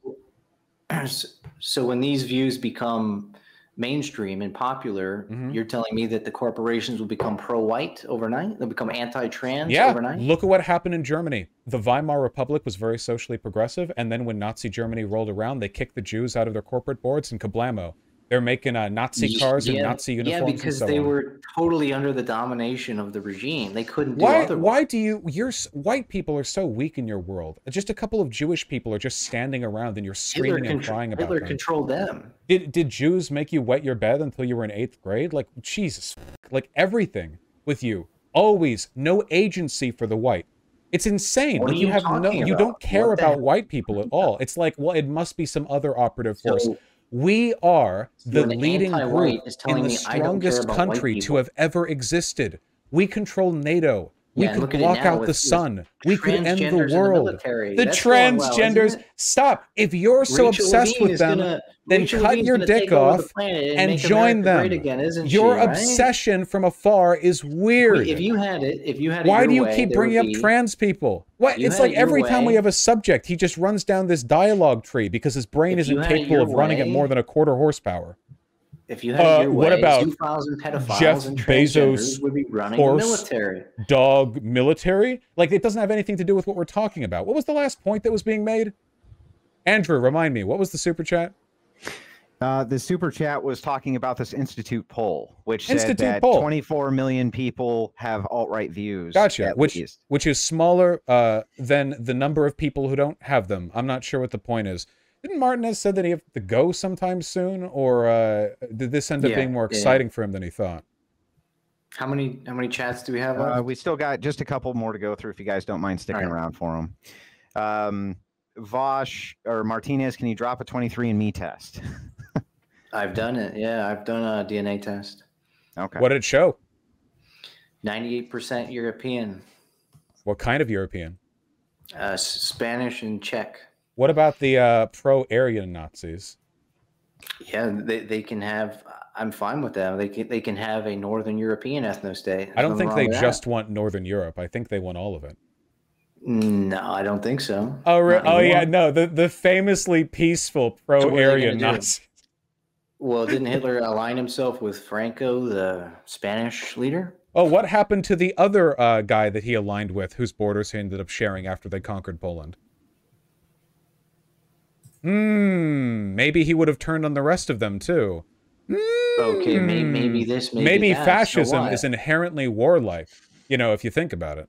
so when these views become mainstream and popular, mm-hmm. you're telling me that the corporations will become pro-white overnight? They'll become anti-trans yeah. overnight? Look at what happened in Germany. The Weimar Republic was very socially progressive, and then when Nazi Germany rolled around, they kicked the Jews out of their corporate boards and kablamo. They're making uh, Nazi cars yeah. and Nazi uniforms. Yeah, because and so they on. were totally under the domination of the regime. They couldn't do why, otherwise. Why do you... You're, white people are so weak in your world. Just a couple of Jewish people are just standing around and you're screaming Hitler and crying about Hitler them. Hitler controlled them. Did, did Jews make you wet your bed until you were in eighth grade? Like, Jesus. Like, everything with you. Always. No agency for the white. It's insane. What like, you have no, you don't care about heck? white people at all. It's like, well, it must be some other operative force. So, we are the You're leading group in the strongest country to have ever existed. We control NATO. We yeah, could block out the sun. We could end the world. The, the transgenders. Well, stop. If you're so Rachel obsessed Levine with them, gonna, then Rachel cut Levine's your dick off and, and join America them. Again, your she, obsession right? from afar is weird. Wait, if you had it, if you had it, why do you way, keep bringing be, up trans people? What? It's like every way, time we have a subject, he just runs down this dialogue tree because his brain isn't capable of way, running at more than a quarter horsepower. If you had uh, your way, what about and pedophiles Jeff and Bezos would be running horse, military. dog military? Like, it doesn't have anything to do with what we're talking about. What was the last point that was being made? Andrew, remind me, what was the super chat? Uh, the super chat was talking about this Institute poll, which Institute said that poll. twenty-four million people have alt-right views. Gotcha, which, which is smaller uh, than the number of people who don't have them. I'm not sure what the point is. Didn't Martinez said that he had to go sometime soon, or uh, did this end up yeah, being more exciting yeah. for him than he thought? How many how many chats do we have? Uh, we still got just a couple more to go through. If you guys don't mind sticking right. around for them, um, Vosh or Martinez, can you drop a twenty-three and me test? I've done it. Yeah, I've done a D N A test. Okay. What did it show? Ninety-eight percent European. What kind of European? Uh, Spanish and Czech. What about the uh, pro-Aryan Nazis? Yeah, they, they can have... I'm fine with them. They can, they can have a Northern European ethno-state. I don't think they just that. want Northern Europe. I think they want all of it. No, I don't think so. Oh, re oh yeah, no. The, the famously peaceful pro-Aryan so Nazis. Well, didn't Hitler align himself with Franco, the Spanish leader? Oh, what happened to the other uh, guy that he aligned with, whose borders he ended up sharing after they conquered Poland? Hmm, maybe he would have turned on the rest of them, too. Mm. Okay, maybe, maybe this, maybe, maybe that. fascism so is inherently warlike, you know, if you think about it.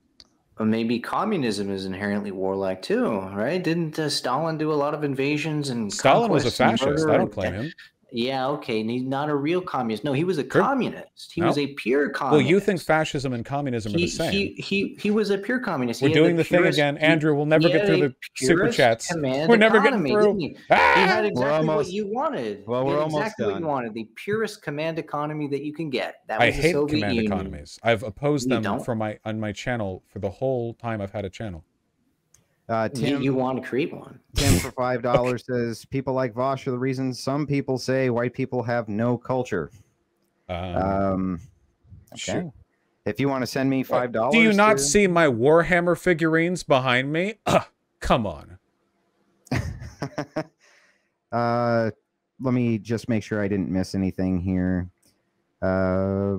But maybe communism is inherently warlike, too, right? Didn't uh, Stalin do a lot of invasions and Stalin was a fascist. I don't claim him. Yeah, okay, and he's not a real communist. No, he was a sure. communist. He no. was a pure communist. Well, you think fascism and communism he, are the same. He, he, he was a pure communist. We're he doing the, the purest, thing again. Andrew, we'll never get through the super chats. We're never economy, getting through. He? Ah! he had exactly almost, what you wanted. Well, we're almost exactly done. what you wanted. The purest command economy that you can get. That was I the hate Soviet command Union. economies. I've opposed you them don't. for my on my channel for the whole time I've had a channel. Uh, Tim, you, you want to create one. Tim for five dollars okay. says, people like Vosh are the reason some people say white people have no culture. Um, um, okay. Sure. If you want to send me five dollars. Do you not to... see my Warhammer figurines behind me? Ugh, come on. uh, let me just make sure I didn't miss anything here. Uh,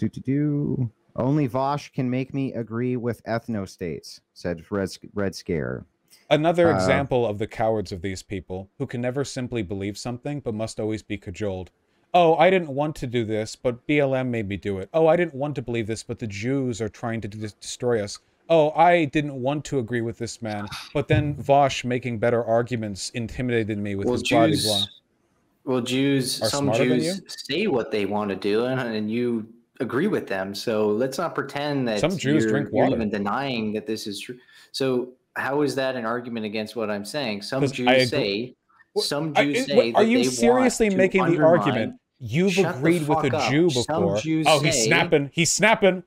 Do, do, do. Only Vosh can make me agree with ethno-states, said Red, Red Scare. Another uh, example of the cowards of these people, who can never simply believe something, but must always be cajoled. Oh, I didn't want to do this, but B L M made me do it. Oh, I didn't want to believe this, but the Jews are trying to d destroy us. Oh, I didn't want to agree with this man, but then Vosh, making better arguments, intimidated me with well, his Jews, body blow. Well, Jews, are some Jews say what they want to do, and, and you agree with them. So let's not pretend that some Jews you're, drink water. You're even denying that this is true. So how is that an argument against what I'm saying? Some Jews say, some Jews say, I, that are you they seriously making the argument? You've agreed with a Jew up. before. Oh, he's say, snapping. He's snapping.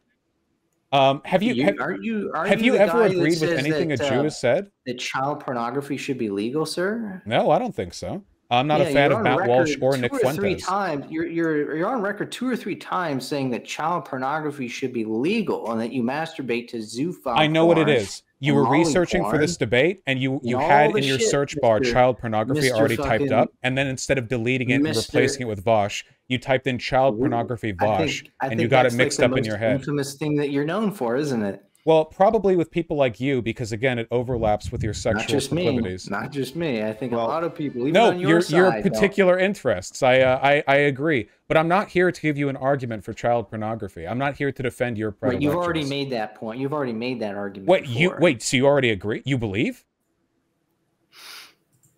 Um, have you, you, have, aren't you, aren't have you, you ever agreed with anything that, a Jew uh, has said? That child pornography should be legal, sir? No, I don't think so. I'm not yeah, a fan of Matt Walsh or Nick or Fuentes. Three times, you're, you're, you're on record two or three times saying that child pornography should be legal and that you masturbate to zoophile. I know porn, what it is. You were researching porn. for this debate, and you, you had in your shit, search bar Mister child pornography Mister already typed up, and then instead of deleting it Mister and replacing it with Vosh, you typed in child pornography Vosh, I think, I think and you got it mixed like up in your head. That's the most infamous thing that you're known for, isn't it? Well, probably with people like you, because again, it overlaps with your sexual not just proclivities. Me. Not just me. I think well, a lot of people. Even no, on your, your, side, your particular though. interests. I, uh, I I agree, but I'm not here to give you an argument for child pornography. I'm not here to defend your predilections. You've already made that point. You've already made that argument. Wait, before. you wait. So you already agree? You believe?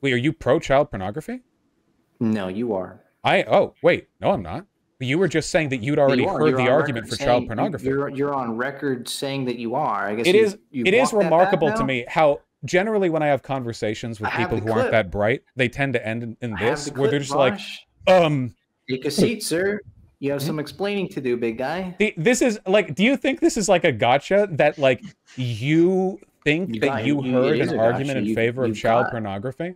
Wait, are you pro child pornography? No, you are. I oh wait, no, I'm not. You were just saying that you'd already you heard you're the argument for saying, child pornography. You're, you're on record saying that you are. I guess it you, is. You it is remarkable to me how generally when I have conversations with I people who clip. aren't that bright, they tend to end in, in this, the clip, where they're just Vosh. like, um, take a seat, sir. You have some explaining to do, big guy. The, this is like, do you think this is like a gotcha that like you think you that you, you heard an argument gotcha. in favor you, of child got, pornography?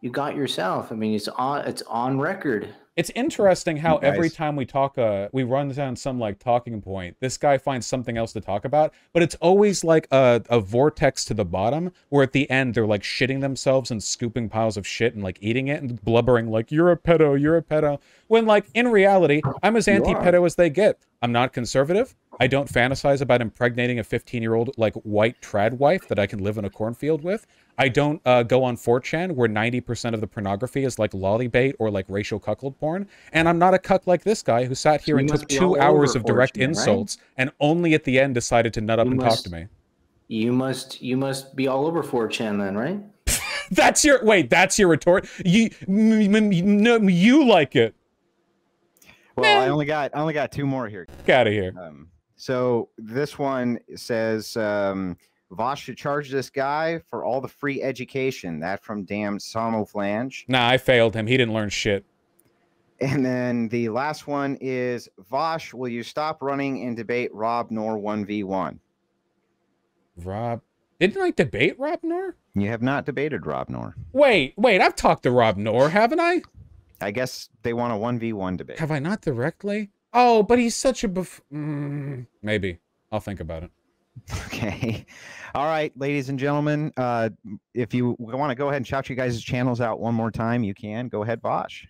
You got yourself. I mean, it's on. It's on record. It's interesting how every time we talk, uh, we run down some like talking point, this guy finds something else to talk about, but it's always like a, a vortex to the bottom where at the end they're like shitting themselves and scooping piles of shit and like eating it and blubbering like, you're a pedo, you're a pedo. When like in reality, I'm as anti-pedo as they get. I'm not conservative. I don't fantasize about impregnating a fifteen-year-old like white trad wife that I can live in a cornfield with. I don't uh, go on four chan where ninety percent of the pornography is like lollybait or like racial cuckold porn. And I'm not a cuck like this guy who sat here you and took two hours of direct insults, right? And only at the end decided to nut up you and must, talk to me. You must, you must be all over four chan then, right? That's your wait. That's your retort. You, m m m you like it. Well, I only got I only got two more here. Get out of here. Um, so this one says, um, Vosh should charge this guy for all the free education. That from damn Somoflange. Nah, I failed him. He didn't learn shit. And then the last one is, Vosh, will you stop running and debate Rob Knorr one v one? Rob. Didn't I debate Rob Knorr? You have not debated Rob Knorr. Wait, wait. I've talked to Rob Knorr, haven't I? I guess they want a one v one debate. Have I not directly? Oh, but he's such a... Bef mm, maybe. I'll think about it. Okay. All right, ladies and gentlemen. Uh, if you want to go ahead and shout you guys' channels out one more time, you can. Go ahead, Vosh.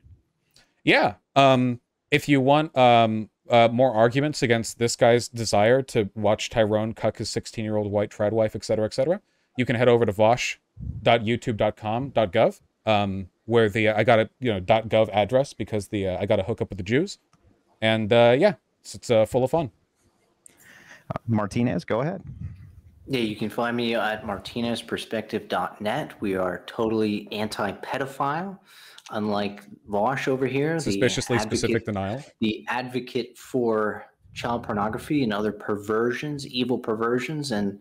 Yeah. Um, if you want um, uh, more arguments against this guy's desire to watch Tyrone cuck his sixteen-year-old white trad wife, et cetera, et cetera, you can head over to vosh dot youtube dot com dot gov. Um, where the uh, I got a you know .gov address because the uh, I got a hookup with the Jews, and uh, yeah, it's, it's uh, full of fun. Martinez, go ahead. Yeah, you can find me at martinez perspective dot net. We are totally anti-pedophile, unlike Vosh over here. Suspiciously specific denial. The advocate for child pornography and other perversions, evil perversions, and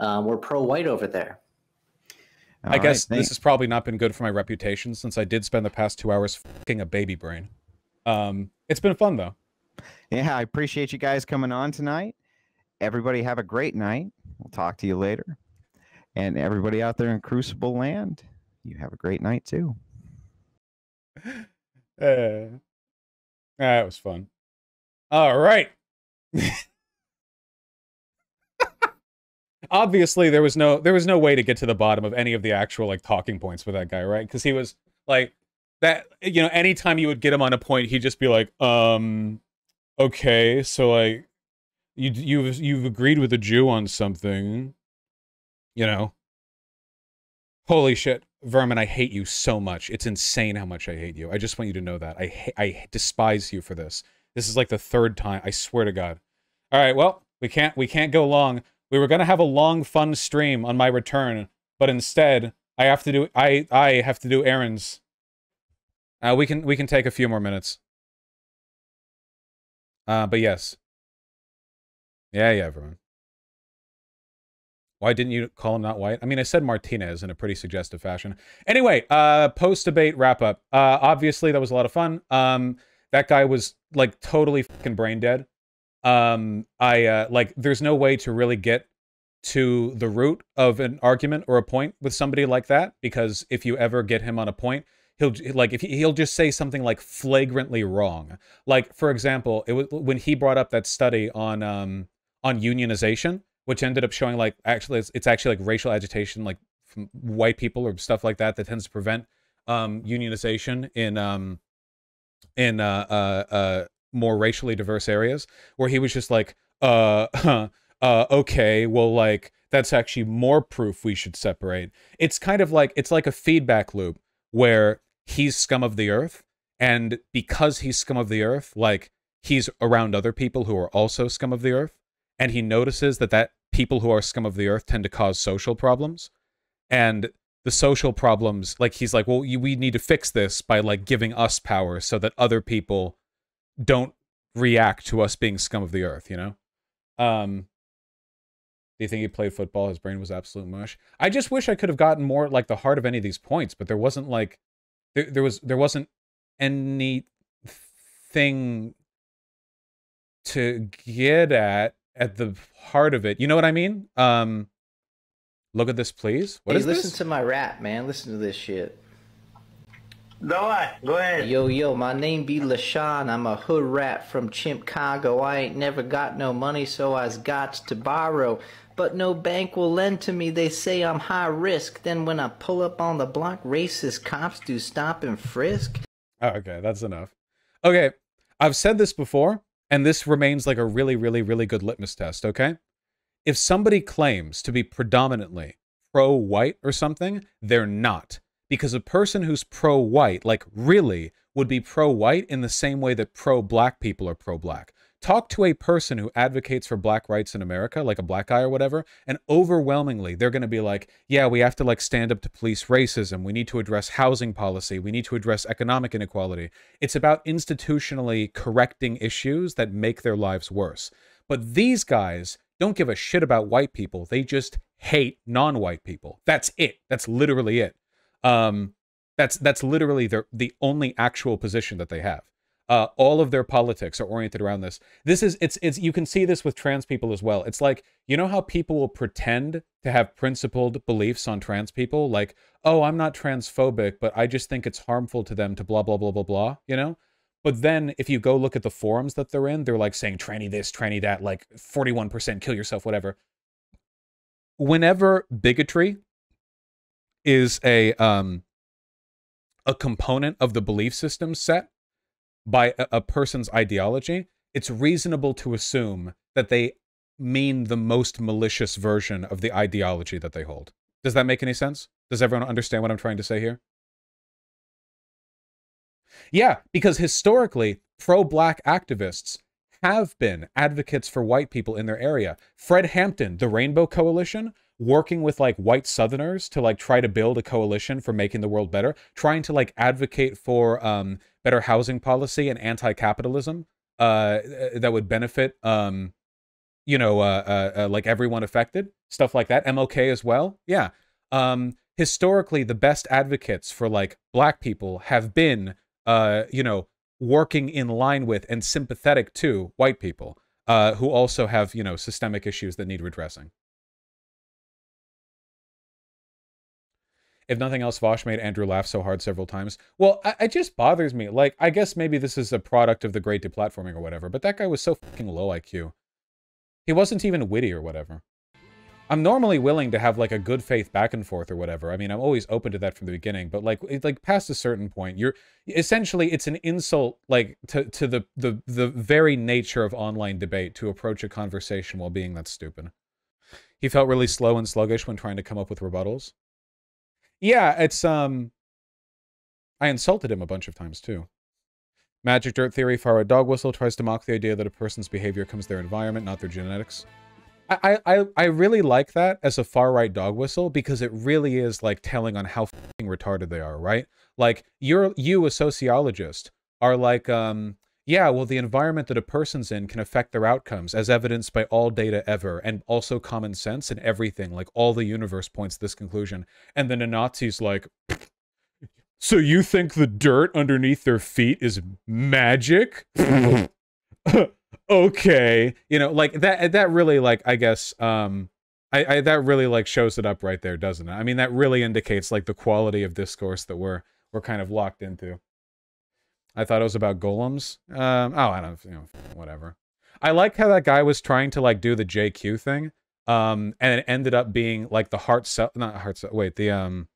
uh, we're pro-white over there. All I right, guess thanks. This has probably not been good for my reputation since I did spend the past two hours fucking a baby brain. Um, it's been fun, though. Yeah, I appreciate you guys coming on tonight. Everybody have a great night. We'll talk to you later. And everybody out there in Crucible Land, you have a great night, too. That uh, uh, was fun. All right. Obviously, there was no there was no way to get to the bottom of any of the actual like talking points with that guy, right? Because he was like that, you know. Anytime you would get him on a point, he'd just be like, um, Okay, so like you you've you've agreed with a Jew on something, you know. Holy shit, Vermin, I hate you so much. It's insane how much I hate you. I just want you to know that. I I despise you for this. This is like the third time, I swear to God. All right, well, we can't we can't go long. We were going to have a long fun stream on my return, but instead, I have to do I I have to do errands. Uh, we can we can take a few more minutes. Uh, but yes. Yeah, yeah, everyone. Why didn't you call him not white? I mean, I said Martinez in a pretty suggestive fashion. Anyway, uh, post-debate wrap-up. Uh, obviously, that was a lot of fun. Um, that guy was, like, totally fucking brain dead. Um, I, uh, like, there's no way to really get to the root of an argument or a point with somebody like that, because if you ever get him on a point, he'll like if he, he'll just say something like flagrantly wrong. Like, for example, it was when he brought up that study on um on unionization, which ended up showing like actually it's, it's actually like racial agitation, like from white people or stuff like that, that tends to prevent um unionization in um in uh uh, uh more racially diverse areas, where he was just like uh huh, uh okay, well, like that's actually more proof we should separate. It's kind of like it's like a feedback loop where he's scum of the earth, and because he's scum of the earth, like, he's around other people who are also scum of the earth, and he notices that that people who are scum of the earth tend to cause social problems, and the social problems, like, he's like, well, you, we need to fix this by, like, giving us power so that other people don't react to us being scum of the earth, you know? Um... Do you think he played football? His brain was absolute mush. I just wish I could have gotten more like the heart of any of these points, but there wasn't like there there was there wasn't anything to get at at the heart of it. You know what I mean? Um, look at this, please. What hey, is listen this? Listen to my rap, man. Listen to this shit. Go on, go ahead. Yo, yo, my name be LaShawn. I'm a hood rat from Chimp Congo. I ain't never got no money, so I's got to borrow. But no bank will lend to me. They say I'm high risk. Then when I pull up on the block, racist cops do stop and frisk. Oh, okay, that's enough. Okay, I've said this before, and this remains like a really, really, really good litmus test, okay? If somebody claims to be predominantly pro-white or something, they're not. Because a person who's pro-white, like really, would be pro-white in the same way that pro-black people are pro-black. Talk to a person who advocates for black rights in America, like a black guy or whatever, and overwhelmingly they're going to be like, yeah, we have to like stand up to police racism. We need to address housing policy. We need to address economic inequality. It's about institutionally correcting issues that make their lives worse. But these guys don't give a shit about white people. They just hate non-white people. That's it. That's literally it. Um, that's that's literally their, the only actual position that they have. Uh, all of their politics are oriented around this. This is it's it's you can see this with trans people as well. It's like, you know how people will pretend to have principled beliefs on trans people, like, oh, I'm not transphobic, but I just think it's harmful to them to blah blah blah blah blah. You know, but then if you go look at the forums that they're in, they're like saying tranny this, tranny that, like forty-one percent kill yourself, whatever. Whenever bigotry is a um a component of the belief system set by a, a person's ideology, it's reasonable to assume that they mean the most malicious version of the ideology that they hold. Does that make any sense? Does everyone understand what I'm trying to say here? Yeah, because historically, pro-black activists have been advocates for white people in their area. Fred Hampton, the Rainbow Coalition, working with like white Southerners to like try to build a coalition for making the world better, trying to like advocate for um, better housing policy and anti-capitalism uh, that would benefit, um, you know, uh, uh, uh, like everyone affected, stuff like that. M L K as well. Yeah. Um, historically, the best advocates for like black people have been, uh, you know, working in line with and sympathetic to white people uh, who also have, you know, systemic issues that need redressing. If nothing else, Vosh made Andrew laugh so hard several times. Well, I, it just bothers me. Like, I guess maybe this is a product of the great deplatforming or whatever, but that guy was so fucking low I Q. He wasn't even witty or whatever. I'm normally willing to have like a good faith back and forth or whatever. I mean, I'm always open to that from the beginning, but like, it, like past a certain point, you're essentially, it's an insult like to, to the, the, the very nature of online debate to approach a conversation while being that stupid. He felt really slow and sluggish when trying to come up with rebuttals. Yeah, it's, um, I insulted him a bunch of times too. Magic Dirt Theory, Far Red Dog Whistle, tries to mock the idea that a person's behavior comes their environment, not their genetics. I, I, I really like that as a far-right dog whistle because it really is like telling on how f***ing retarded they are, right? Like, you're, you, a sociologist, are like, um, yeah, well, the environment that a person's in can affect their outcomes as evidenced by all data ever and also common sense and everything. Like, all the universe points to this conclusion. And then a Nazi's like, so you think the dirt underneath their feet is magic? Okay, you know, like that that really, like, I guess um I, I that really like shows it up right there, doesn't it? I mean, that really indicates like the quality of discourse that we're we're kind of locked into. I thought it was about golems. Um oh, I don't, you know, whatever. I like how that guy was trying to like do the J Q thing, um and it ended up being like the heart cell, not heart cell, wait, the um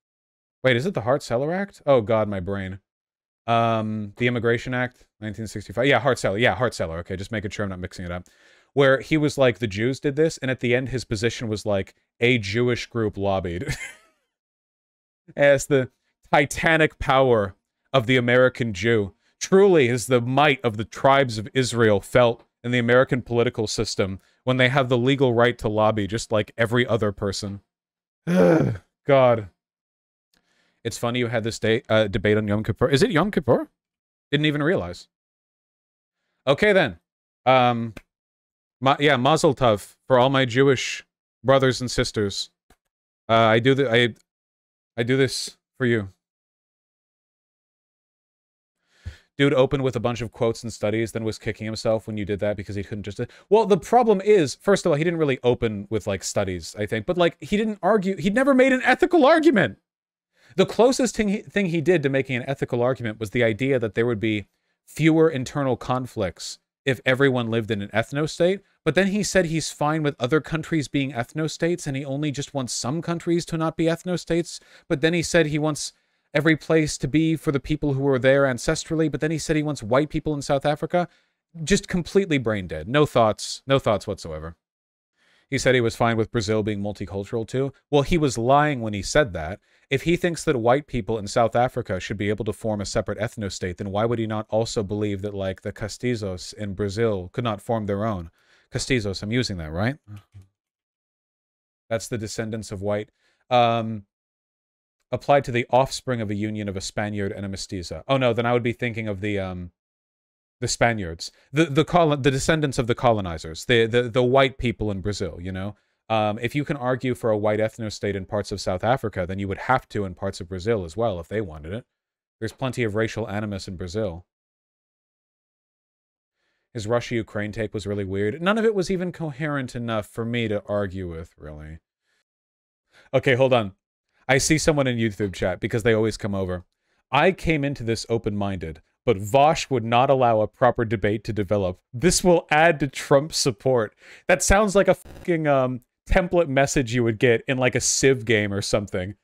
wait, is it the Hart-Celler Act? Oh god, my brain. Um, the Immigration Act, nineteen sixty-five. Yeah, Hart-Celler. Yeah, Hart-Celler. Okay, just making sure I'm not mixing it up. Where he was like, the Jews did this, and at the end his position was like, a Jewish group lobbied. As the titanic power of the American Jew. Truly is the might of the tribes of Israel felt in the American political system when they have the legal right to lobby just like every other person. Ugh, god. It's funny you had this day, uh, debate on Yom Kippur. Is it Yom Kippur? Didn't even realize. Okay, then. Um, ma yeah, mazel tov for all my Jewish brothers and sisters. Uh, I do the I, I do this for you. Dude opened with a bunch of quotes and studies, then was kicking himself when you did that because he couldn't just... Well, the problem is, first of all, he didn't really open with, like, studies, I think. But, like, he didn't argue. He'd never made an ethical argument. The closest thing he, thing he did to making an ethical argument was the idea that there would be fewer internal conflicts if everyone lived in an ethno-state, but then he said he's fine with other countries being ethno-states, and he only just wants some countries to not be ethno-states, but then he said he wants every place to be for the people who were there ancestrally, but then he said he wants white people in South Africa. Just completely brain dead. No thoughts. No thoughts whatsoever. He said he was fine with Brazil being multicultural too. Well, he was lying when he said that. If he thinks that white people in South Africa should be able to form a separate ethno-state, then why would he not also believe that, like, the Castizos in Brazil could not form their own? Castizos, I'm using that, right? That's the descendants of white. Um, applied to the offspring of a union of a Spaniard and a mestiza. Oh no, then I would be thinking of the, um, the Spaniards. The, the, colon the descendants of the colonizers. The, the, the white people in Brazil, you know? Um, if you can argue for a white ethno-state in parts of South Africa, then you would have to in parts of Brazil as well, if they wanted it. There's plenty of racial animus in Brazil. His Russia-Ukraine take was really weird. None of it was even coherent enough for me to argue with, really. Okay, hold on. I see someone in YouTube chat, because they always come over. I came into this open-minded, but Vosh would not allow a proper debate to develop. This will add to Trump's support. That sounds like a fucking, um... template message you would get in like a Civ game or something.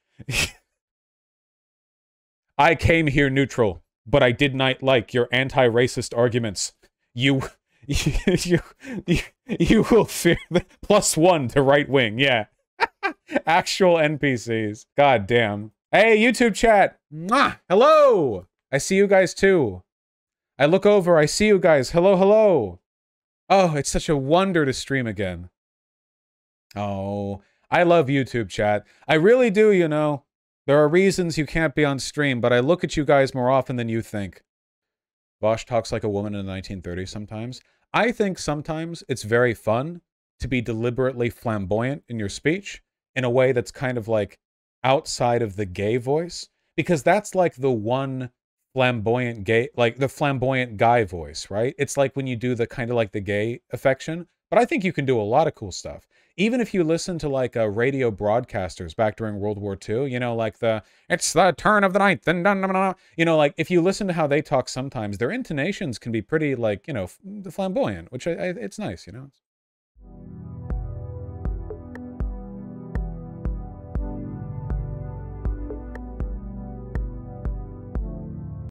I came here neutral, but I did not like your anti-racist arguments. You, you, you, you will fear the plus one to right wing. Yeah. Actual N P Cs. God damn. Hey, YouTube chat. Mwah! Hello. I see you guys too. I look over. I see you guys. Hello. Hello. Oh, it's such a wonder to stream again. Oh, I love YouTube chat. I really do, you know. There are reasons you can't be on stream, but I look at you guys more often than you think. Vosh talks like a woman in the nineteen thirties sometimes. I think sometimes it's very fun to be deliberately flamboyant in your speech in a way that's kind of like outside of the gay voice, because that's like the one flamboyant gay, like the flamboyant guy voice, right? It's like when you do the kind of like the gay affection, but I think you can do a lot of cool stuff. Even if you listen to, like, uh, radio broadcasters back during World War Two, you know, like the, it's the turn of the ninth, and dun, dun, dun, dun. You know, like, if you listen to how they talk sometimes, their intonations can be pretty, like, you know, flamboyant, which I, I, it's nice, you know?